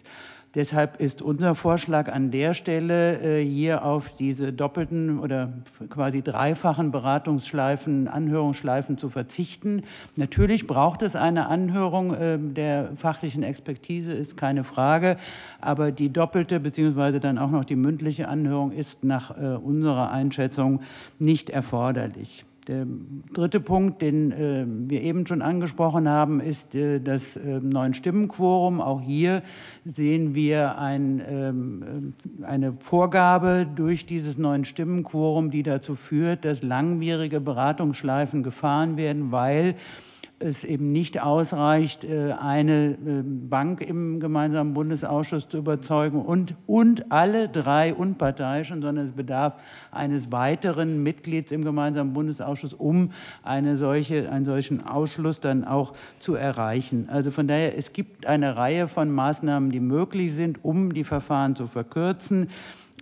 Deshalb ist unser Vorschlag an der Stelle, hier auf diese doppelten oder quasi dreifachen Beratungsschleifen, Anhörungsschleifen zu verzichten. Natürlich braucht es eine Anhörung der fachlichen Expertise, ist keine Frage, aber die doppelte beziehungsweise dann auch noch die mündliche Anhörung ist nach unserer Einschätzung nicht erforderlich. Der dritte Punkt, den äh, wir eben schon angesprochen haben, ist äh, das äh, Neun-Stimmen-Quorum. Auch hier sehen wir ein, ähm, eine Vorgabe durch dieses Neun-Stimmen-Quorum, die dazu führt, dass langwierige Beratungsschleifen gefahren werden, weil es eben nicht ausreicht, eine Bank im gemeinsamen Bundesausschuss zu überzeugen und, und alle drei Unparteiischen, sondern es bedarf eines weiteren Mitglieds im gemeinsamen Bundesausschuss, um eine solche, einen solchen Ausschluss dann auch zu erreichen. Also von daher, es gibt eine Reihe von Maßnahmen, die möglich sind, um die Verfahren zu verkürzen.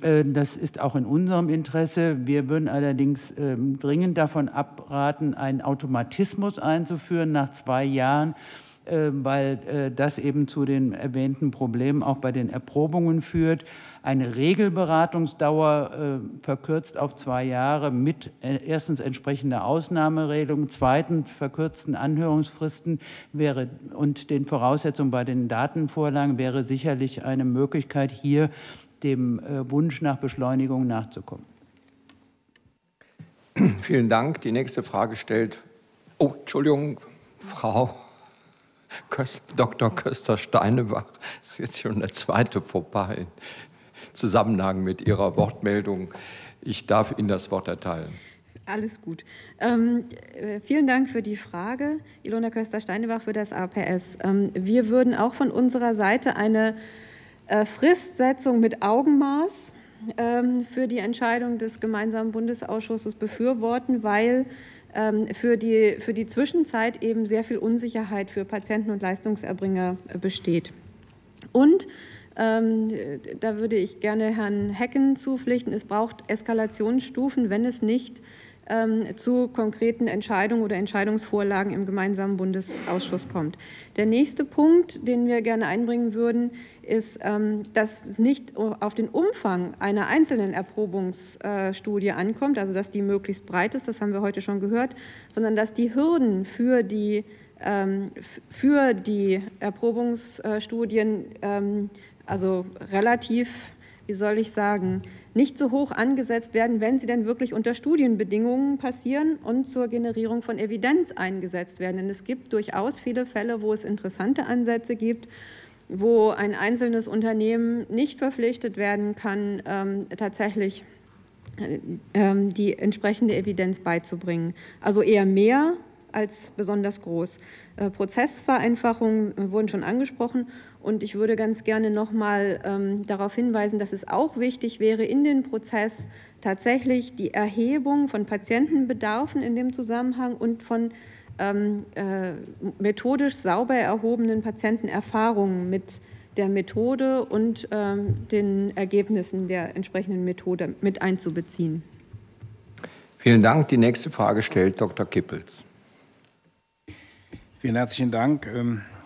Das ist auch in unserem Interesse. Wir würden allerdings ähm, dringend davon abraten, einen Automatismus einzuführen nach zwei Jahren, äh, weil äh, das eben zu den erwähnten Problemen auch bei den Erprobungen führt. Eine Regelberatungsdauer äh, verkürzt auf zwei Jahre mit äh, erstens entsprechender Ausnahmeregelung, zweitens verkürzten Anhörungsfristen wäre und den Voraussetzungen bei den Datenvorlagen wäre sicherlich eine Möglichkeit, hier dem Wunsch nach Beschleunigung nachzukommen. Vielen Dank. Die nächste Frage stellt, oh, Entschuldigung, Frau Köster, Doktor Köster-Steinebach. Das ist jetzt schon der zweite Fauxpas im Zusammenhang mit Ihrer Wortmeldung. Ich darf Ihnen das Wort erteilen. Alles gut. Ähm, vielen Dank für die Frage, Ilona Köster-Steinebach für das A P S. Ähm, wir würden auch von unserer Seite eine Fristsetzung mit Augenmaß ähm, für die Entscheidung des gemeinsamen Bundesausschusses befürworten, weil ähm, für, die, für die Zwischenzeit eben sehr viel Unsicherheit für Patienten und Leistungserbringer besteht. Und ähm, da würde ich gerne Herrn Hecken zupflichten, es braucht Eskalationsstufen, wenn es nicht ähm, zu konkreten Entscheidungen oder Entscheidungsvorlagen im gemeinsamen Bundesausschuss kommt. Der nächste Punkt, den wir gerne einbringen würden, ist, dass nicht auf den Umfang einer einzelnen Erprobungsstudie ankommt, also dass die möglichst breit ist, das haben wir heute schon gehört, sondern dass die Hürden für die, für die Erprobungsstudien also relativ, wie soll ich sagen, nicht so hoch angesetzt werden, wenn sie denn wirklich unter Studienbedingungen passieren und zur Generierung von Evidenz eingesetzt werden. Denn es gibt durchaus viele Fälle, wo es interessante Ansätze gibt, wo ein einzelnes Unternehmen nicht verpflichtet werden kann, ähm, tatsächlich ähm, die entsprechende Evidenz beizubringen. Also eher mehr als besonders groß. Äh, Prozessvereinfachungen wurden schon angesprochen und ich würde ganz gerne noch mal ähm, darauf hinweisen, dass es auch wichtig wäre, in den Prozess tatsächlich die Erhebung von Patientenbedarfen in dem Zusammenhang und von ähm, äh, methodisch sauber erhobenen Patientenerfahrungen mit der Methode und ähm, den Ergebnissen der entsprechenden Methode mit einzubeziehen. Vielen Dank. Die nächste Frage stellt Doktor Kippels. Vielen herzlichen Dank.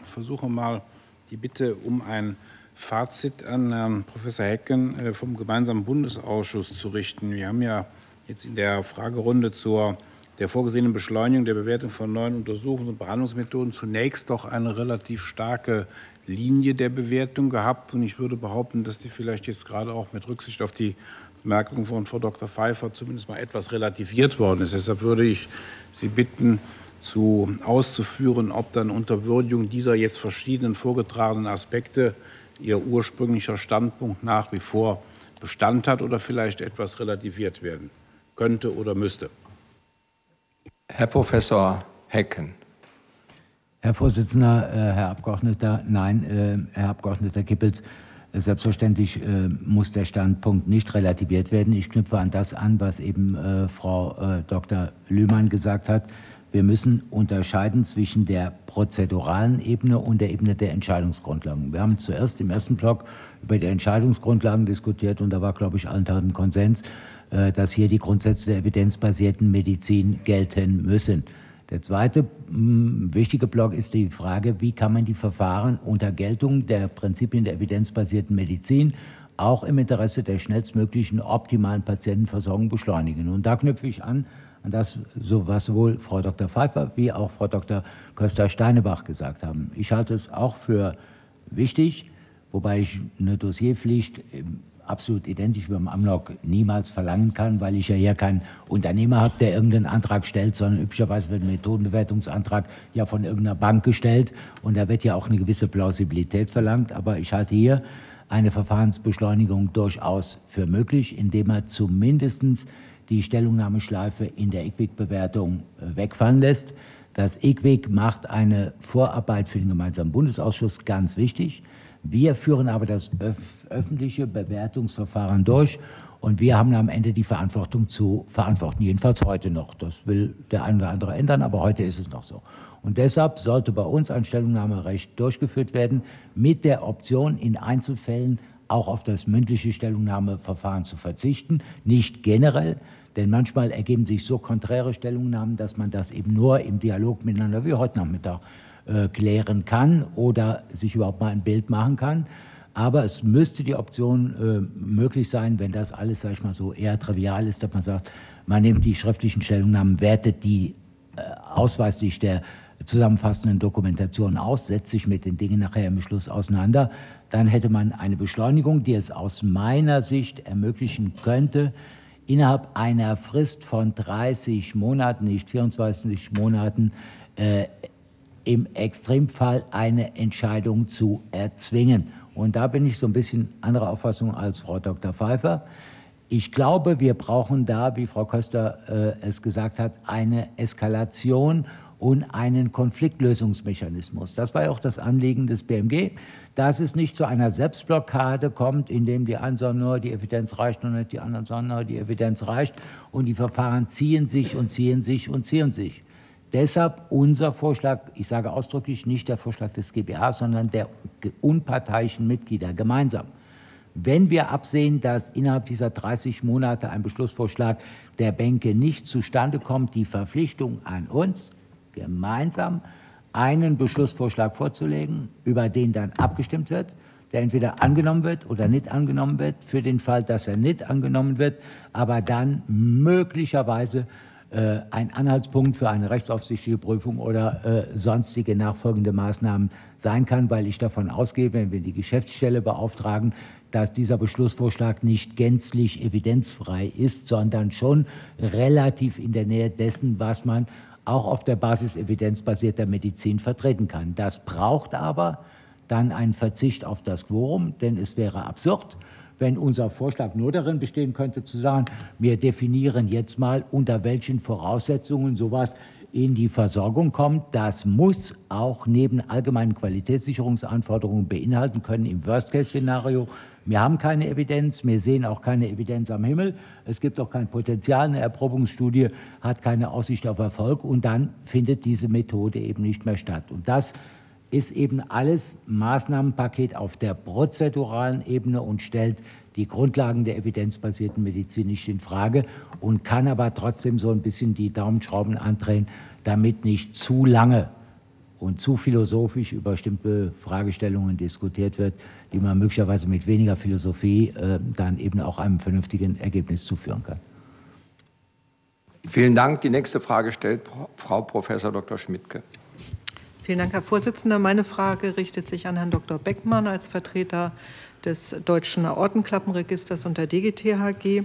Ich versuche mal die Bitte um ein Fazit an Herrn Professor Hecken vom gemeinsamen Bundesausschuss zu richten. Wir haben ja jetzt in der Fragerunde zur der vorgesehenen Beschleunigung der Bewertung von neuen Untersuchungs- und Behandlungsmethoden zunächst doch eine relativ starke Linie der Bewertung gehabt. Und ich würde behaupten, dass die vielleicht jetzt gerade auch mit Rücksicht auf die Bemerkung von Frau Doktor Pfeiffer zumindest mal etwas relativiert worden ist. Deshalb würde ich Sie bitten, zu, auszuführen, ob dann unter Würdigung dieser jetzt verschiedenen vorgetragenen Aspekte Ihr ursprünglicher Standpunkt nach wie vor Bestand hat oder vielleicht etwas relativiert werden könnte oder müsste. Herr Professor Hecken. Herr Vorsitzender, Herr Abgeordneter, nein, Herr Abgeordneter Kippels, selbstverständlich muss der Standpunkt nicht relativiert werden. Ich knüpfe an das an, was eben Frau Doktor Lühmann gesagt hat. Wir müssen unterscheiden zwischen der prozeduralen Ebene und der Ebene der Entscheidungsgrundlagen. Wir haben zuerst im ersten Block über die Entscheidungsgrundlagen diskutiert und da war, glaube ich, allen Teilen Konsens, dass hier die Grundsätze der evidenzbasierten Medizin gelten müssen. Der zweite wichtige Block ist die Frage, wie kann man die Verfahren unter Geltung der Prinzipien der evidenzbasierten Medizin auch im Interesse der schnellstmöglichen optimalen Patientenversorgung beschleunigen. Und da knüpfe ich an, an das, was sowohl Frau Doktor Pfeiffer wie auch Frau Doktor Köster-Steinebach gesagt haben. Ich halte es auch für wichtig, wobei ich eine Dossierpflicht absolut identisch mit dem Amlog niemals verlangen kann, weil ich ja hier keinen Unternehmer habe, der irgendeinen Antrag stellt, sondern üblicherweise wird ein Methodenbewertungsantrag ja von irgendeiner Bank gestellt und da wird ja auch eine gewisse Plausibilität verlangt. Aber ich halte hier eine Verfahrensbeschleunigung durchaus für möglich, indem man zumindest die Stellungnahmeschleife in der IQWiG-Bewertung wegfallen lässt. Das IQWiG macht eine Vorarbeit für den gemeinsamen Bundesausschuss ganz wichtig. Wir führen aber das öf- öffentliche Bewertungsverfahren durch und wir haben am Ende die Verantwortung zu verantworten, jedenfalls heute noch. Das will der ein oder andere ändern, aber heute ist es noch so. Und deshalb sollte bei uns ein Stellungnahmerecht durchgeführt werden, mit der Option, in Einzelfällen auch auf das mündliche Stellungnahmeverfahren zu verzichten, nicht generell, denn manchmal ergeben sich so konträre Stellungnahmen, dass man das eben nur im Dialog miteinander wie heute Nachmittag klären kann oder sich überhaupt mal ein Bild machen kann. Aber es müsste die Option äh, möglich sein, wenn das alles, sage ich mal, so eher trivial ist, dass man sagt, man nimmt die schriftlichen Stellungnahmen, wertet die äh, ausweislich der zusammenfassenden Dokumentation aus, setzt sich mit den Dingen nachher im Schluss auseinander. Dann hätte man eine Beschleunigung, die es aus meiner Sicht ermöglichen könnte, innerhalb einer Frist von dreißig Monaten, nicht vierundzwanzig Monaten, äh, im Extremfall eine Entscheidung zu erzwingen. Und da bin ich so ein bisschen anderer Auffassung als Frau Doktor Pfeiffer. Ich glaube, wir brauchen da, wie Frau Köster äh, es gesagt hat, eine Eskalation und einen Konfliktlösungsmechanismus. Das war ja auch das Anliegen des B M G, dass es nicht zu einer Selbstblockade kommt, indem die einen sagen, nur die Evidenz reicht und nicht die anderen sagen, nur die Evidenz reicht. Und die Verfahren ziehen sich und ziehen sich und ziehen sich. Deshalb unser Vorschlag, ich sage ausdrücklich nicht der Vorschlag des G B A, sondern der unparteiischen Mitglieder gemeinsam. Wenn wir absehen, dass innerhalb dieser dreißig Monate ein Beschlussvorschlag der Bänke nicht zustande kommt, die Verpflichtung an uns, gemeinsam einen Beschlussvorschlag vorzulegen, über den dann abgestimmt wird, der entweder angenommen wird oder nicht angenommen wird, für den Fall, dass er nicht angenommen wird, aber dann möglicherweise ein Anhaltspunkt für eine rechtsaufsichtliche Prüfung oder äh, sonstige nachfolgende Maßnahmen sein kann, weil ich davon ausgehe, wenn wir die Geschäftsstelle beauftragen, dass dieser Beschlussvorschlag nicht gänzlich evidenzfrei ist, sondern schon relativ in der Nähe dessen, was man auch auf der Basis evidenzbasierter Medizin vertreten kann. Das braucht aber dann einen Verzicht auf das Quorum, denn es wäre absurd, wenn unser Vorschlag nur darin bestehen könnte, zu sagen, wir definieren jetzt mal, unter welchen Voraussetzungen sowas in die Versorgung kommt. Das muss auch neben allgemeinen Qualitätssicherungsanforderungen beinhalten können, im Worst-Case-Szenario Wir haben keine Evidenz, wir sehen auch keine Evidenz am Himmel, es gibt auch kein Potenzial, eine Erprobungsstudie hat keine Aussicht auf Erfolg und dann findet diese Methode eben nicht mehr statt. Und das ist eben alles Maßnahmenpaket auf der prozeduralen Ebene und stellt die Grundlagen der evidenzbasierten Medizin nicht in Frage und kann aber trotzdem so ein bisschen die Daumenschrauben andrehen, damit nicht zu lange und zu philosophisch über bestimmte Fragestellungen diskutiert wird, die man möglicherweise mit weniger Philosophie äh, dann eben auch einem vernünftigen Ergebnis zuführen kann. Vielen Dank. Die nächste Frage stellt Frau Professor Doktor Schmidtke. Vielen Dank, Herr Vorsitzender. Meine Frage richtet sich an Herrn Doktor Beckmann als Vertreter des Deutschen Aortenklappenregisters und der D G T H G.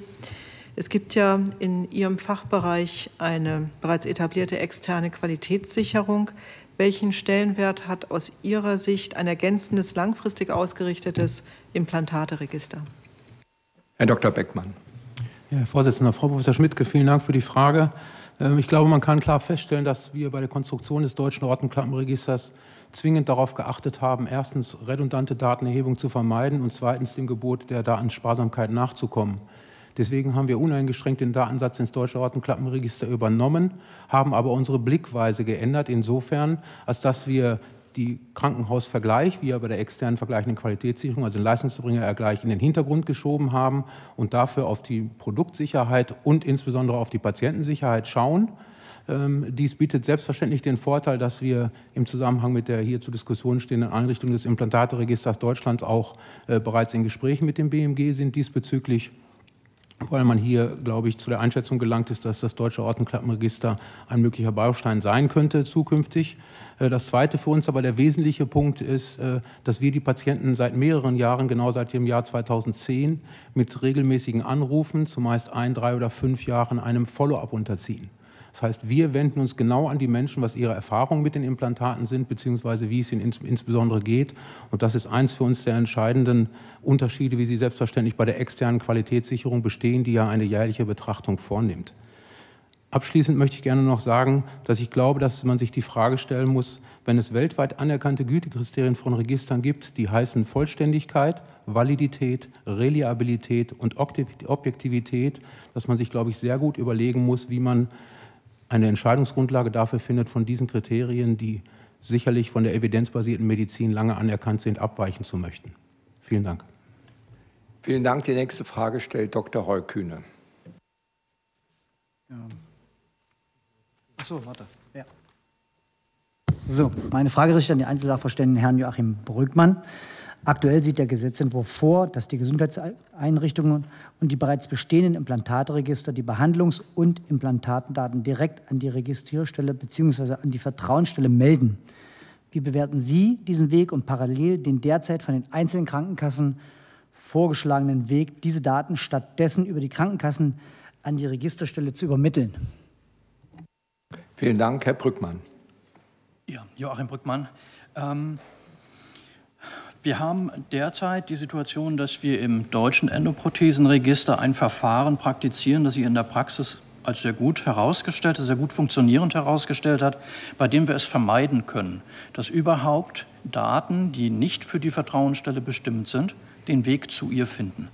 Es gibt ja in Ihrem Fachbereich eine bereits etablierte externe Qualitätssicherung. Welchen Stellenwert hat aus Ihrer Sicht ein ergänzendes, langfristig ausgerichtetes Implantateregister? Herr Doktor Beckmann. Ja, Herr Vorsitzender, Frau Professor Schmidtke, vielen Dank für die Frage. Ich glaube, man kann klar feststellen, dass wir bei der Konstruktion des Deutschen Aortenklappenregisters zwingend darauf geachtet haben, erstens redundante Datenerhebung zu vermeiden und zweitens dem Gebot der Datensparsamkeit nachzukommen. Deswegen haben wir uneingeschränkt den Datensatz ins Deutsche Aortenklappenregister übernommen, haben aber unsere Blickweise geändert insofern, als dass wir die Krankenhausvergleich, wie ja bei der externen vergleichenden Qualitätssicherung, also den Leistungsbringer-Vergleich in den Hintergrund geschoben haben und dafür auf die Produktsicherheit und insbesondere auf die Patientensicherheit schauen. Ähm, dies bietet selbstverständlich den Vorteil, dass wir im Zusammenhang mit der hier zur Diskussion stehenden Einrichtung des Implantateregisters Deutschlands auch äh, bereits in Gesprächen mit dem B M G sind diesbezüglich, weil man hier, glaube ich, zu der Einschätzung gelangt ist, dass das Deutsche Aortenklappenregister ein möglicher Baustein sein könnte zukünftig. Das zweite für uns aber der wesentliche Punkt ist, dass wir die Patienten seit mehreren Jahren, genau seit dem Jahr zweitausendzehn, mit regelmäßigen Anrufen, zumeist ein, drei oder fünf Jahren, einem Follow-up unterziehen. Das heißt, wir wenden uns genau an die Menschen, was ihre Erfahrungen mit den Implantaten sind, beziehungsweise wie es ihnen ins, insbesondere geht. Und das ist eins für uns der entscheidenden Unterschiede, wie sie selbstverständlich bei der externen Qualitätssicherung bestehen, die ja eine jährliche Betrachtung vornimmt. Abschließend möchte ich gerne noch sagen, dass ich glaube, dass man sich die Frage stellen muss, wenn es weltweit anerkannte Gütekriterien von Registern gibt, die heißen Vollständigkeit, Validität, Reliabilität und Objektivität, dass man sich, glaube ich, sehr gut überlegen muss, wie man eine Entscheidungsgrundlage dafür findet, von diesen Kriterien, die sicherlich von der evidenzbasierten Medizin lange anerkannt sind, abweichen zu möchten. Vielen Dank. Vielen Dank. Die nächste Frage stellt Doktor Heukühne. Ja. Ach so, warte. Ja. So, meine Frage richtet an den Einzelsachverständigen Herrn Joachim Brückmann. Aktuell sieht der Gesetzentwurf vor, dass die Gesundheitseinrichtungen und die bereits bestehenden Implantatregister die Behandlungs- und Implantatendaten direkt an die Registrierstelle bzw. an die Vertrauensstelle melden. Wie bewerten Sie diesen Weg und parallel den derzeit von den einzelnen Krankenkassen vorgeschlagenen Weg, diese Daten stattdessen über die Krankenkassen an die Registerstelle zu übermitteln? Vielen Dank, Herr Brückmann. Ja, Joachim Brückmann. Ähm Wir haben derzeit die Situation, dass wir im deutschen Endoprothesenregister ein Verfahren praktizieren, das sich in der Praxis als sehr gut herausgestellt, sehr gut funktionierend herausgestellt hat, bei dem wir es vermeiden können, dass überhaupt Daten, die nicht für die Vertrauensstelle bestimmt sind, den Weg zu ihr finden.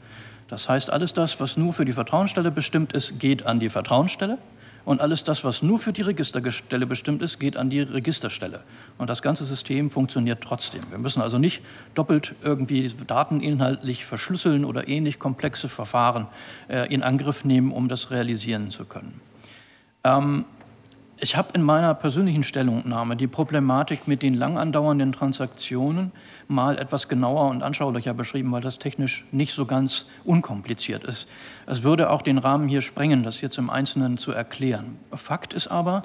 Das heißt, alles das, was nur für die Vertrauensstelle bestimmt ist, geht an die Vertrauensstelle. Und alles das, was nur für die Registerstelle bestimmt ist, geht an die Registerstelle. Und das ganze System funktioniert trotzdem. Wir müssen also nicht doppelt irgendwie Daten inhaltlich verschlüsseln oder ähnlich komplexe Verfahren äh, in Angriff nehmen, um das realisieren zu können. Ähm, ich habe in meiner persönlichen Stellungnahme die Problematik mit den lang andauernden Transaktionen mal etwas genauer und anschaulicher beschrieben, weil das technisch nicht so ganz unkompliziert ist. Es würde auch den Rahmen hier sprengen, das jetzt im Einzelnen zu erklären. Fakt ist aber,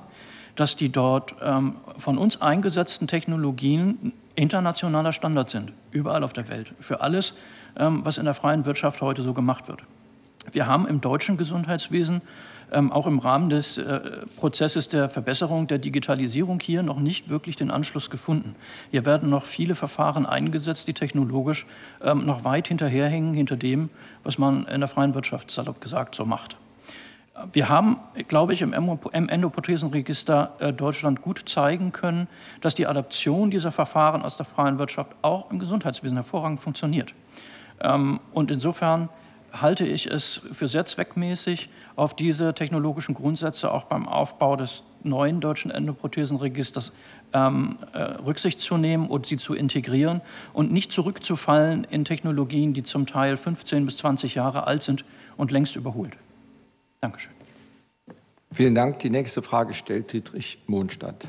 dass die dort ähm, von uns eingesetzten Technologien internationaler Standard sind, überall auf der Welt, für alles, ähm, was in der freien Wirtschaft heute so gemacht wird. Wir haben im deutschen Gesundheitswesen Ähm, auch im Rahmen des äh, Prozesses der Verbesserung der Digitalisierung hier noch nicht wirklich den Anschluss gefunden. Hier werden noch viele Verfahren eingesetzt, die technologisch ähm, noch weit hinterherhängen, hinter dem, was man in der freien Wirtschaft, salopp gesagt, so macht. Wir haben, glaube ich, im Endoprothesenregister äh, Deutschland gut zeigen können, dass die Adaption dieser Verfahren aus der freien Wirtschaft auch im Gesundheitswesen hervorragend funktioniert. Und insofern halte ich es für sehr zweckmäßig, auf diese technologischen Grundsätze auch beim Aufbau des neuen deutschen Endoprothesenregisters ähm, äh, Rücksicht zu nehmen und sie zu integrieren und nicht zurückzufallen in Technologien, die zum Teil fünfzehn bis zwanzig Jahre alt sind und längst überholt. Dankeschön. Vielen Dank. Die nächste Frage stellt Dietrich Mondstadt.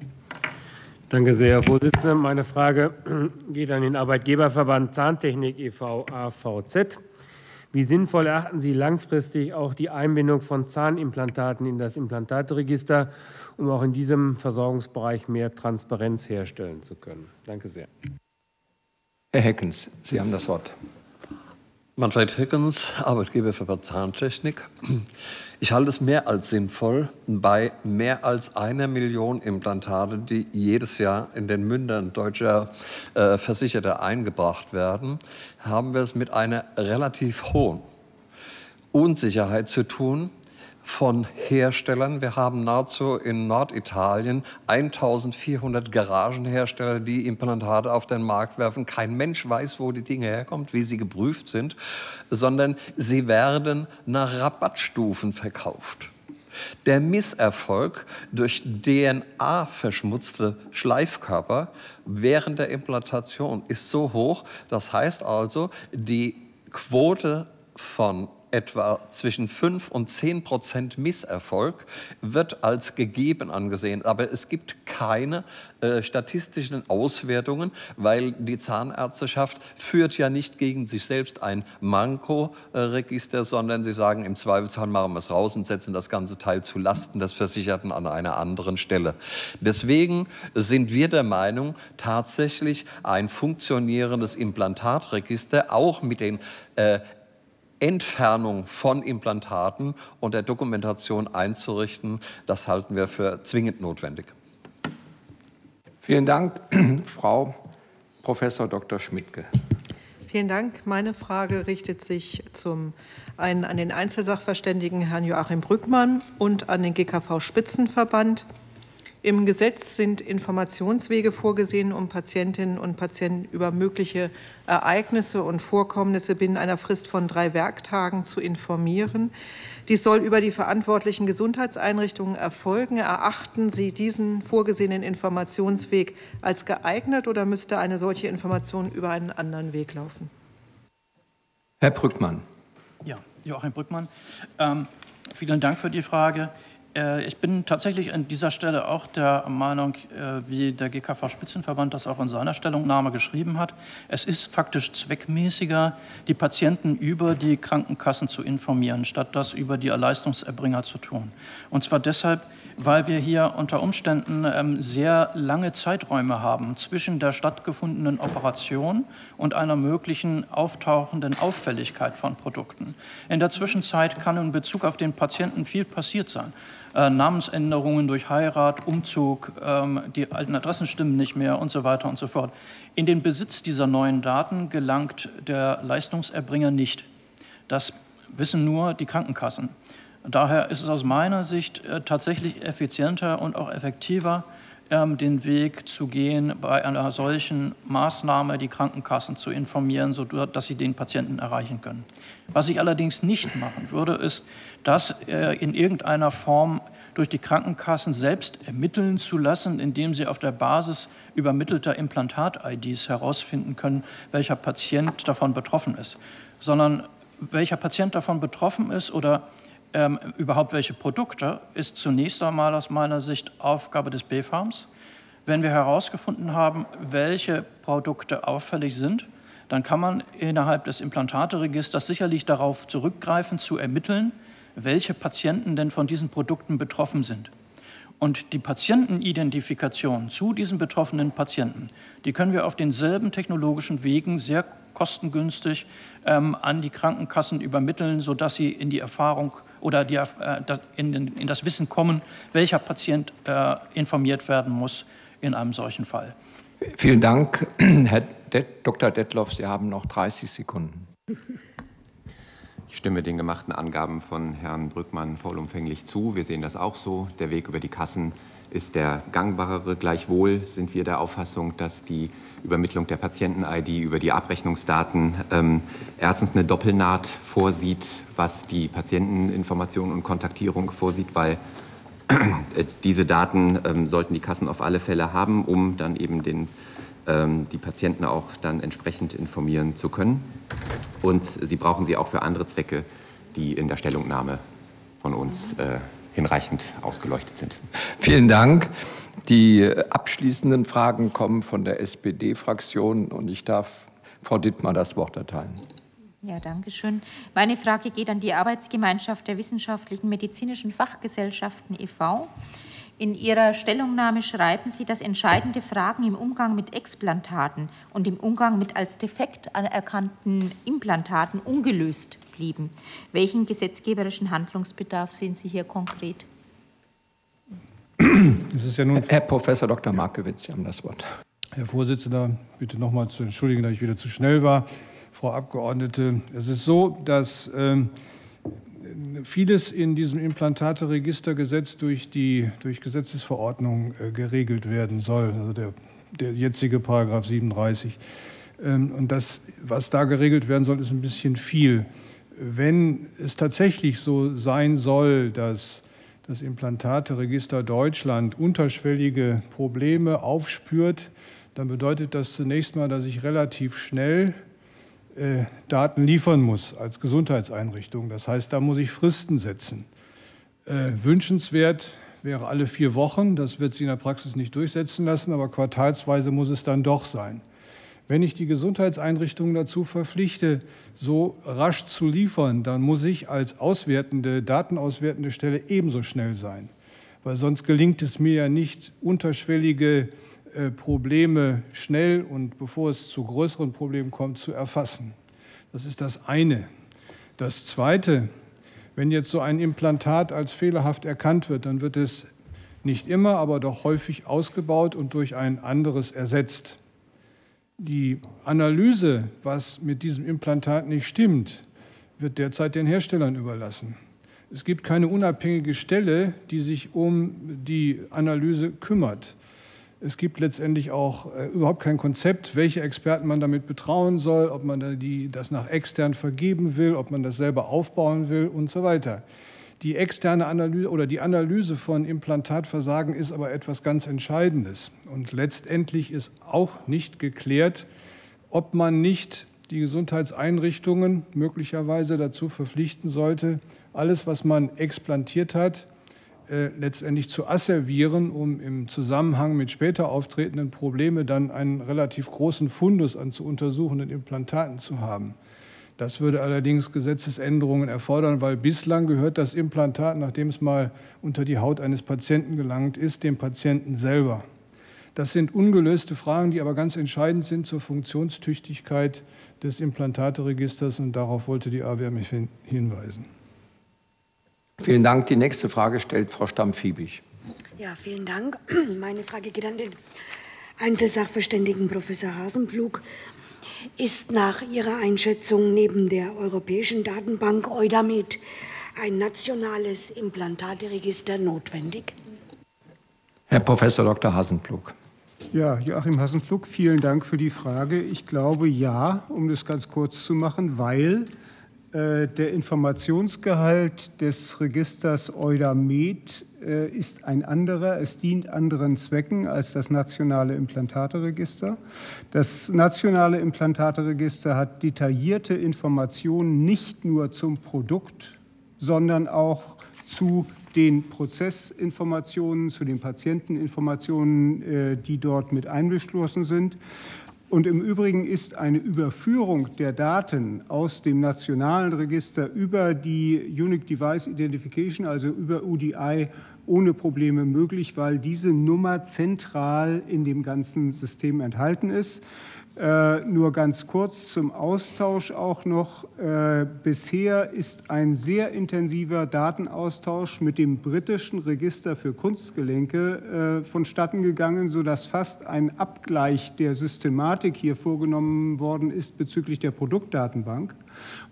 Danke sehr, Herr Vorsitzender. Meine Frage geht an den Arbeitgeberverband Zahntechnik e V A V Z. Wie sinnvoll erachten Sie langfristig auch die Einbindung von Zahnimplantaten in das Implantatregister, um auch in diesem Versorgungsbereich mehr Transparenz herstellen zu können? Danke sehr. Herr Heckens, Sie haben das Wort. Manfred Heckens, Arbeitgeberverband Zahntechnik. Ich halte es mehr als sinnvoll, bei mehr als einer Million Implantate, die jedes Jahr in den Mündern deutscher äh, Versicherter eingebracht werden, haben wir es mit einer relativ hohen Unsicherheit zu tun von Herstellern. Wir haben nahezu in Norditalien eintausendvierhundert Garagenhersteller, die Implantate auf den Markt werfen. Kein Mensch weiß, wo die Dinge herkommen, wie sie geprüft sind, sondern sie werden nach Rabattstufen verkauft. Der Misserfolg durch D N A verschmutzte Schleifkörper während der Implantation ist so hoch. Das heißt also, die Quote von etwa zwischen fünf und zehn Prozent Misserfolg wird als gegeben angesehen. Aber es gibt keine äh, statistischen Auswertungen, weil die Zahnärzteschaft führt ja nicht gegen sich selbst ein Manko-Register, sondern sie sagen, im Zweifelsfall machen wir es raus und setzen das ganze Teil zu Lasten des Versicherten an einer anderen Stelle. Deswegen sind wir der Meinung, tatsächlich ein funktionierendes Implantatregister, auch mit den äh, Entfernung von Implantaten und der Dokumentation einzurichten, das halten wir für zwingend notwendig. Vielen Dank, Frau Professor Doktor Schmidtke. Vielen Dank. Meine Frage richtet sich zum einen an den Einzelsachverständigen Herrn Joachim Brückmann und an den G K V-Spitzenverband. Im Gesetz sind Informationswege vorgesehen, um Patientinnen und Patienten über mögliche Ereignisse und Vorkommnisse binnen einer Frist von drei Werktagen zu informieren. Dies soll über die verantwortlichen Gesundheitseinrichtungen erfolgen. Erachten Sie diesen vorgesehenen Informationsweg als geeignet oder müsste eine solche Information über einen anderen Weg laufen? Herr Brückmann. Ja, Joachim Brückmann. Ähm, vielen Dank für die Frage. Ich bin tatsächlich an dieser Stelle auch der Meinung, wie der G K V-Spitzenverband das auch in seiner Stellungnahme geschrieben hat. Es ist faktisch zweckmäßiger, die Patienten über die Krankenkassen zu informieren, statt das über die Leistungserbringer zu tun. Und zwar deshalb, weil wir hier unter Umständen sehr lange Zeiträume haben zwischen der stattgefundenen Operation und einer möglichen auftauchenden Auffälligkeit von Produkten. In der Zwischenzeit kann in Bezug auf den Patienten viel passiert sein. Äh, Namensänderungen durch Heirat, Umzug, ähm, die alten Adressen stimmen nicht mehr und so weiter und so fort. In den Besitz dieser neuen Daten gelangt der Leistungserbringer nicht. Das wissen nur die Krankenkassen. Daher ist es aus meiner Sicht äh, tatsächlich effizienter und auch effektiver, ähm, den Weg zu gehen, bei einer solchen Maßnahme die Krankenkassen zu informieren, sodass sie den Patienten erreichen können. Was ich allerdings nicht machen würde, ist, das äh, in irgendeiner Form durch die Krankenkassen selbst ermitteln zu lassen, indem sie auf der Basis übermittelter Implantat-I Ds herausfinden können, welcher Patient davon betroffen ist. Sondern welcher Patient davon betroffen ist oder ähm, überhaupt welche Produkte, ist zunächst einmal aus meiner Sicht Aufgabe des B F A Ms. Wenn wir herausgefunden haben, welche Produkte auffällig sind, dann kann man innerhalb des Implantateregisters sicherlich darauf zurückgreifen, zu ermitteln, welche Patienten denn von diesen Produkten betroffen sind. Und die Patientenidentifikation zu diesen betroffenen Patienten, die können wir auf denselben technologischen Wegen sehr kostengünstig ähm, an die Krankenkassen übermitteln, sodass sie in die Erfahrung oder die, äh, in, in das Wissen kommen, welcher Patient äh, informiert werden muss in einem solchen Fall. Vielen Dank, Herr Doktor Detloff. Sie haben noch dreißig Sekunden. Ich stimme den gemachten Angaben von Herrn Brückmann vollumfänglich zu. Wir sehen das auch so. Der Weg über die Kassen ist der gangbarere. Gleichwohl sind wir der Auffassung, dass die Übermittlung der Patienten-I D über die Abrechnungsdaten ähm, erstens eine Doppelnaht vorsieht, was die Patienteninformation und Kontaktierung vorsieht, weil äh, diese Daten ähm, sollten die Kassen auf alle Fälle haben, um dann eben den, ähm, die Patienten auch dann entsprechend informieren zu können. Und sie brauchen sie auch für andere Zwecke, die in der Stellungnahme von uns äh, hinreichend ausgeleuchtet sind. Vielen Dank. Die abschließenden Fragen kommen von der S P D-Fraktion und ich darf Frau Dittmar das Wort erteilen. Ja, danke schön. Meine Frage geht an die Arbeitsgemeinschaft der Wissenschaftlichen Medizinischen Fachgesellschaften e V In Ihrer Stellungnahme schreiben Sie, dass entscheidende Fragen im Umgang mit Explantaten und im Umgang mit als defekt anerkannten Implantaten ungelöst blieben. Welchen gesetzgeberischen Handlungsbedarf sehen Sie hier konkret? Das ist ja nun Herr Professor Doktor Markewitz, Sie haben das Wort. Herr Vorsitzender, bitte nochmal zu entschuldigen, dass ich wieder zu schnell war. Frau Abgeordnete, es ist so, dass ähm, vieles in diesem Implantateregistergesetz durch die durch Gesetzesverordnung äh, geregelt werden soll, also der, der jetzige Paragraph siebenunddreißig. Ähm, und das, was da geregelt werden soll, ist ein bisschen viel. Wenn es tatsächlich so sein soll, dass das Implantateregister Deutschland unterschwellige Probleme aufspürt, dann bedeutet das zunächst mal, dass ich relativ schnell äh, Daten liefern muss als Gesundheitseinrichtung. Das heißt, da muss ich Fristen setzen. Äh, wünschenswert wäre alle vier Wochen, das wird sich in der Praxis nicht durchsetzen lassen, aber quartalsweise muss es dann doch sein. Wenn ich die Gesundheitseinrichtungen dazu verpflichte, so rasch zu liefern, dann muss ich als auswertende, datenauswertende Stelle ebenso schnell sein. Weil sonst gelingt es mir ja nicht, unterschwellige äh, Probleme schnell und bevor es zu größeren Problemen kommt, zu erfassen. Das ist das eine. Das Zweite, wenn jetzt so ein Implantat als fehlerhaft erkannt wird, dann wird es nicht immer, aber doch häufig ausgebaut und durch ein anderes ersetzt. Die Analyse, was mit diesem Implantat nicht stimmt, wird derzeit den Herstellern überlassen. Es gibt keine unabhängige Stelle, die sich um die Analyse kümmert. Es gibt letztendlich auch äh, überhaupt kein Konzept, welche Experten man damit betrauen soll, ob man da die, das nach extern vergeben will, ob man das selber aufbauen will und so weiter. Die externe Analyse oder die Analyse von Implantatversagen ist aber etwas ganz Entscheidendes. Und letztendlich ist auch nicht geklärt, ob man nicht die Gesundheitseinrichtungen möglicherweise dazu verpflichten sollte, alles, was man explantiert hat, äh, letztendlich zu asservieren, um im Zusammenhang mit später auftretenden Problemen dann einen relativ großen Fundus an zu untersuchenden Implantaten zu haben. Das würde allerdings Gesetzesänderungen erfordern, weil bislang gehört das Implantat, nachdem es mal unter die Haut eines Patienten gelangt ist, dem Patienten selber. Das sind ungelöste Fragen, die aber ganz entscheidend sind zur Funktionstüchtigkeit des Implantateregisters und darauf wollte die A W M F hinweisen. Vielen Dank. Die nächste Frage stellt Frau Stamm-Fiebig. Ja, vielen Dank. Meine Frage geht an den Einzelsachverständigen Professor Hasenpflug. Ist nach Ihrer Einschätzung neben der Europäischen Datenbank EUDAMED ein nationales Implantateregister notwendig? Herr Professor Doktor Hasenpflug. Ja, Joachim Hasenpflug, vielen Dank für die Frage. Ich glaube ja, um das ganz kurz zu machen, weil äh, der Informationsgehalt des Registers EUDAMED äh, ist ein anderer. Es dient anderen Zwecken als das nationale Implantateregister. Das nationale Implantateregister hat detaillierte Informationen nicht nur zum Produkt, sondern auch zu den Prozessinformationen, zu den Patienteninformationen, äh, die dort mit einbeschlossen sind. Und im Übrigen ist eine Überführung der Daten aus dem nationalen Register über die Unique Device Identification, also über U D I, ohne Probleme möglich, weil diese Nummer zentral in dem ganzen System enthalten ist. Äh, nur ganz kurz zum Austausch auch noch. Äh, bisher ist ein sehr intensiver Datenaustausch mit dem britischen Register für Kunstgelenke äh, vonstatten gegangen, sodass fast ein Abgleich der Systematik hier vorgenommen worden ist bezüglich der Produktdatenbank.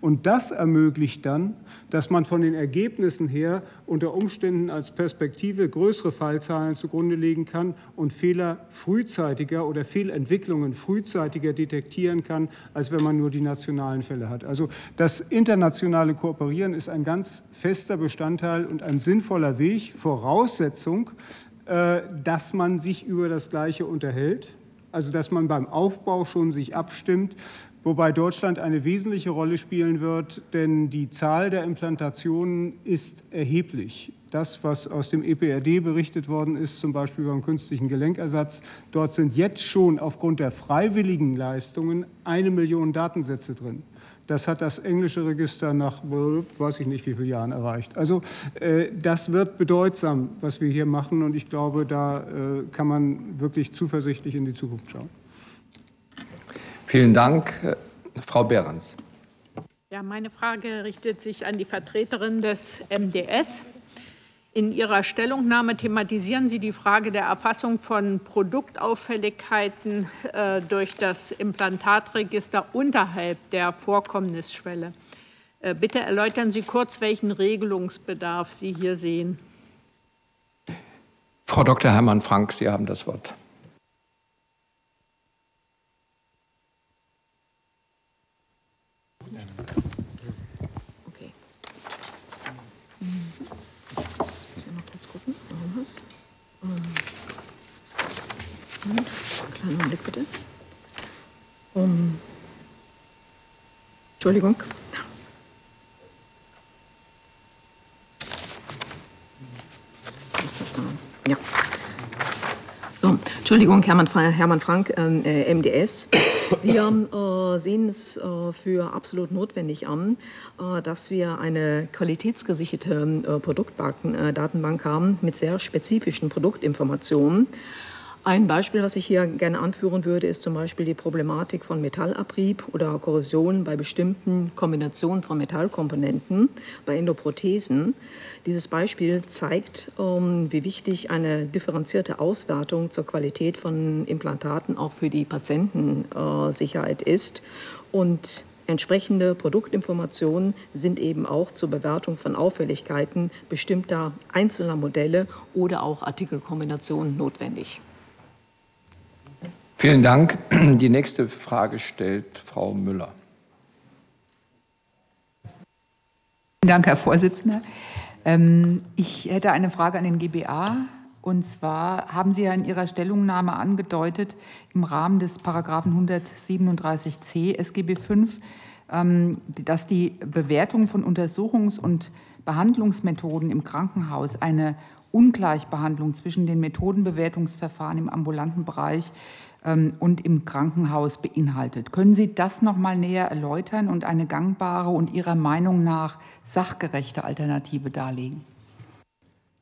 Und das ermöglicht dann, dass man von den Ergebnissen her unter Umständen als Perspektive größere Fallzahlen zugrunde legen kann und Fehler frühzeitiger oder Fehlentwicklungen frühzeitiger detektieren kann, als wenn man nur die nationalen Fälle hat. Also das internationale Kooperieren ist ein ganz fester Bestandteil und ein sinnvoller Weg, Voraussetzung, dass man sich über das Gleiche unterhält, also dass man beim Aufbau schon sich abstimmt, wobei Deutschland eine wesentliche Rolle spielen wird, denn die Zahl der Implantationen ist erheblich. Das, was aus dem E P R D berichtet worden ist, zum Beispiel beim künstlichen Gelenkersatz, dort sind jetzt schon aufgrund der freiwilligen Leistungen eine Million Datensätze drin. Das hat das englische Register nach, weiß ich nicht, wie vielen Jahren erreicht. Also äh, das wird bedeutsam, was wir hier machen. Und ich glaube, da äh, kann man wirklich zuversichtlich in die Zukunft schauen. Vielen Dank, Frau Behrens. Ja, meine Frage richtet sich an die Vertreterin des M D S. In Ihrer Stellungnahme thematisieren Sie die Frage der Erfassung von Produktauffälligkeiten äh, durch das Implantatregister unterhalb der Vorkommnisschwelle. Äh, bitte erläutern Sie kurz, welchen Regelungsbedarf Sie hier sehen. Frau Doktor Hermann-Frank, Sie haben das Wort. Kleinen Augenblick bitte. Um. Entschuldigung. Ja. So, Entschuldigung, Hermann, Hermann Frank, äh, M D S. Wir äh, sehen es äh, für absolut notwendig an, äh, dass wir eine qualitätsgesicherte äh, Produktdatenbank äh, haben mit sehr spezifischen Produktinformationen. Ein Beispiel, was ich hier gerne anführen würde, ist zum Beispiel die Problematik von Metallabrieb oder Korrosion bei bestimmten Kombinationen von Metallkomponenten, bei Endoprothesen. Dieses Beispiel zeigt, wie wichtig eine differenzierte Auswertung zur Qualität von Implantaten auch für die Patientensicherheit ist. Und entsprechende Produktinformationen sind eben auch zur Bewertung von Auffälligkeiten bestimmter einzelner Modelle oder auch Artikelkombinationen notwendig. Vielen Dank. Die nächste Frage stellt Frau Müller. Vielen Dank, Herr Vorsitzender. Ich hätte eine Frage an den G B A. Und zwar haben Sie ja in Ihrer Stellungnahme angedeutet, im Rahmen des Paragraphen hundertsiebenunddreißig c S G B fünf, dass die Bewertung von Untersuchungs- und Behandlungsmethoden im Krankenhaus eine Ungleichbehandlung zwischen den Methodenbewertungsverfahren im ambulanten Bereich und im Krankenhaus beinhaltet. Können Sie das noch mal näher erläutern und eine gangbare und Ihrer Meinung nach sachgerechte Alternative darlegen?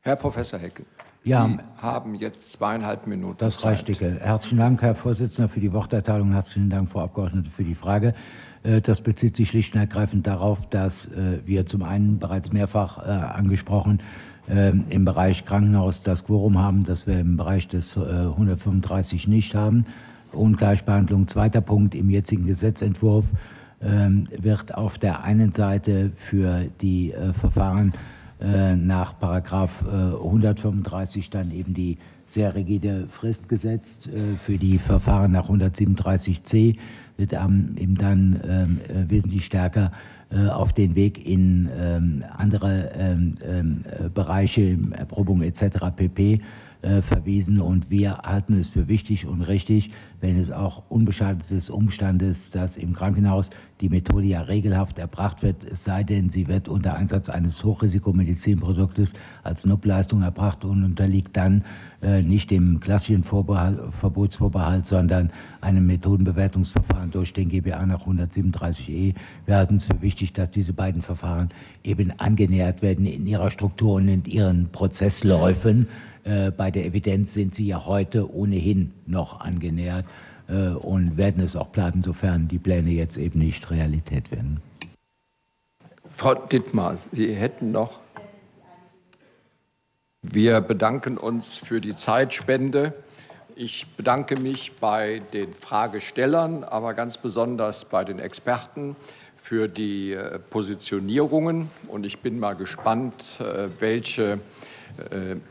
Herr Professor Hecke, Sie ja, haben jetzt zweieinhalb Minuten Das Zeit. reicht, Dicke. Herzlichen Dank, Herr Vorsitzender, für die Worterteilung. Herzlichen Dank, Frau Abgeordnete, für die Frage. Das bezieht sich schlicht und ergreifend darauf, dass wir zum einen bereits mehrfach angesprochen im Bereich Krankenhaus das Quorum haben, das wir im Bereich des hundertfünfunddreißig nicht haben. Ungleichbehandlung. Zweiter Punkt, im jetzigen Gesetzentwurf wird auf der einen Seite für die Verfahren nach Paragraph hundertfünfunddreißig dann eben die sehr rigide Frist gesetzt. Für die Verfahren nach hundertsiebenunddreißig c wird eben dann wesentlich stärker auf den Weg in ähm, andere ähm, äh, Bereiche, Erprobung et cetera pp. Äh, verwiesen. Und wir halten es für wichtig und richtig, wenn es auch unbeschadet des Umstandes, dass im Krankenhaus die Methode ja regelhaft erbracht wird, es sei denn, sie wird unter Einsatz eines Hochrisikomedizinproduktes als N U P-Leistung erbracht und unterliegt dann äh, nicht dem klassischen Vorbehalt, Verbotsvorbehalt, sondern einem Methodenbewertungsverfahren durch den G B A nach hundertsiebenunddreißig e. Wir halten es für wichtig, dass diese beiden Verfahren eben angenähert werden in ihrer Struktur und in ihren Prozessläufen. Äh, bei der Evidenz sind sie ja heute ohnehin noch angenähert äh, und werden es auch bleiben, sofern die Pläne jetzt eben nicht Realität werden. Frau Dittmar, Sie hätten noch... Wir bedanken uns für die Zeitspende. Ich bedanke mich bei den Fragestellern, aber ganz besonders bei den Experten für die Positionierungen. Und ich bin mal gespannt, welche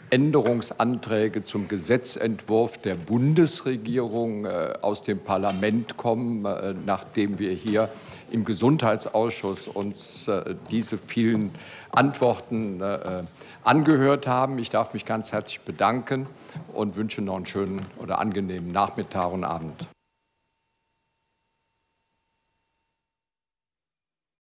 Änderungsanträge zum Gesetzentwurf der Bundesregierung aus dem Parlament kommen, nachdem wir hier im Gesundheitsausschuss uns diese vielen Antworten angehört haben. Ich darf mich ganz herzlich bedanken und wünsche noch einen schönen oder angenehmen Nachmittag und Abend.